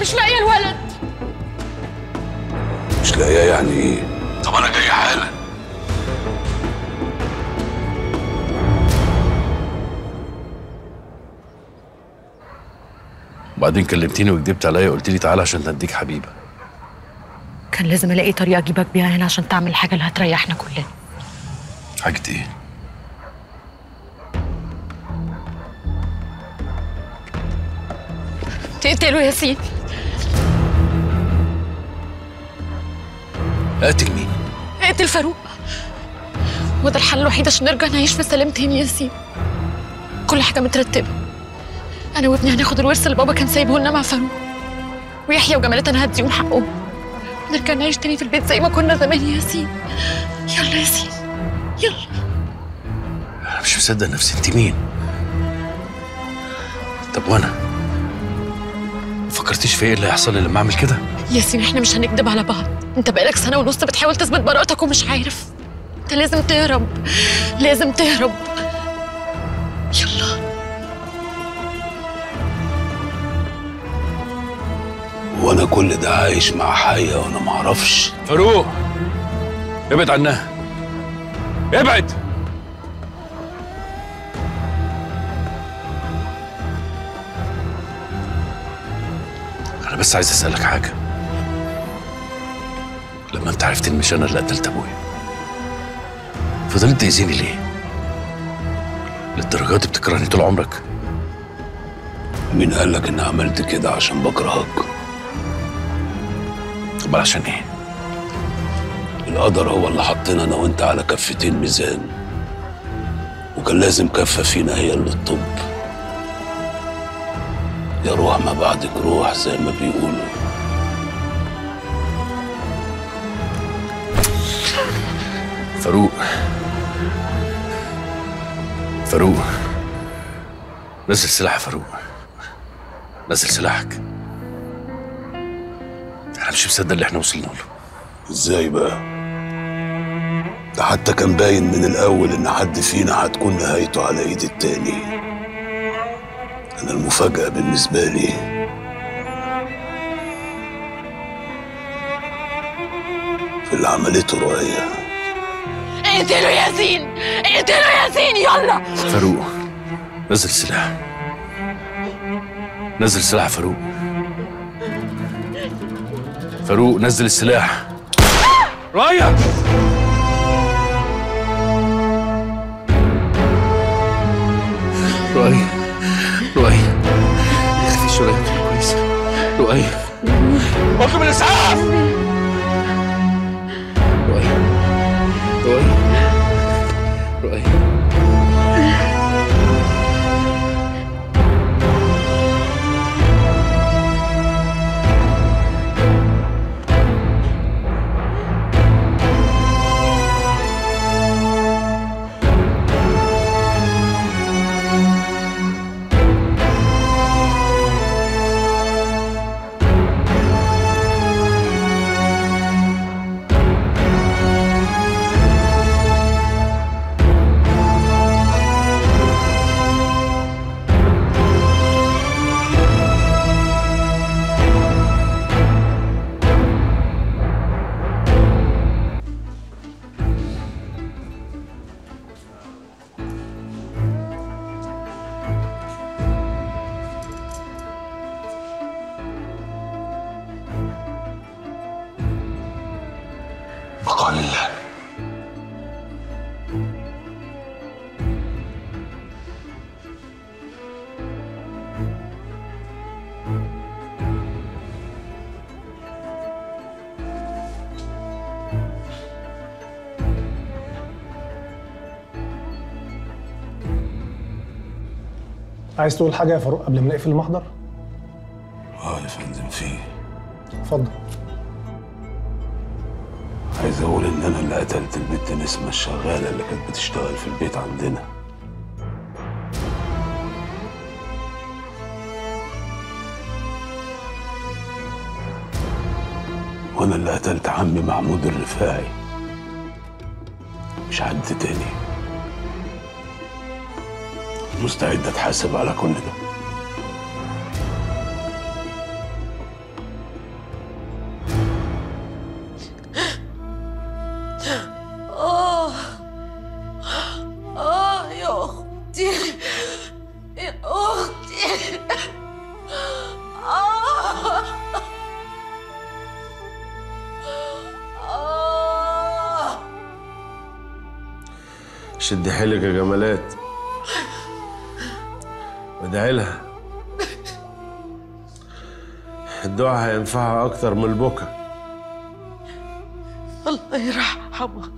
مش لاقيه الولد. مش لاقيه يعني ايه؟ طب انا جاي حالا. وبعدين كلمتيني وكدبت عليا، قلت لي تعالى عشان هديك حبيبه. كان لازم الاقي طريقه اجيبك بيها هنا عشان تعمل الحاجه اللي هتريحنا كلنا. حاجه ايه؟ تقتله يا سيدي. اقتل مين؟ اقتل فاروق. وده الحل الوحيد عشان نرجع نعيش في سلام تاني يا ياسين. كل حاجه مترتبه، انا وابني هناخد الورث اللي بابا كان سايبه لنا مع فاروق، ويحيى وجمالات انا هديهم حقهم، نرجع نعيش تاني في البيت زي ما كنا زمان يا ياسين. يلا يا ياسين يلا. انا مش مصدق نفسي، انت مين؟ طب وانا ما فكرتيش في ايه اللي هيحصل لما اعمل كده؟ ياسين احنا مش هنكدب على بعض، انت بقالك سنة ونص بتحاول تثبت براءتك ومش عارف. انت لازم تهرب، لازم تهرب. يلا. وانا كل ده عايش مع حية وانا معرفش؟ فاروق ابعد عنها، ابعد. انا بس عايز اسألك حاجة، لما انت عرفت ان مش انا اللي قتلت ابويا فضلت تأذيني ليه؟ للدرجه دي بتكرهني طول عمرك؟ مين قالك اني عملت كده عشان بكرهك؟ طب عشان ايه؟ القدر هو اللي حطينا انا وانت على كفتين ميزان، وكان لازم كفه فينا هي اللي تطب. يا روح ما بعدك روح زي ما بيقولوا. فاروق فاروق نزل سلاحك. فاروق نزل سلاحك. انا مش مصدق اللي احنا وصلنا له. ازاي بقى؟ ده حتى كان باين من الاول ان حد فينا هتكون نهايته على ايد التاني. انا المفاجأة بالنسبة لي في اللي عملته رؤية. اقتلوا ياسين، اقتلوا ياسين يلا. فاروق نزل سلاح، نزل سلاح. فاروق فاروق نزل السلاح. رؤية رؤية رؤية وقيف وقف الاسعاف. رؤية رؤية رؤية عايز تقول حاجة يا فاروق قبل ما نقفل المحضر؟ اه يا فندم فيه. اتفضل. عايز اقول ان انا اللي قتلت البنت نسمة الشغالة اللي كانت بتشتغل في البيت عندنا. وانا اللي قتلت عمي محمود الرفاعي. مش حد تاني. مستعد اتحاسب على كل ده. اه اه يا اختي يا اختي اه اه شدي حيلك يا جمالات. ادعي لها. الدعاء هينفعها اكتر من البكا. الله يرحمها.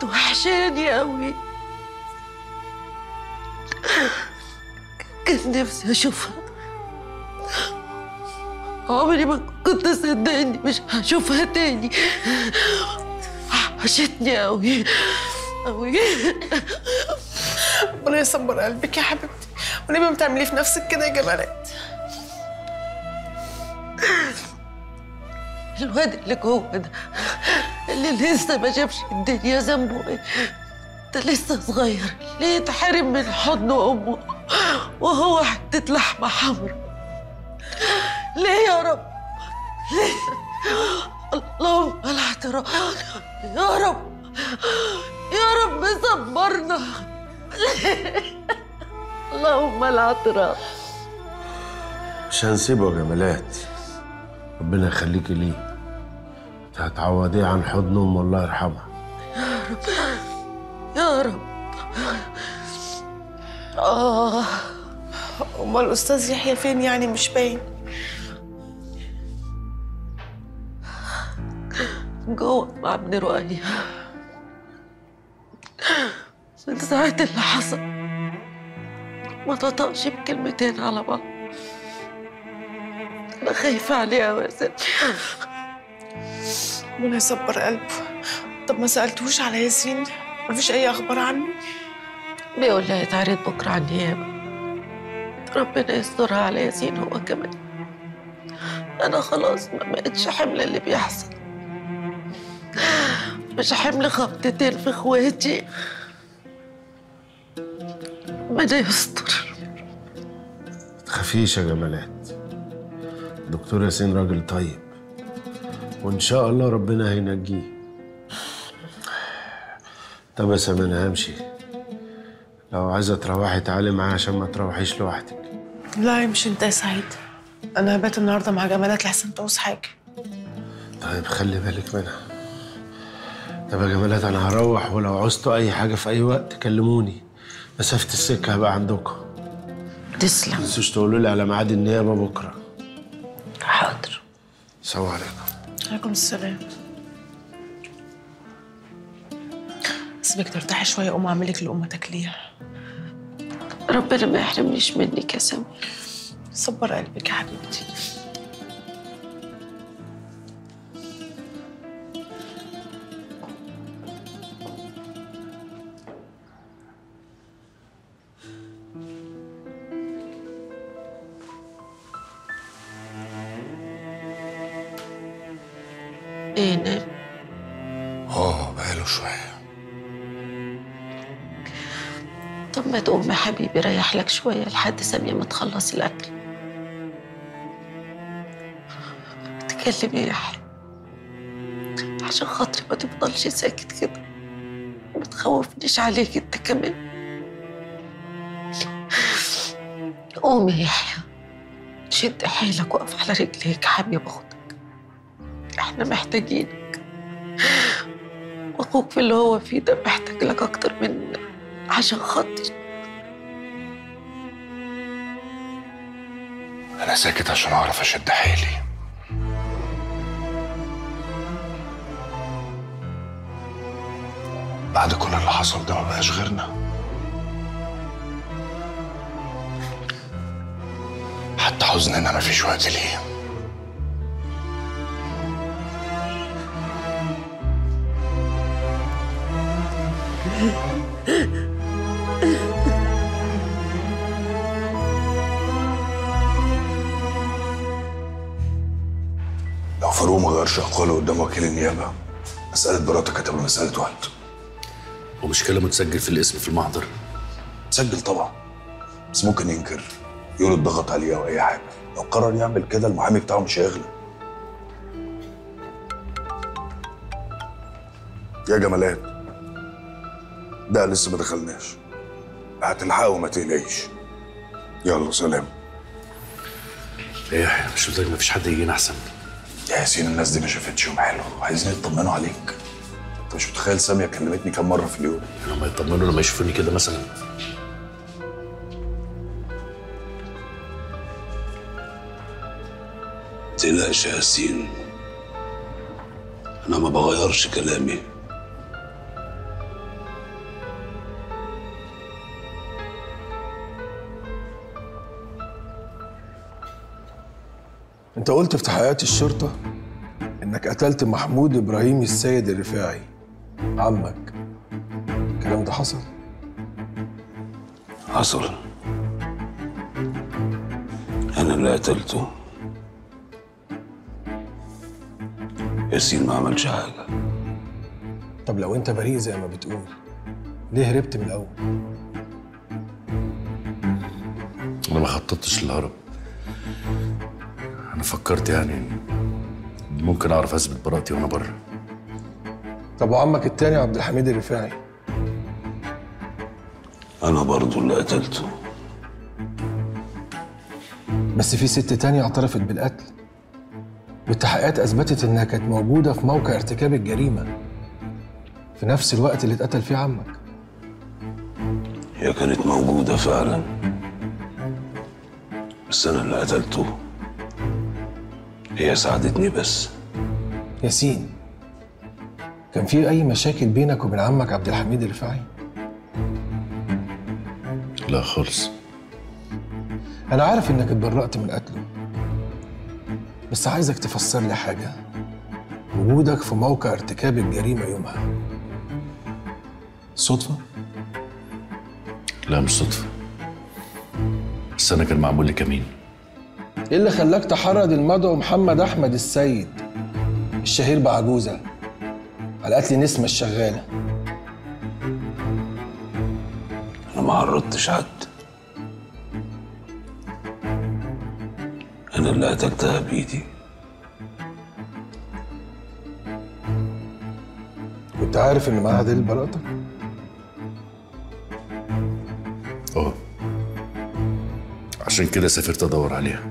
توحشاني قوي. كان نفسي اشوفها. عمري ما كنت صدقني مش هشوفها تاني. وحشتني قوي قوي. ربنا يصبر قلبك يا حبيبتي، وليه ما بتعمليه في نفسك كده يا جمالات؟ الواد اللي جوه ده اللي لسه ما شافش الدنيا ذنبه ايه؟ ده لسه صغير، ليه يتحرم من حضن امه وهو حتة لحمة حمرا؟ ليه يا رب؟ ليه؟ اللهم الاعتراف يا رب يا رب صبرنا. اللهم العطرة. مش هنسيبه يا جمالات، ربنا يخليكي ليه. انت هتعوضيه عن حضن امه الله يرحمها. يا رب يا رب. اه امال الاستاذ يحيى فين يعني؟ مش باين. جوه مع ابن رؤية من ساعة اللي حصل ما نطقش بكلمتين على بعض. أنا خايفة عليه أوي يا ستي. ربنا يصبر قلبه. طب ما سألتوش على ياسين؟ مفيش أي أخبار عنه؟ بيقول لي هيتعرض بكرة على النيابة. ربنا يسترها على ياسين هو كمان. أنا خلاص ما بقتش حمل اللي بيحصل. مش حمل خبطتين في إخواتي. ربنا يستر. ما تخافيش يا جمالات، دكتور ياسين راجل طيب وان شاء الله ربنا هينجيه. طب يا سامي انا همشي، لو عايزه تروحي تعالي معايا عشان ما تروحيش لوحدك. لا يمشي انت يا سعيد، انا هبات النهارده مع جمالات لحسن تعوز حاجه. طيب خلي بالك منها. طب يا جمالات انا هروح، ولو عوزتوا اي حاجه في اي وقت كلموني. مسافة السكة هبقى عندكم. تسلم. ما تنسوش تقولوا لي على ميعاد النيابه بكره. حاضر. السلام عليكم. وعليكم السلام. سيبك ترتاحي شويه، قوم اعمل لك لقمه تاكليها. ربنا ما يحرمنيش منك يا سامي. صبر قلبك يا حبيبتي. ايه نام؟ اه بقاله شوية. طب ما تقوم يا حبيبي، ريح لك شوية لحد سامية ما تخلص الأكل. اتكلم يا يحيى عشان خاطري، ما تفضلش ساكت كده، ما تخوفنيش عليك انت كمان. قوم يا يحيى، شد حيلك وقف على رجليك حبيبي، خد احنا محتاجينك، واخوك في اللي هو فيه ده محتاج لك اكتر من عشان خاطري. انا ساكت عشان اعرف اشد حيلي. بعد كل اللي حصل ده ما بقاش غيرنا، حتى حزننا ما فيش وقت ليه. لو فاروق ما غيرش اقواله قدام وكيل النيابه، مساله براتك هتبقى مساله وقت. ومش كلامه تسجل في الاسم في المحضر؟ تسجل طبعا، بس ممكن ينكر، يقول الضغط عليه او اي حاجه. لو قرر يعمل كده المحامي بتاعه مش هيغلب. يا جمالات، ده لسه ما دخلناش، هتلحقوا ما تقلقيش. يلا سلام. ايه احنا مش قلتلك مفيش حد يجينا احسن؟ يا ياسين الناس دي ما شافتش يوم حلو، عايزين يطمنوا عليك. انت مش متخيل سامية كلمتني كام مرة في اليوم. انا ما يطمنوا لما يشوفوني كده مثلا. ما تقلقش يا ياسين، انا ما بغيرش كلامي. انت قلت في تحقيقات الشرطة انك قتلت محمود ابراهيم السيد الرفاعي عمك، الكلام ده حصل؟ حصل، انا اللي قتلته. ياسين ما عملش حاجة. طب لو انت بريء زي ما بتقول، ليه هربت من الاول؟ انا ما خططتش للهرب، أنا فكرت يعني ممكن أعرف أثبت براءتي وأنا بره. طب وعمك التاني عبد الحميد الرفاعي؟ أنا برضه اللي قتلته. بس في ست تانية اعترفت بالقتل، والتحقيقات أثبتت إنها كانت موجودة في موقع ارتكاب الجريمة في نفس الوقت اللي اتقتل فيه عمك. هي كانت موجودة فعلا، بس أنا اللي قتلته. هي ساعدتني بس. ياسين، كان في أي مشاكل بينك وبين عمك عبد الحميد الرفاعي؟ لا خالص. أنا عارف إنك اتبرأت من قتله، بس عايزك تفسر لي حاجة. وجودك في موقع ارتكاب الجريمة يومها صدفة؟ لا مش صدفة، بس أنا كان معمول لي كمين. ايه اللي خلاك تحرض المدعو محمد احمد السيد الشهير بعجوزه على قتل نسمه الشغاله؟ انا ما عرضتش حد، انا اللي قتلتها بايدي. كنت عارف ان معاها دليل براءتك؟ اه، عشان كده سافرت ادور عليها.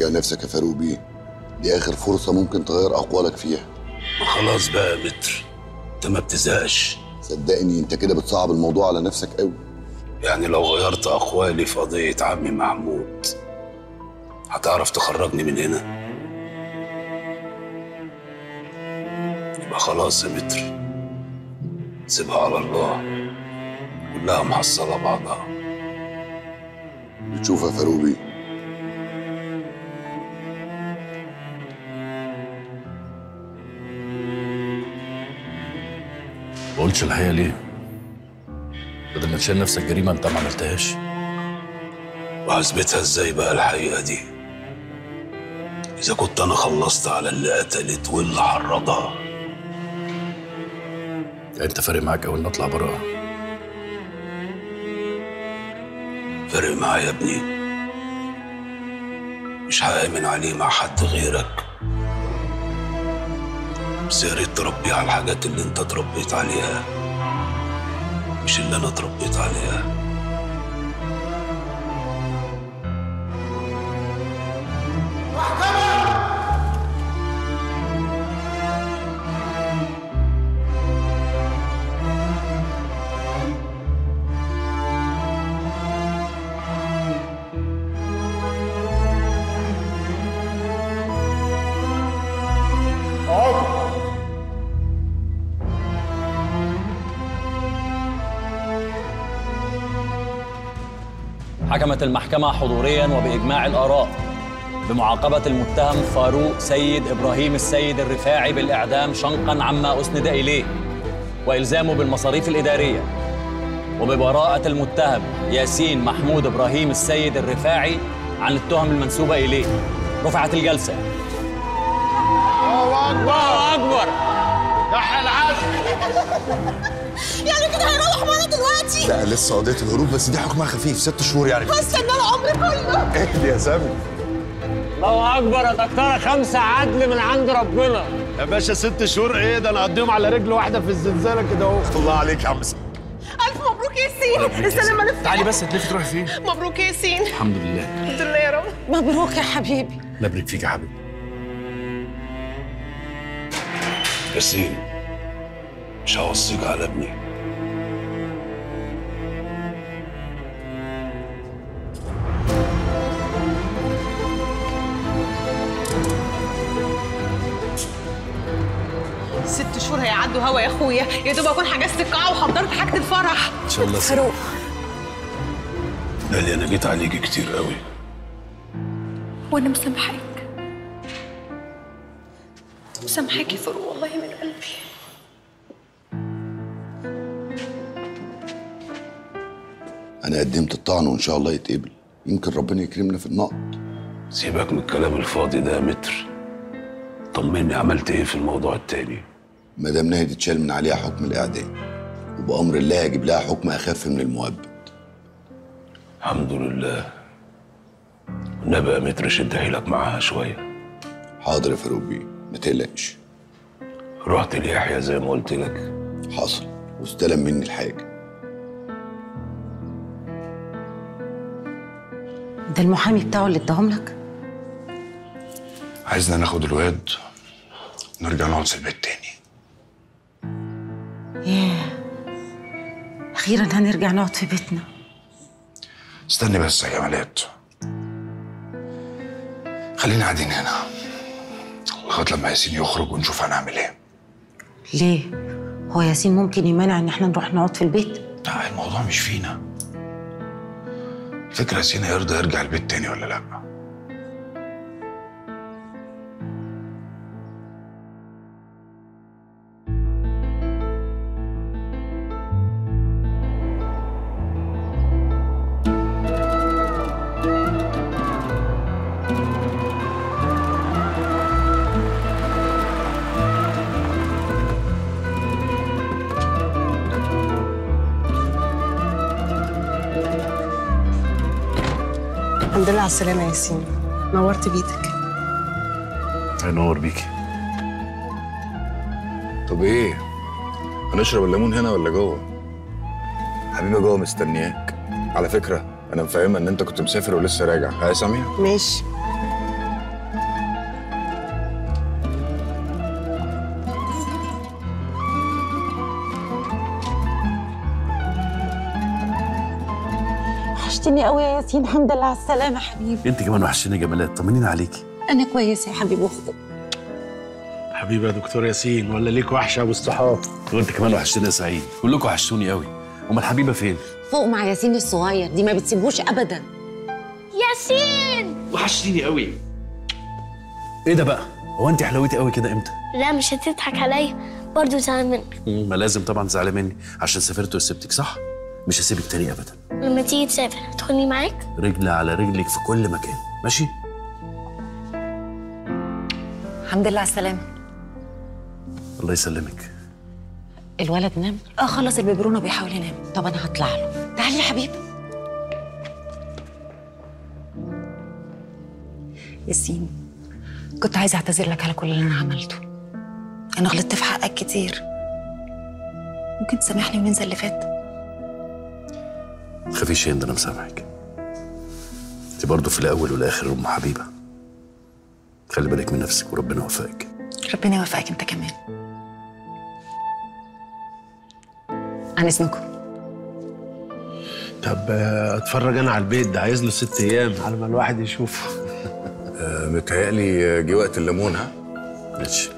تراجع نفسك يا فاروق بيه، دي آخر فرصة ممكن تغير أقوالك فيها. خلاص بقى يا متر، أنت ما بتزهقش. صدقني أنت كده بتصعب الموضوع على نفسك أوي. يعني لو غيرت أقوالي في قضية عمي محمود هتعرف تخرجني من هنا؟ يبقى خلاص يا متر، سيبها على الله، كلها محصلة بعضها. بتشوف يا فاروق بيه، ما قلتش الحقيقة ليه؟ بدل ما تشيل نفسك جريمة أنت ما عملتهاش. وهثبتها إزاي بقى الحقيقة دي؟ إذا كنت أنا خلصت على اللي قتلت واللي حرضها. يعني أنت فارق معاك أوي إني أطلع برا؟ فارق معايا يا ابني، مش هأمن عليه مع حد غيرك. بس يا ريت تربيه على الحاجات اللي انت اتربيت عليها، مش اللي انا اتربيت عليها. حكمت المحكمة حضورياً وبإجماع الآراء بمعاقبة المتهم فاروق سيد إبراهيم السيد الرفاعي بالإعدام شنقاً عما أسند إليه وإلزامه بالمصاريف الإدارية، وببراءة المتهم ياسين محمود إبراهيم السيد الرفاعي عن التهم المنسوبة إليه. رفعت الجلسة. الله أكبر، الله أكبر، يحيى العزم. يعني كده هيروح معانا دلوقتي؟ لا لسه قضية الهروب، بس دي حكمها خفيف ست شهور يعني. هستنى العمر كله. اهدي يا سامي. الله أكبر يا دكتورة، خمسة عدل من عند ربنا. يا باشا ست شهور إيه ده، أنا أقضيهم على رجل واحدة في الزنزانة كده أهو. الله عليك يا عم سامي. ألف مبروك يا ياسين. استنى ألف. تعالي بس، هتلفي تروحي فين؟ مبروك يا ياسين. الحمد لله. الحمد لله يا رب. مبروك يا حبيبي. مبروك فيك يا حبيبي. ياسين مش هوصيك على ابني. ست شهور هيعدوا هوا يا اخويا، يا دوب اكون حجزت القاعه وحضرت حاجه الفرح ان شاء الله. فاروق قال لي انا جيت عليكي كتير قوي وانا مسامحاك، مسامحاك يا فاروق والله من قلبي. انا قدمت الطعن وان شاء الله يتقبل، يمكن ربنا يكرمنا في النقد. سيبك من الكلام الفاضي ده يا متر، طمني عملت ايه في الموضوع التاني؟ مدام نهد اتشال من عليها حكم الاعدام، وبامر الله هجيب لها حكم اخف من المؤبد. الحمد لله. والنبي يا متر شد حيلك معاها شويه. حاضر يا فاروق بيه ما تقلقش. رحت ليحيى زي ما قلت لك؟ حصل، واستلم مني الحاجه. ده المحامي بتاعه اللي اداهم لك؟ عايزنا ناخد الواد ونرجع نقعد في البيت تاني. ياه، أخيراً هنرجع نقعد في بيتنا. استني بس يا جمالات، خلينا قاعدين هنا لغاية لما ياسين يخرج ونشوف هنعمل ايه. ليه؟ هو ياسين ممكن يمنع إن احنا نروح نقعد في البيت؟ لا الموضوع مش فينا. الفكرة ياسين هيرضى يرجع البيت تاني ولا لأ؟ الحمد لله على السلامة يا ياسين، نورت بيتك. هنور بيكي. طب ايه؟ هنشرب الليمون هنا ولا جوه؟ حبيبي جوه مستنياك. على فكرة أنا مفهمة إن أنت كنت مسافر ولسه راجع، ها يا سامية؟ ماشي. وحشتني قوي يا ياسين. الحمد لله على السلامه حبيبي. انت كمان وحشتني يا جمالات، طمنين عليكي. انا كويسه يا حبيبي واخوك. حبيبي يا دكتور ياسين، ولا ليك وحشه والصحاب. وانت كمان وحشتني يا سعيد، كلكم وحشتوني قوي. امال الحبيبه فين؟ فوق مع ياسين الصغير، دي ما بتسيبهوش ابدا. ياسين وحشتيني قوي. ايه ده بقى؟ هو انت حلوتي قوي كده امتى؟ لا مش هتضحك عليا، برضه زعلان منك. ما لازم طبعا تزعلي مني عشان سافرت وسبتك، صح؟ مش هسيبك تاني ابدا. لما تيجي تسافر هتاخدني معاك؟ رجل على رجلك في كل مكان، ماشي؟ الحمد لله على السلامة. الله يسلمك. الولد نام؟ اه خلص البيبرونة بيحاول ينام. طب انا هطلع له. تعالي يا حبيبي. ياسين كنت عايزة اعتذر لك على كل اللي انا عملته. انا غلطت في حقك كتير. ممكن تسامحني وننسى اللي فات؟ ما تخافيش يا هند، انا مسامحك. انت برضه في الاول والاخر ام حبيبة. خلي بالك من نفسك وربنا يوفقك. ربنا يوفقك انت كمان. عن اذنكم. طب اتفرج انا على البيت ده، عايز له ست ايام على ما الواحد يشوفه. متهيألي جه وقت الليمون. ها؟ ماشي.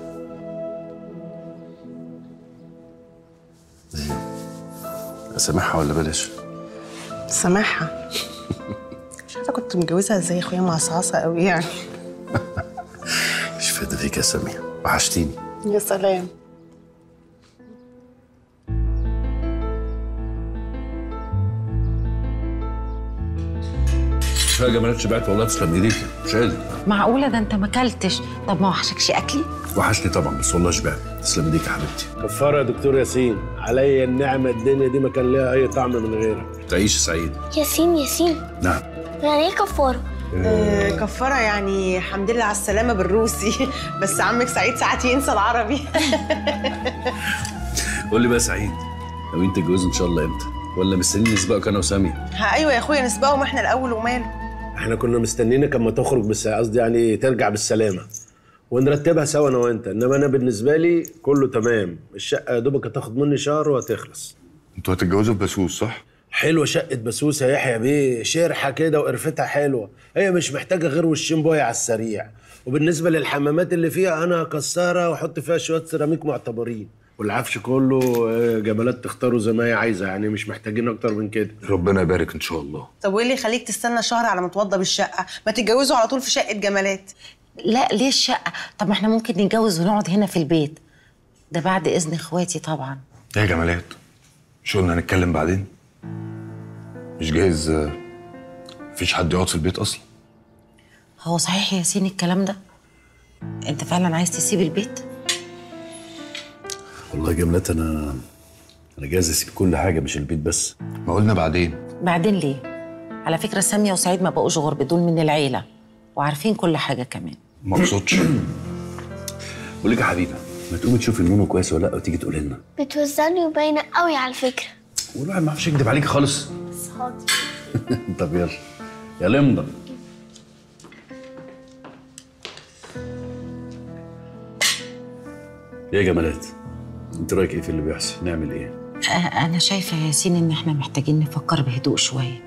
اسامحها ولا بلاش؟ سامحها. مش عارفه كنت متجوزها ازاي، اخويا معصعصه قوي يعني. مش فايده فيك يا سامية، وحشتيني. يا سلام. لا يا جمالات شبعت والله، تسلم ايديكي، مش قادر. معقوله؟ ده انت ما اكلتش. طب ما وحشكش اكلي؟ وحشني طبعا، بس والله شبعت. تسلم ايديك يا حبيبتي. كفاره يا دكتور ياسين، عليا النعمه، الدنيا دي ما كان ليها اي طعم من غيرك. تعيش سعيد. ياسين ياسين. نعم. يعني ايه كفاره؟ آه كفاره يعني الحمد لله على السلامه بالروسي. بس عمك سعيد ساعات ينسى العربي. قول لي بقى سعيد، لو انت تتجوزوا ان شاء الله امتى؟ ولا مستنيين نسبقك انا وساميه؟ ايوه يا اخويا نسبقهم احنا الاول وماله. احنا كنا مستنينك اما تخرج، بس قصدي يعني ترجع بالسلامه ونرتبها سوا انا وانت، انما انا بالنسبه لي كله تمام. الشقه يا دوبك هتاخد مني شهر وهتخلص. انتوا هتتجوزوا في بسوس صح؟ حلوه شقه بسوس يا يحيى بيه، شرحه كده وقرفتها حلوه، هي مش محتاجه غير وشين بوي على السريع. وبالنسبه للحمامات اللي فيها انا هكسرها واحط فيها شويه سيراميك معتبرين، والعفش كله جمالات تختاره زي ما هي عايزه، يعني مش محتاجين اكتر من كده. ربنا يبارك ان شاء الله. طب وايه اللي يخليك تستنى شهر على ما توضب الشقه؟ ما تتجوزوا على طول في شقه جمالات. لا ليه الشقه؟ طب ما احنا ممكن نتجوز ونقعد هنا في البيت ده بعد اذن اخواتي طبعا. ايه يا جمالات؟ مش قلنا هنتكلم بعدين؟ مش جايز مفيش حد يقعد في البيت اصلا. هو صحيح يا ياسين الكلام ده؟ انت فعلا عايز تسيب البيت؟ والله يا جملات انا انا جاهز اسيب كل حاجه مش البيت بس. ما قلنا بعدين. بعدين ليه؟ على فكره ساميه وسعيد ما بقوش غرب، دول من العيله وعارفين كل حاجه كمان. ما اقصدش. بقول لك يا حبيبه، ما تقومي تشوفي النونو كويس ولا لا وتيجي تقولي لنا. بتوزعني وباينه قوي على فكره. والواحد ما يعرفش يكدب عليكي خالص. بس حاضر. طب يلا يلا امضى. يا جمالات انت رايك ايه في اللي بيحصل؟ نعمل ايه؟ انا شايفه يا ياسين ان احنا محتاجين نفكر بهدوء شويه،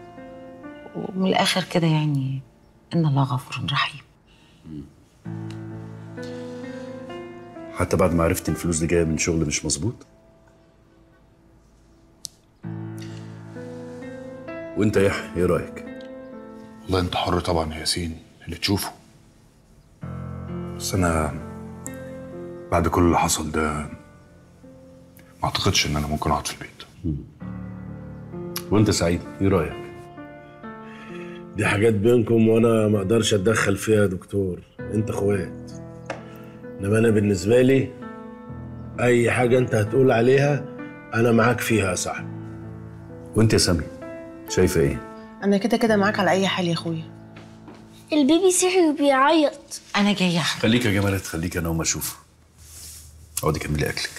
ومن الاخر كده يعني ان الله غفور رحيم. حتى بعد ما عرفت الفلوس دي جايه من شغل مش مظبوط؟ وانت يا يحيى ايه رايك؟ والله انت حر طبعا يا ياسين، اللي تشوفه. بس انا بعد كل اللي حصل ده ما اعتقدش ان انا ممكن اقعد في البيت. وانت سعيد ايه رايك؟ دي حاجات بينكم وانا ما اقدرش اتدخل فيها يا دكتور، انت اخوات. انما انا بالنسبه لي اي حاجه انت هتقول عليها انا معاك فيها يا صاحبي. وانت يا سامي شايفه ايه؟ انا كده كده معاك على اي حال يا اخويا. البيبي صحي وبيعيط. انا جايه. خليك يا جمالات، خليك انا وما اشوفه. اقعدي كملي اكلك.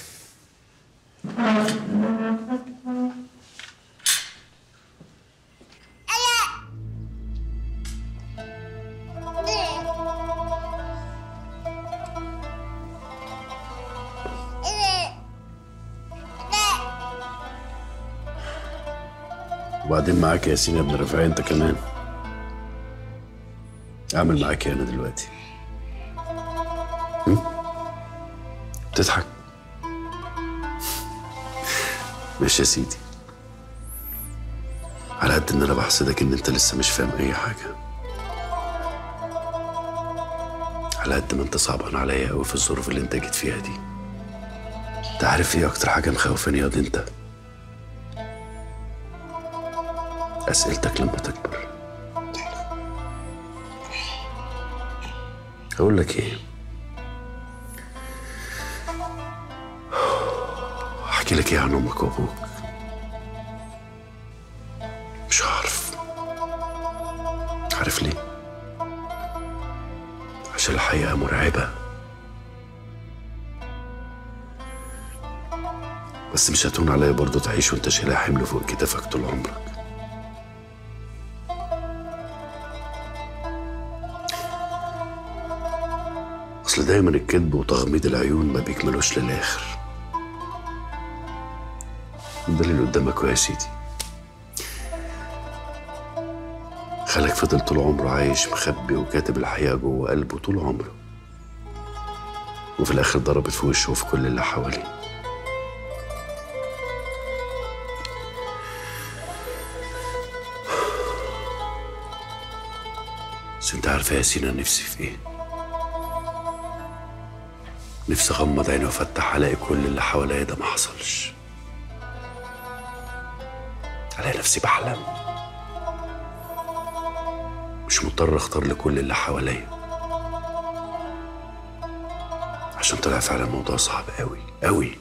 وبعدين معاك ياسين يا ابن الرفاعي انت كمان. اعمل معاك انا دلوقتي. بتضحك؟ ماشي يا سيدي. على قد ان انا بحسدك ان انت لسه مش فاهم اي حاجه. على قد ما انت صعبان عليا قوي في الظروف اللي انت جيت فيها دي. انت عارف ايه اكتر حاجه مخوفاني ياض انت؟ اسئلتك لما تكبر. اقول لك ايه؟ احكي لك ايه عن امك وابوك؟ مش هعرف. عارف ليه؟ عشان الحقيقه مرعبه. بس مش هتهون عليا برضه تعيش وانت شايلها حمل فوق كتافك طول عمرك. اصل دايما الكذب وتغميض العيون ما بيكملوش للاخر. ده اللي قدامك يا سيدي. خالك فضل طول عمره عايش مخبي وكاتب الحقيقه جوه قلبه طول عمره، وفي الاخر ضربت في وشه وفي كل اللي حواليه. بس انت عارفه يا سينا نفسي في ايه؟ نفسي اغمض عيني وافتح الاقي كل اللي حواليا ده ما حصلش. الاقي نفسي بحلم، مش مضطر اختار لكل اللي حواليا، عشان طلع فعلا موضوع صعب قوي قوي.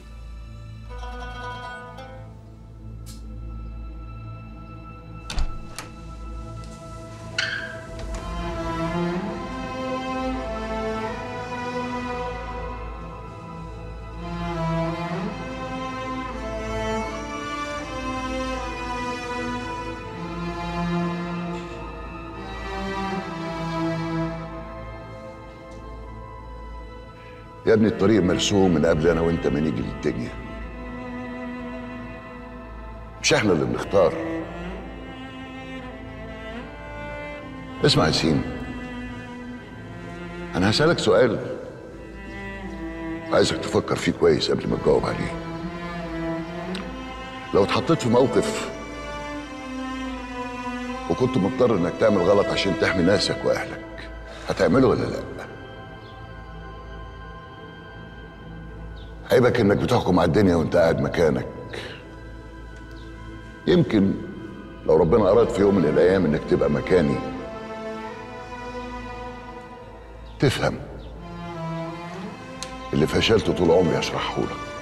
يا ابني الطريق مرسوم من قبل انا وانت ما نيجي للدنيا. مش احنا اللي بنختار. اسمع يا سيما، انا هسألك سؤال عايزك تفكر فيه كويس قبل ما تجاوب عليه. لو اتحطيت في موقف وكنت مضطر انك تعمل غلط عشان تحمي ناسك واهلك، هتعمله ولا لا؟ عيبك انك بتحكم على الدنيا وانت قاعد مكانك. يمكن لو ربنا اراد في يوم من الايام انك تبقى مكاني تفهم اللي فشلته طول عمري اشرحهولك.